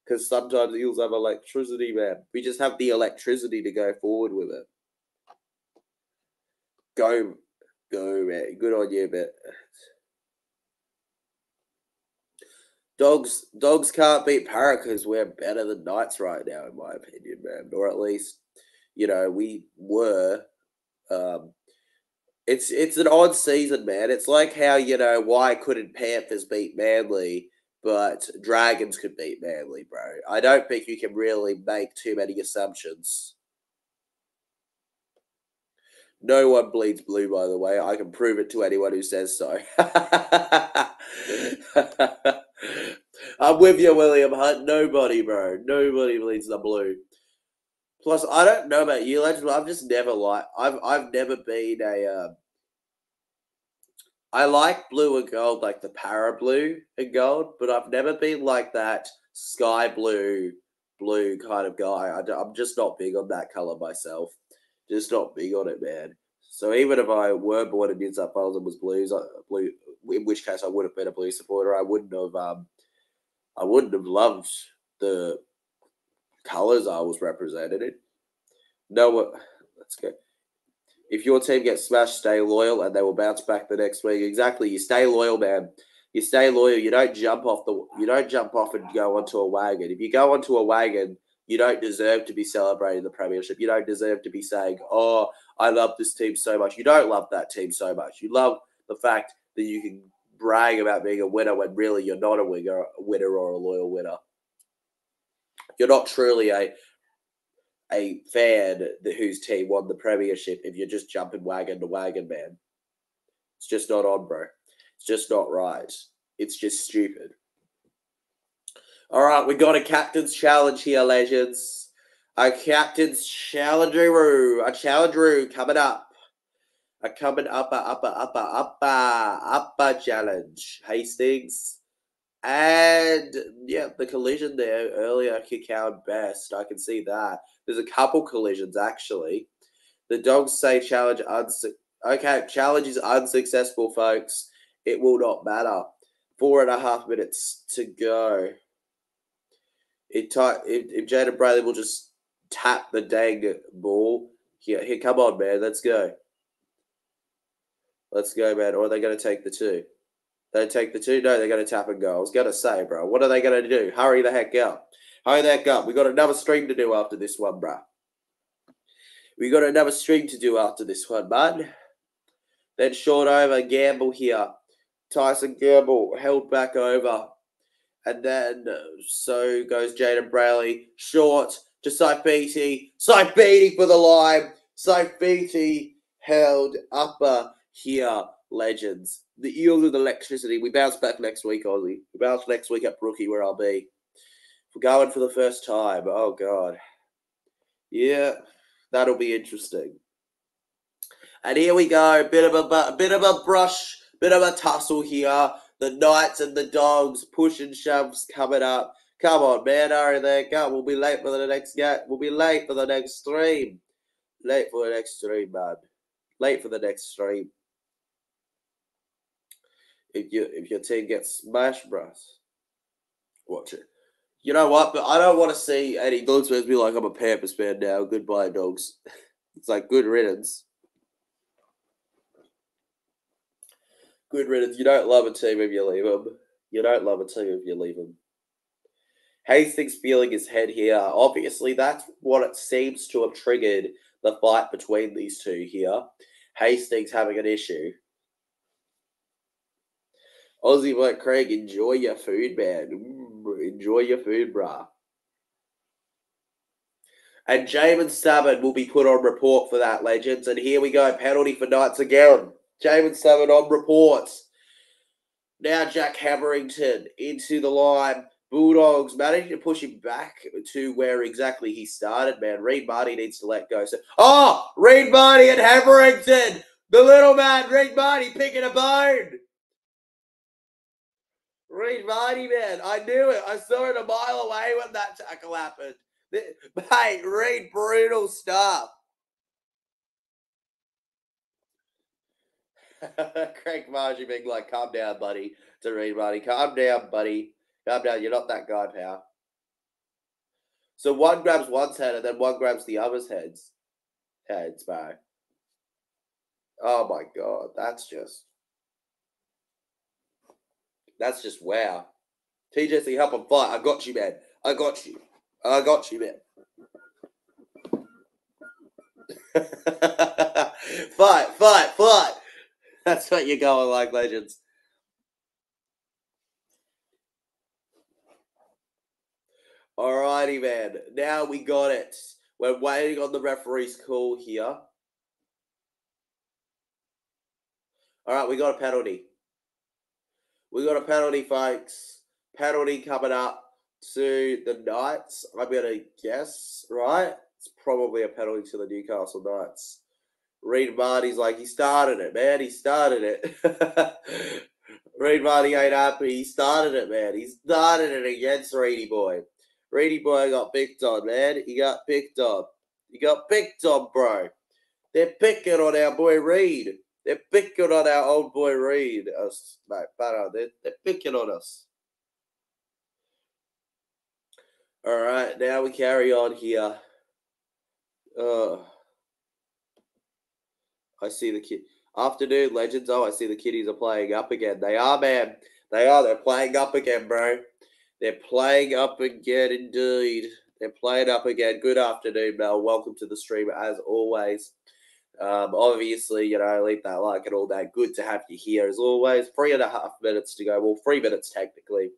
Because sometimes the Eels have electricity, man. We just have the electricity to go forward with it. Go, go, man. Good on you, man. Dogs dogs can't beat Para because we're better than Knights right now, in my opinion, man. Or at least, you know, we were. Um, it's it's an odd season, man. It's like how, you know, why couldn't Panthers beat Manly, but Dragons could beat Manly, bro. I don't think you can really make too many assumptions. No one bleeds blue, by the way. I can prove it to anyone who says so. I'm with you, William Hunt. Nobody, bro. Nobody bleeds the blue. Plus, I don't know about you, Legend, but I've just never liked... I've, I've never been a... Uh, I like blue and gold, like the para blue and gold, but I've never been like that sky blue, blue kind of guy. I I'm just not big on that color myself. Just not big on it, man. So even if I were born in New South Wales and was blues, I, blue, in which case I would have been a blue supporter, I wouldn't have, um, I wouldn't have loved the colors I was represented in. No, let's go. If your team gets smashed, stay loyal, and they will bounce back the next week. Exactly, you stay loyal, man. You stay loyal. You don't jump off the. You don't jump off and go onto a wagon. If you go onto a wagon, you don't deserve to be celebrating the premiership. You don't deserve to be saying, "Oh, I love this team so much." You don't love that team so much. You love the fact that you can brag about being a winner when really you're not a winner, a winner or a loyal winner. You're not truly a. a fan that whose team won the premiership if you're just jumping wagon to wagon, man. It's just not on, bro. It's just not right. It's just stupid. All right, we got a captain's challenge here, legends. A captain's challenge, a challenge coming up. A coming upper, upper, upper, upper, upper challenge. Hastings. And, yeah, the collision there earlier, Kikau and Best. I can see that. There's a couple collisions, actually. The dogs say challenge unsu- Okay, challenge is unsuccessful, folks. It will not matter. Four and a half minutes to go. It t- if, if Jayden Brailey will just tap the dang ball. Here, here, come on, man. Let's go. Let's go, man. Or are they going to take the two? They take the two. No, they're going to tap and go. I was going to say, bro, what are they going to do? Hurry the heck up. Hurry the heck up. We got another stream to do after this one, bro. We got another stream to do after this one, bud. Then short over, Gamble here. Tyson Gamble held back over. And then so goes Jayden Brailey. Short to Saifiti. Saifiti for the line. Saifiti held upper here. Legends. The Eels of the electricity. We bounce back next week, Aussie. We bounce next week at Brookie, where I'll be. We're going for the first time. Oh, God. Yeah, that'll be interesting. And here we go. Bit of a, bit of a brush, bit of a tussle here. The Knights and the Dogs. Push and shoves coming up. Come on, man. Hurry there. Go. We'll be late for the next game. We'll be late for the next stream. Late for the next stream, man. Late for the next stream. If you if your team gets smashed, bros, watch it. You know what? But I don't want to see any Dogs fans be like, I'm a Panthers fan now. Goodbye, Dogs. It's like, good riddance. Good riddance. You don't love a team if you leave them. You don't love a team if you leave them. Hastings feeling his head here. Obviously, that's what it seems to have triggered the fight between these two here. Hastings having an issue. Aussie Black Craig, enjoy your food, man. Mm, enjoy your food, brah. And Jaemon Salmon will be put on report for that, legends. And here we go, penalty for Knights again. Jaemon Salmon on reports. Now Jack Hammerington into the line. Bulldogs managing to push him back to where exactly he started, man. Reid Marnie needs to let go. So, oh, Reid Marnie and Hammerington. The little man, Reid Marnie, picking a bone. Reid Marnie, man. I knew it. I saw it a mile away when that tackle happened. Mate, Reid, brutal stuff. Greg Marzhew being like, calm down, buddy, to Reid Marnie. Calm down, buddy. Calm down. You're not that guy, pal. So one grabs one's head and then one grabs the other's heads. Heads, bro. Oh, my God. That's just... That's just wow. T J C, help him fight. I got you, man. I got you. I got you, man. Fight, fight, fight. That's what you're going like, legends. Alrighty, man. Now we got it. We're waiting on the referee's call here. All right, we got a penalty. We got a penalty, folks. Penalty coming up to the Knights. I'm going to guess, right? It's probably a penalty to the Newcastle Knights. Reid Marnie's like, he started it, man. He started it. Reid Marnie ain't happy. He started it, man. He started it against Reedy Boy. Reedy Boy got picked on, man. He got picked on. He got picked on, bro. They're picking on our boy Reid. They're picking on our old boy Reid. Us, mate, but they're, they're picking on us. All right, now we carry on here. Uh, I see the kid. Afternoon, legends. Oh, I see the kiddies are playing up again. They are, man. They are. They're playing up again, bro. They're playing up again, indeed. They're playing up again. Good afternoon, Mel. Welcome to the stream, as always. Um, obviously, you know, leave that like and all that. Good to have you here, as always. Three and a half minutes to go. Well, three minutes, technically.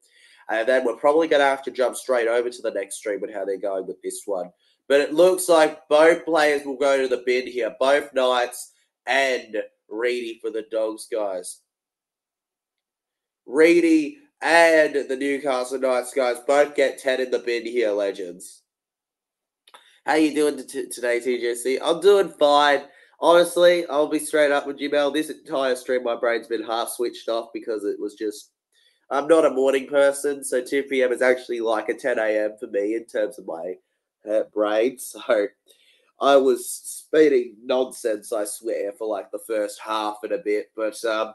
And then we're probably going to have to jump straight over to the next stream with how they're going with this one. But it looks like both players will go to the bin here. Both Knights and Reedy for the Dogs, guys. Reedy and the Newcastle Knights, guys. Both get ten in the bin here, legends. How you doing t today, T J C? I'm doing fine. Honestly, I'll be straight up with you, Mel. This entire stream, my brain's been half switched off because it was just... I'm not a morning person, so two p m is actually like a ten a m for me in terms of my uh, brain. So I was speeding nonsense, I swear, for like the first half and a bit. But um,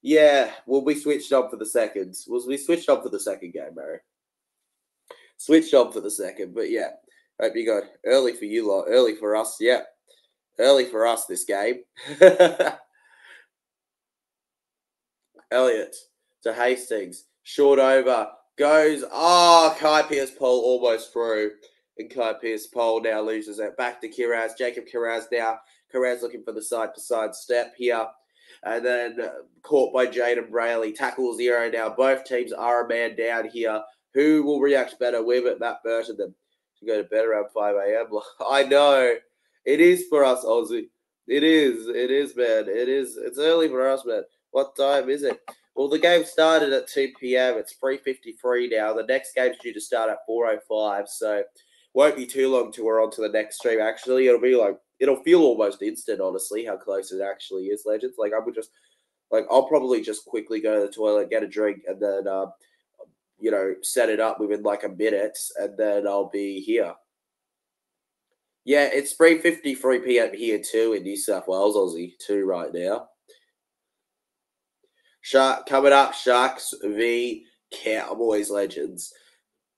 yeah, we'll be switched on for the second. We'll be switched on for the second game, Mary. Switched on for the second, but yeah. Hope you got early for you lot. Early for us, yeah. Early for us this game. Elliot. To Hastings, short over, goes, oh, Kai Pierce-Paul almost through, and Kai Pierce-Paul now loses it, back to Carraz, Jacob Carraz now, Carraz looking for the side-to-side step here, and then caught by Jayden Brailey, tackle zero now, both teams are a man down here, who will react better with it, Matt Burton, then to go to bed around five a m, I know, it is for us, Aussie, it is, it is, man, it is, it's early for us, man, what time is it? Well, the game started at two p m It's three fifty-three now. The next game's due to start at four oh five, so won't be too long till we're on to the next stream. Actually, it'll be like it'll feel almost instant, honestly, how close it actually is, legends. Like I would just, like I'll probably just quickly go to the toilet, get a drink, and then um, you know, set it up within like a minute, and then I'll be here. Yeah, it's three fifty-three p m here too in New South Wales, Aussie too right now. Shark, coming up, Sharks v Cowboys, legends.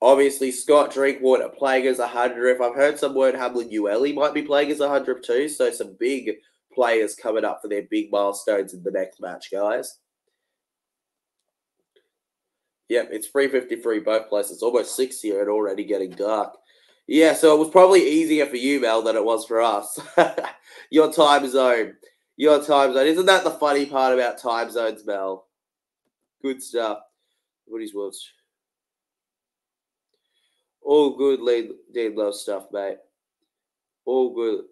Obviously, Scott Drinkwater playing as a hundredth. I've heard some word Hamlin Ueli might be playing as a hundredth too, so some big players coming up for their big milestones in the next match, guys. Yep, it's three fifty-three both places. Almost six here and already getting dark. Yeah, so it was probably easier for you, Mel, than it was for us. Your time zone. Your time zone. Isn't that the funny part about time zones, Mel? Good stuff. Woody's Wolves. All good, Dean Love stuff, mate. All good.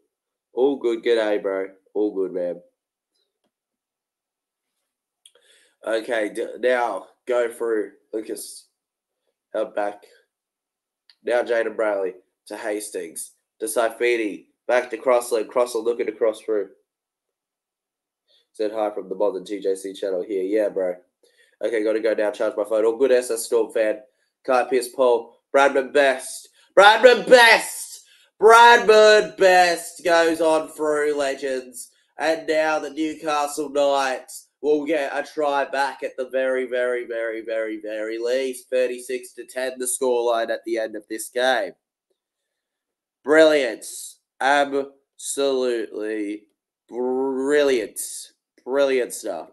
All good. G'day, bro. All good, man. Okay, d now go through. Lucas out back. Now Jayden Brailey to Hastings. To Saifiti. Back to Crossland. Crossland looking to cross through. Said hi from the modern T J C channel here. Yeah, bro. Okay, got to go now. Charge my phone. All good S S Storm fan. Kai Pierce-Paul. Bradman Best. Bradman Best. Bradman Best goes on through, legends. And now the Newcastle Knights will get a try back at the very, very, very, very, very least. thirty-six to ten the scoreline at the end of this game. Brilliant. Absolutely brilliant. Brilliant stuff.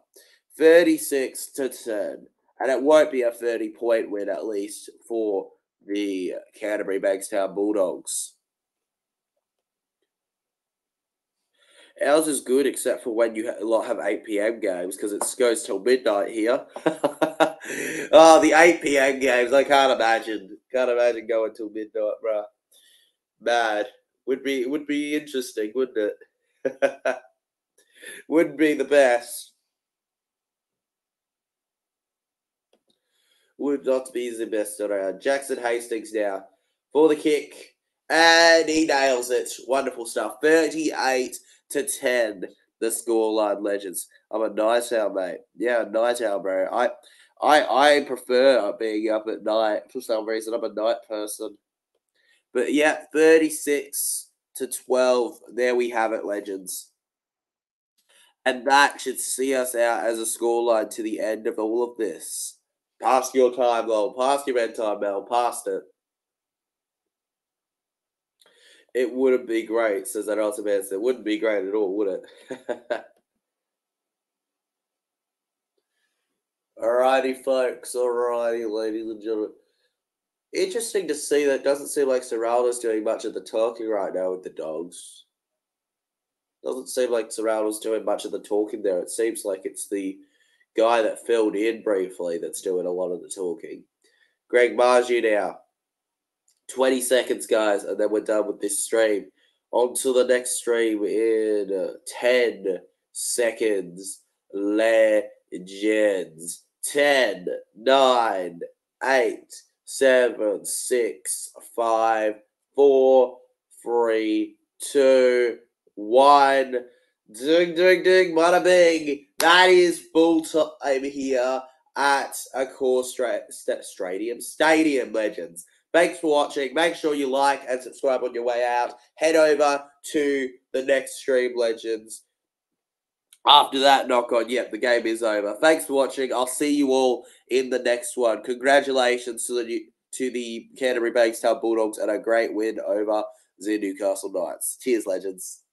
thirty-six to ten. And it won't be a thirty point win, at least, for the Canterbury Bankstown Bulldogs. Ours is good, except for when you lot have eight p m games, because it goes till midnight here. Oh, the eight p m games. I can't imagine. Can't imagine going till midnight, bruh. Mad. Would be, would be interesting, wouldn't it? Would be the best. would not be the best around. Jackson Hastings now for the kick. And he nails it. Wonderful stuff. thirty-eight to ten. The scoreline, legends. I'm a night owl, mate. Yeah, a night owl, bro. I, I, I prefer being up at night for some reason. I'm a night person. But yeah, thirty-six to twelve. There we have it, legends. And that should see us out as a scoreline to the end of all of this. Past your time, Lowell. Past your end time, Mel. Past it. It wouldn't be great, says that also answer. It wouldn't be great at all, would it? Alrighty, folks. Alrighty, ladies and gentlemen. Interesting to see that doesn't seem like Serrano's doing much of the talking right now with the Dogs. Doesn't seem like Serrano's doing much of the talking there. It seems like it's the guy that filled in briefly that's doing a lot of the talking. Greg Marzhew now. twenty seconds, guys, and then we're done with this stream. On to the next stream in uh, ten seconds. Legends. ten, nine, eight, seven, six, five, four, three, two, one. Ding, ding, ding, bada bing. That is full time here at Accor Stadium. Stadium, legends. Thanks for watching. Make sure you like and subscribe on your way out. Head over to the next stream, legends. After that, knock on. Yep, the game is over. Thanks for watching. I'll see you all in the next one. Congratulations to the to the Canterbury Bankstown Bulldogs and a great win over the Newcastle Knights. Cheers, legends.